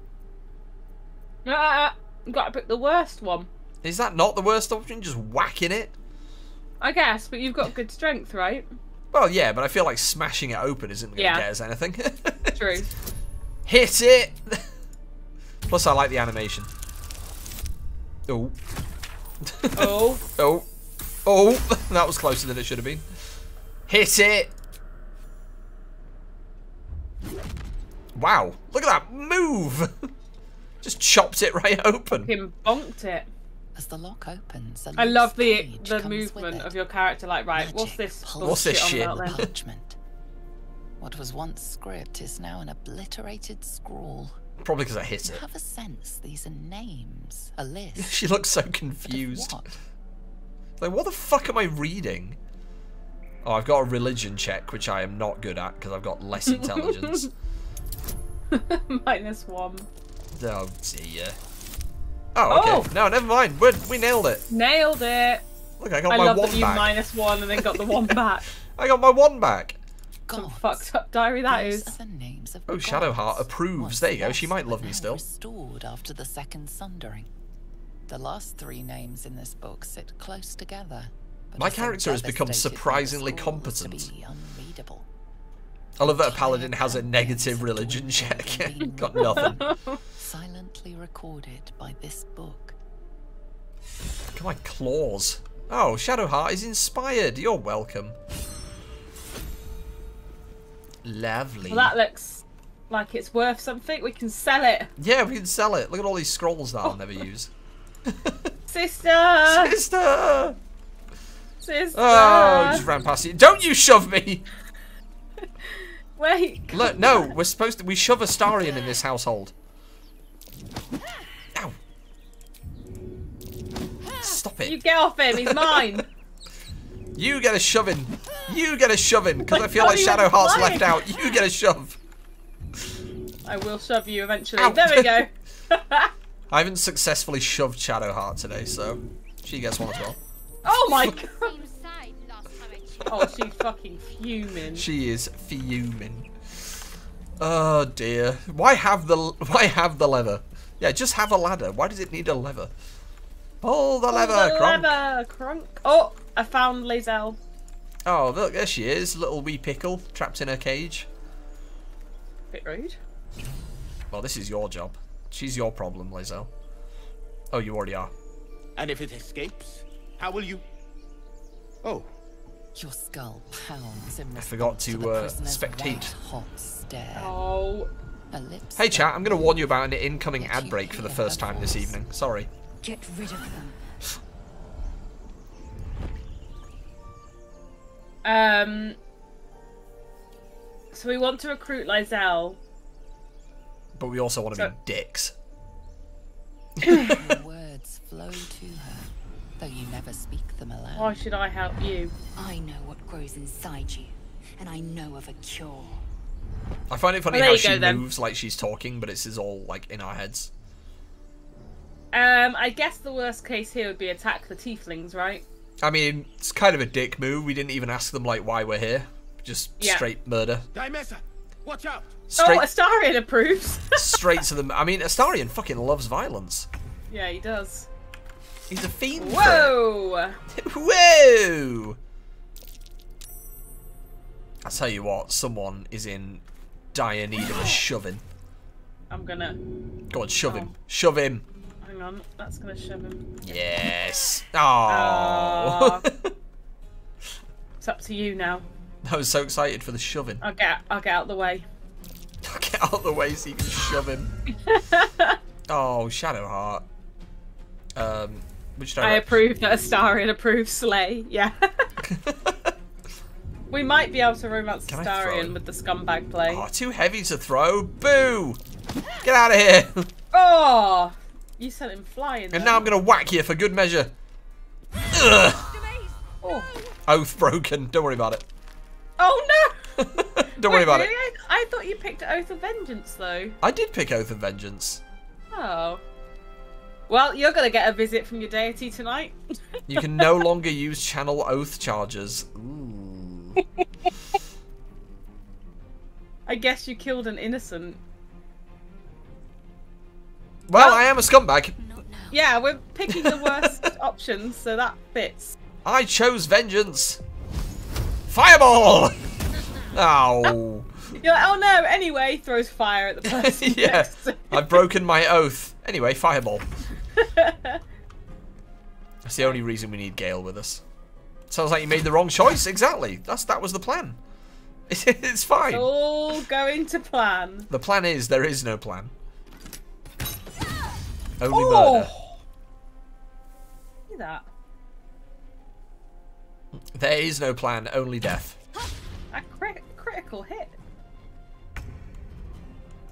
I've got to pick the worst one. Is that not the worst option? Just whacking it? I guess, but you've got good strength, right? Well, yeah, but I feel like smashing it open isn't going to get us anything. True. Hit it! Plus, I like the animation. Oh. Oh. Oh. Oh, that was closer than it should have been. Hit it! Wow, look at that move! Just chopped it right open. Fucking bonked it. As the lock opens, I love the movement of your character. Like, right, what's this? What's this shit? Parchment. What was once script is now an obliterated scrawl. Probably because I hit it. You have a sense. These are names, a list. She looks so confused. Like, what the fuck am I reading? Oh, I've got a religion check, which I am not good at because I've got less intelligence. -1. Oh dear. Oh, okay. Oh. No, never mind. We nailed it. Nailed it. Look, I got my one back. I love that you -1 and then got the 1 back. I got my 1 back. Some fucked up diary that is. Oh, Shadowheart approves. There you go. She might love me still. Restored after the second sundering. The last 3 names in this book sit close together. My character has become surprisingly competent. I love that a paladin has a negative religion check. Got nothing. Silently recorded by this book. Look at my claws. Oh, Shadowheart is inspired. You're welcome. Lovely. Well, that looks like it's worth something. We can sell it. Yeah, we can sell it. Look at all these scrolls that I'll never use. Sister! Sister! Sister! Oh, I just ran past you. Don't you shove me! Wait. Look, no, we're supposed to. We shove Astarion in this household. Ow! Stop it! You get off him. He's mine. You get a shoving. You get a shoving because I feel like Shadowheart's left out. You get a shove. I will shove you eventually. Ow. There we go. I haven't successfully shoved Shadowheart today, so she gets one as well. Oh my god! Oh, she's fucking fuming. She is fuming. Oh dear. Why have the lever? Yeah, just have a ladder. Why does it need a lever? Pull the lever, Kronk. Oh, I found Lae'zel. Oh, look, there she is, little wee pickle, trapped in her cage. Bit rude. Well, this is your job. She's your problem, Lae'zel. Oh, you already are. And if it escapes, how will you... Oh. Your skull pounds in I forgot to spectate. Oh. Hey chat, I'm going to warn you about an incoming ad break for the first time this evening. Sorry. Get rid of them. So we want to recruit Lae'zel. But we also want to be dicks. Your words flow to her, though you never speak them aloud. Why should I help you? I know what grows inside you, and I know of a cure. I find it funny how she moves like she's talking, but it's all like in our heads. I guess the worst case here would be attack the tieflings, right? I mean, it's kind of a dick move. We didn't even ask them like why we're here. Just straight murder. Dimessa, watch out! Straight, oh, Astarion approves. Straight to them. I mean, Astarion fucking loves violence. Yeah, he does. He's a fiend. Whoa! Whoa! I tell you what, someone is in dire need of a shoving. I'm gonna. Go on, shove him. Shove him. Hang on, that's gonna shove him. Yes. Oh. It's up to you now. I was so excited for the shoving. I'll get out of the way. I'll get out of the way so you can shove him. Oh, Shadowheart. Which I approve that Astarion approves Slay. Yeah. We might be able to romance Astarion with the scumbag play. Oh, too heavy to throw. Boo! Get out of here! Oh! You sent him flying. And now I'm going to whack you for good measure. Oh. Oath broken. Don't worry about it. Oh no! Don't worry about it. I thought you picked Oath of Vengeance though. I did pick Oath of Vengeance. Oh. Well, you're going to get a visit from your deity tonight. You can no longer use channel oath charges. Ooh. I guess you killed an innocent. Well, I am a scumbag. Yeah, we're picking the worst options, so that fits. I chose vengeance. Fireball! Ow. You're like, oh no, anyway, throws fire at the person. Yeah, I've broken my oath. Anyway, fireball. That's the only reason we need Gale with us. Sounds like you made the wrong choice. Exactly. That was the plan. It's fine. It's all going to plan. The plan is there is no plan. Only murder. Look at that. There is no plan, only death. A critical hit.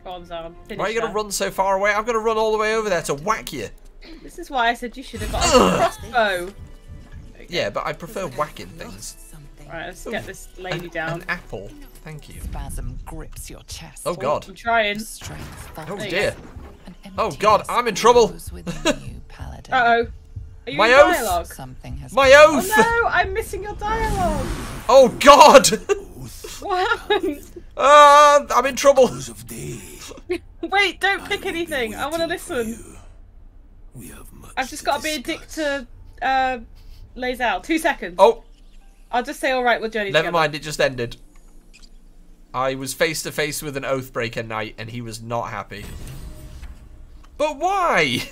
Go on, Zahn. Why are you going to run so far away? I've got to run all the way over there to whack you. This is why I said you should have got a crossbow. Okay. Yeah, but I prefer whacking things. Right, let's get this lady down. An apple. Thank you. Spasm grips your chest. Oh, God. I'm trying. Oh, dear. Oh, God, I'm in trouble. Uh-oh. Are you in dialogue? Something has My oath! Oh no, I'm missing your dialogue! Oh god! What? I'm in trouble! Wait, don't pick anything! I want to listen! I've just got to be a dick to Lae'zel. 2 seconds. Oh! I'll just say alright, we'll journey together. Never mind, it just ended. I was face to face with an Oathbreaker knight and he was not happy. But why?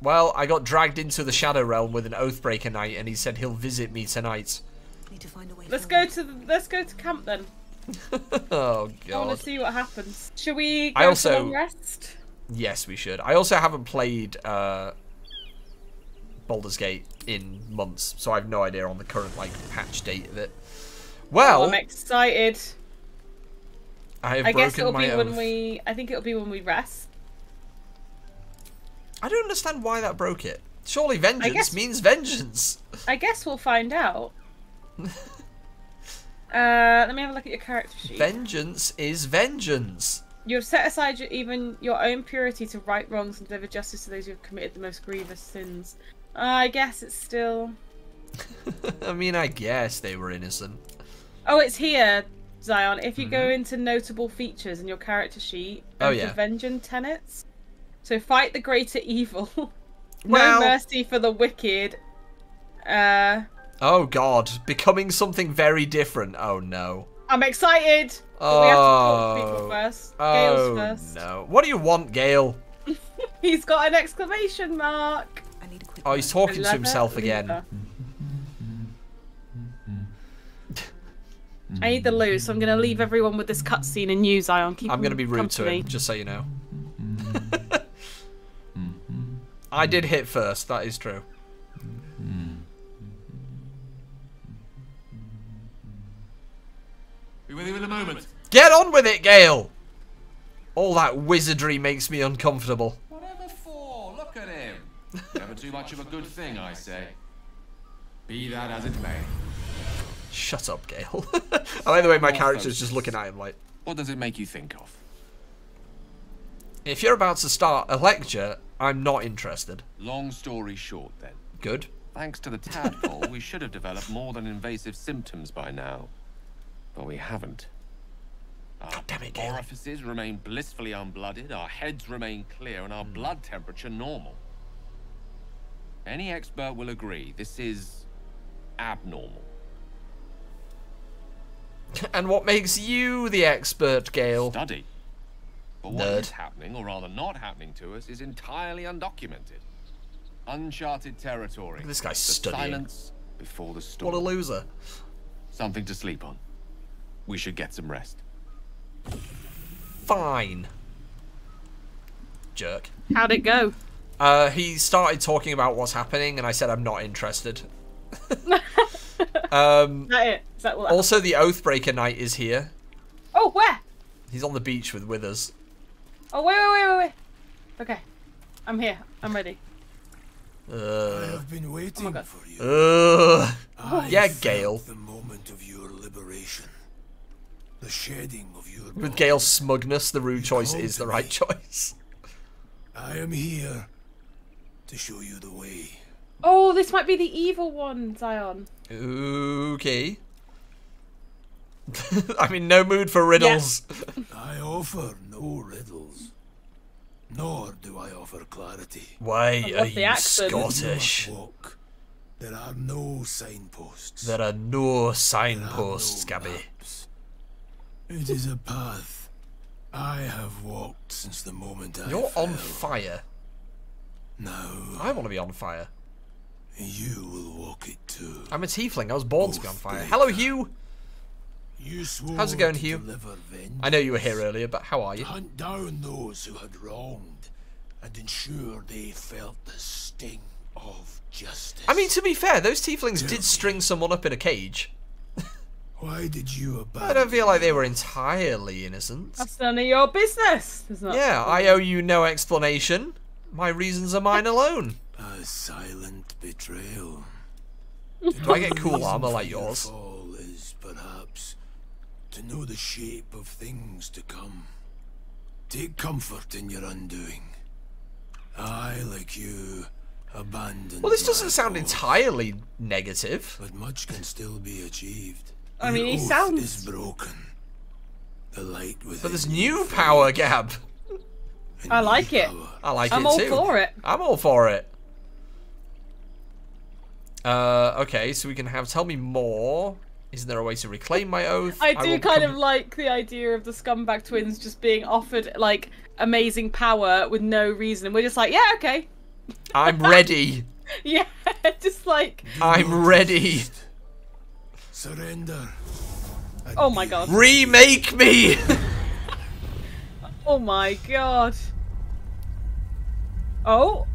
Well, I got dragged into the Shadow Realm with an Oathbreaker knight, and he said he'll visit me tonight. Need to find a way let's go to camp then. Oh god! I want to see what happens. Should we go to long rest? Yes, we should. I also haven't played Baldur's Gate in months, so I have no idea on the current like patch date of it. Well, I'm excited. I have broken my oath. I guess it'll be when we. I think it'll be when we rest. I don't understand why that broke it. Surely vengeance means vengeance. I guess we'll find out. Let me have a look at your character sheet. Vengeance is vengeance. You have set aside your own purity to right wrongs and deliver justice to those who have committed the most grievous sins. I guess it's still... I mean, I guess they were innocent. Oh, it's here, Zion. If you go into notable features in your character sheet, prevention tenets. So fight the greater evil. No mercy for the wicked. Oh God, becoming something very different. Oh no. I'm excited. Oh. We have to talk to people first. Oh, Gale's first. No. What do you want, Gale? He's got an exclamation mark. I need a quick one. He's talking to himself again. I need the loo, so I'm going to leave everyone with this cutscene and you, Zion. I'm going to be rude to him, just so you know. I did hit first, that is true. Be with you in a moment. Get on with it, Gale! All that wizardry makes me uncomfortable. Whatever for, look at him. Never too much of a good thing, I say. Be that as it may. Shut up, Gale. I like the way my character's just looking at him like... What does it make you think of? If you're about to start a lecture, I'm not interested. Long story short, then. Good. Thanks to the tadpole, we should have developed more than invasive symptoms by now. But we haven't. God damn it, Gale. Our orifices remain blissfully unblooded, our heads remain clear, and our blood temperature normal. Any expert will agree, this is... abnormal. And what makes you the expert, Gale? Study. But what is happening, or rather not happening to us, is entirely undocumented. Uncharted territory. This guy's studying. Silence before the storm. What a loser. Something to sleep on. We should get some rest. Fine. Jerk. How'd it go? He started talking about what's happening, and I said I'm not interested. Is that it? Is that what also, the Oathbreaker Knight is here. Oh, where? He's on the beach with Withers. Oh, wait. Okay. I'm here. I'm ready. I have been waiting for you. Yeah, Gale. The moment of your liberation. The shedding of your with Gale's smugness, the rude choice is the right choice. I am here to show you the way. Oh, this might be the evil one, Zion. Okay. I mean, no mood for riddles. Yeah. I offer no riddles. Nor do I offer clarity. Why are you Scottish? You walk. There are no signposts. There are no signposts, Gabby. It is a path I have walked since the moment I You're fell. On fire. No. I want to be on fire. You will walk it too. I'm a tiefling. I was born to be on fire. Hello, Hugh. You swore How's it going, Hugh? I know you were here earlier, but how are you? Hunt down those who had wronged and ensure they felt the sting of justice. I mean, to be fair, those tieflings did string someone up in a cage. Why did you abandon? I don't feel like they were entirely innocent. That's none of your business. Yeah, I owe you no explanation. My reasons are mine alone. A silent betrayal. Do I get cool armor like yours? The fall is perhaps to know the shape of things to come. Take comfort in your undoing. I, like you, abandoned. Well, this doesn't sound entirely negative. But much can still be achieved. I mean, he sounds. Is broken. The light within. But there's new power, Gab. I like it. I like it too. I'm all for it. I'm all for it. Okay, so we can have tell me more. Is there a way to reclaim my oath? I do kind of like the idea of the scumbag twins just being offered like amazing power with no reason. And we're just like, yeah, okay. I'm ready. Yeah, just like I'm ready. Surrender. Oh my God. Remake me. Oh my God. Oh.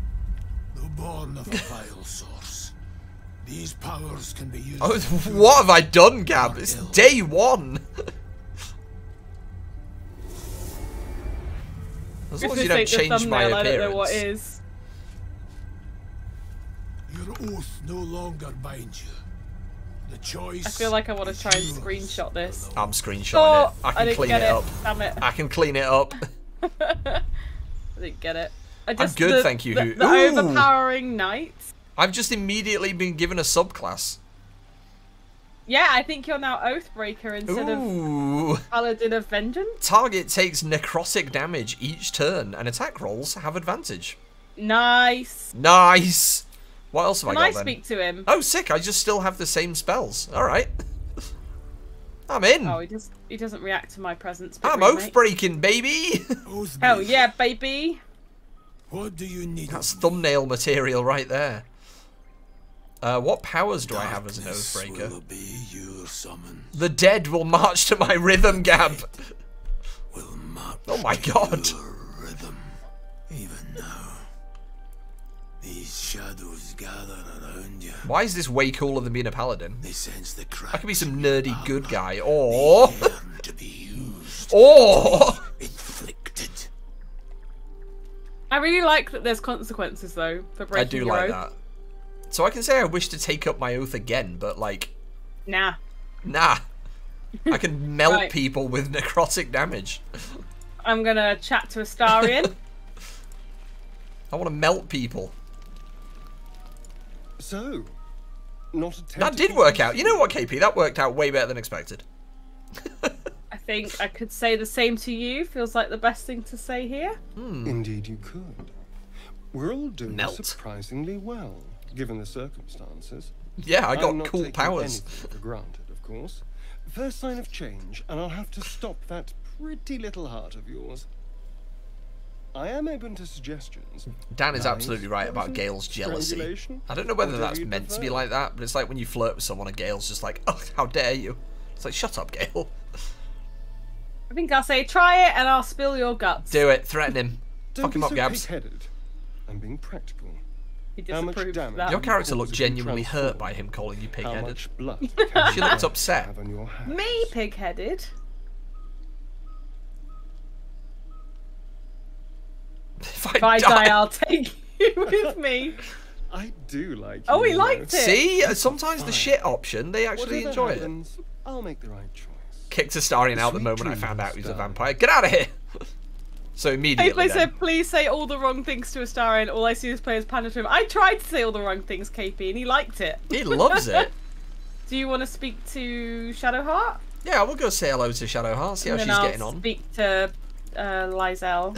The born of a vile source. These powers can be used. Oh, what have I done, Gab? It's day one. As long as you don't change my appearance. I don't know what is. Your oath no longer binds you. The choice. I feel like I want to try and screenshot this. I'm screenshotting it. I can clean it up. Damn it. I can clean it up. I didn't get it. I'm good, thank you. The overpowering knights. I've just immediately been given a subclass. Yeah, I think you're now Oathbreaker instead of Paladin of Vengeance. Target takes necrotic damage each turn, and attack rolls have advantage. Nice. Nice. What else have I got then? Can I speak to him? Oh, sick. I just still have the same spells. All right. I'm in. Oh, he doesn't react to my presence. I'm oath-breaking, baby. Hell yeah, baby. What do you need? That's thumbnail material right there. What powers do I have as an Oathbreaker? The dead will march to my rhythm, Gab. Oh my god. Even now, these shadows gather around you. Why is this way cooler than being a paladin? They sense the crack. I could be some nerdy good guy, or inflicted. I really like that there's consequences though for breaking. I do like that. So I can say I wish to take up my oath again, but like, nah. I can melt people with necrotic damage. I'm gonna chat to Astarion. I want to melt people. So, that did work out. You know what, KP? That worked out way better than expected. I think I could say the same to you. Feels like the best thing to say here. Hmm. Indeed, you could. We're all doing surprisingly well, given the circumstances. Yeah, I got cool powers. For granted, of course. First sign of change, and I'll have to stop that pretty little heart of yours. I am open to suggestions. Dan is absolutely right about Gale's jealousy. I don't know whether that's meant to be like that, but it's like when you flirt with someone and Gale's just like, oh, how dare you. It's like, shut up, Gale. I think I'll say, try it and I'll spill your guts. Do it. Threaten him. Fuck him up, Gabs. I'm being practical. He disapproves that. Your character looked genuinely hurt by him calling you pig-headed. She looked upset. Me, pig-headed? If I die, I'll take you with me. I do like you. Oh, he liked it. See, sometimes the shit option, they actually enjoy it. I'll make the right choice. Kicked Astarion out the moment I found out he's a vampire. Get out of here. So immediately. They said, please say all the wrong things to Astarion. All I see is players pander to him. I tried to say all the wrong things, KP, and he liked it. He loves it. Do you want to speak to Shadowheart? Yeah, we'll go say hello to Shadowheart, see how she's getting on. Speak to Lae'zel.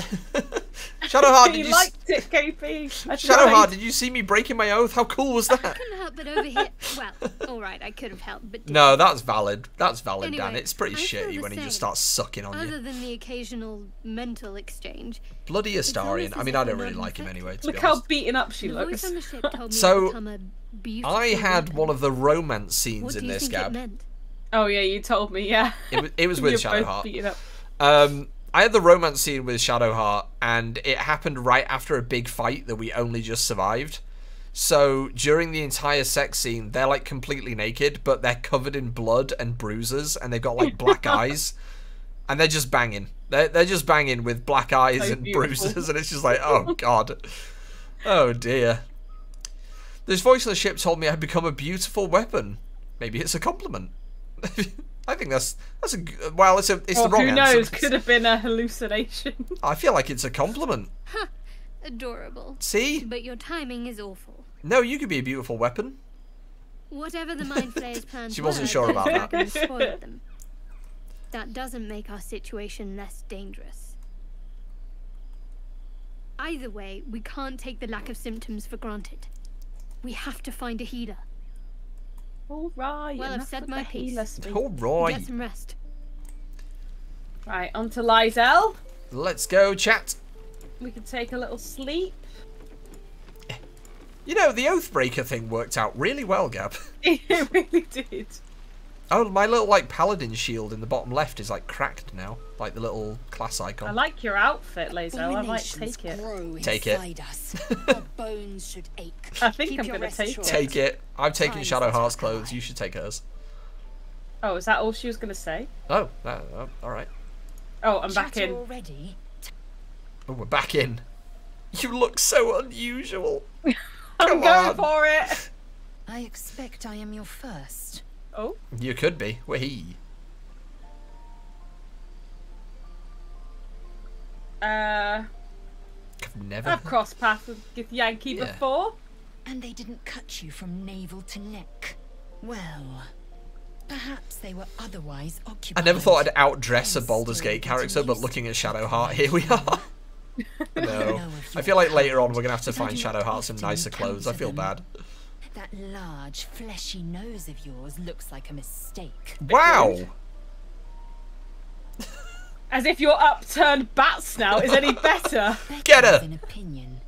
Shadowheart, did you liked it, KP. Shadowheart, did you see me breaking my oath? How cool was that? I couldn't help but overhear. Well, all right, I could have helped, but no, that's valid. That's valid, anyway, Dan. It's pretty shitty when he just starts sucking on you. Other than the occasional mental exchange. Bloody Astarion. I mean, I don't really like him anyway. Look how beaten up she looks. So, I had one of the romance scenes in this, Gab. Oh yeah, you told me. Yeah. It was with Shadowheart. I had the romance scene with Shadowheart, and it happened right after a big fight that we only just survived. So during the entire sex scene, they're like completely naked, but they're covered in blood and bruises, and they've got like black eyes, and they're just banging. They're just banging with black eyes and bruises, and it's just like, oh god, oh dear. This voice on the ship told me I'd become a beautiful weapon. Maybe it's a compliment. I think that's a well. It's the wrong answer. Who knows? Could have been a hallucination. I feel like it's a compliment. Huh, adorable. See? But your timing is awful. No, you could be a beautiful weapon. Whatever the mind flayers planned. She wasn't sure about that. Spoil them. That doesn't make our situation less dangerous. Either way, we can't take the lack of symptoms for granted. We have to find a healer. All right. Well, I've said my piece. All right. Get some rest. Right, on to Lae'zel. Let's go, chat. We could take a little sleep. You know, the Oathbreaker thing worked out really well, Gab. It really did. Oh, my little like paladin shield in the bottom left is like cracked now, like the little class icon. I like your outfit, Lae'zel. I might take it. Take it. Our bones should ache. I think I'm gonna take it. Take it. I'm taking Shadowheart's clothes. You should take hers. Oh, is that all she was gonna say? Oh, all right. Oh, I'm back in. Already? Oh, we're back in. You look so unusual. I'm going for it. I expect I am your first. Oh. You could be. Wee. I've never crossed paths with Githyanki before. And they didn't cut you from navel to neck. Well, perhaps they were otherwise occupied. I never thought I'd outdress a Baldur's Gate character, but looking at Shadowheart, here we are. No. I feel like later on we're going to have to find Shadowheart some nicer clothes. I feel bad. That large, fleshy nose of yours looks like a mistake. Wow! As if your upturned bat snout is any better. Get her! An opinion,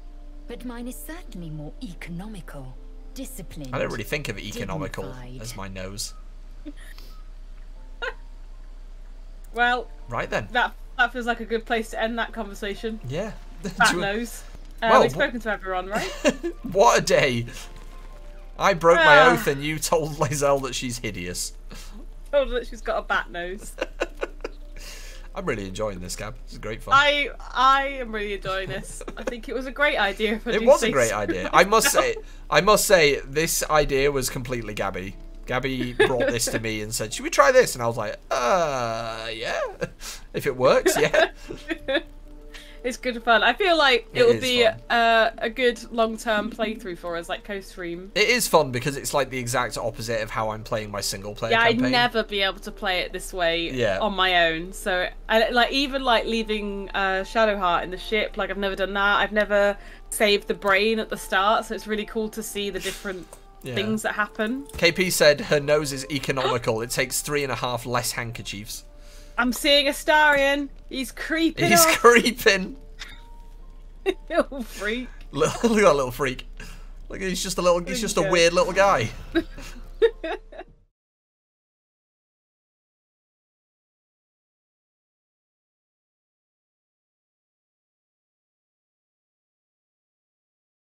but mine is certainly more economical, disciplined. I don't really think of economical dignified. As my nose. Well, right then. That feels like a good place to end that conversation. Yeah. Bat nose. Well, we've spoken to everyone, right? What a day! I broke my oath, and you told Lae'zel that she's hideous. Told her that she's got a bat nose. I'm really enjoying this, Gab. It's great fun. I am really enjoying this. I think it was a great idea. It was a great idea. I must say, this idea was completely Gabby. Gabby brought this to me and said, "Should we try this?" And I was like, yeah. If it works, yeah." It's good fun. I feel like it will be a good long-term playthrough for us, like co-stream. It is fun because it's like the exact opposite of how I'm playing my single-player campaign. I'd never be able to play it this way on my own. So, even leaving Shadowheart in the ship, like I've never done that. I've never saved the brain at the start, so it's really cool to see the different things that happen. KP said her nose is economical. It takes 3.5 less handkerchiefs. I'm seeing Astarion. He's creeping. He's creeping. Little freak. Look at that little freak. Look, he's just a weird little guy.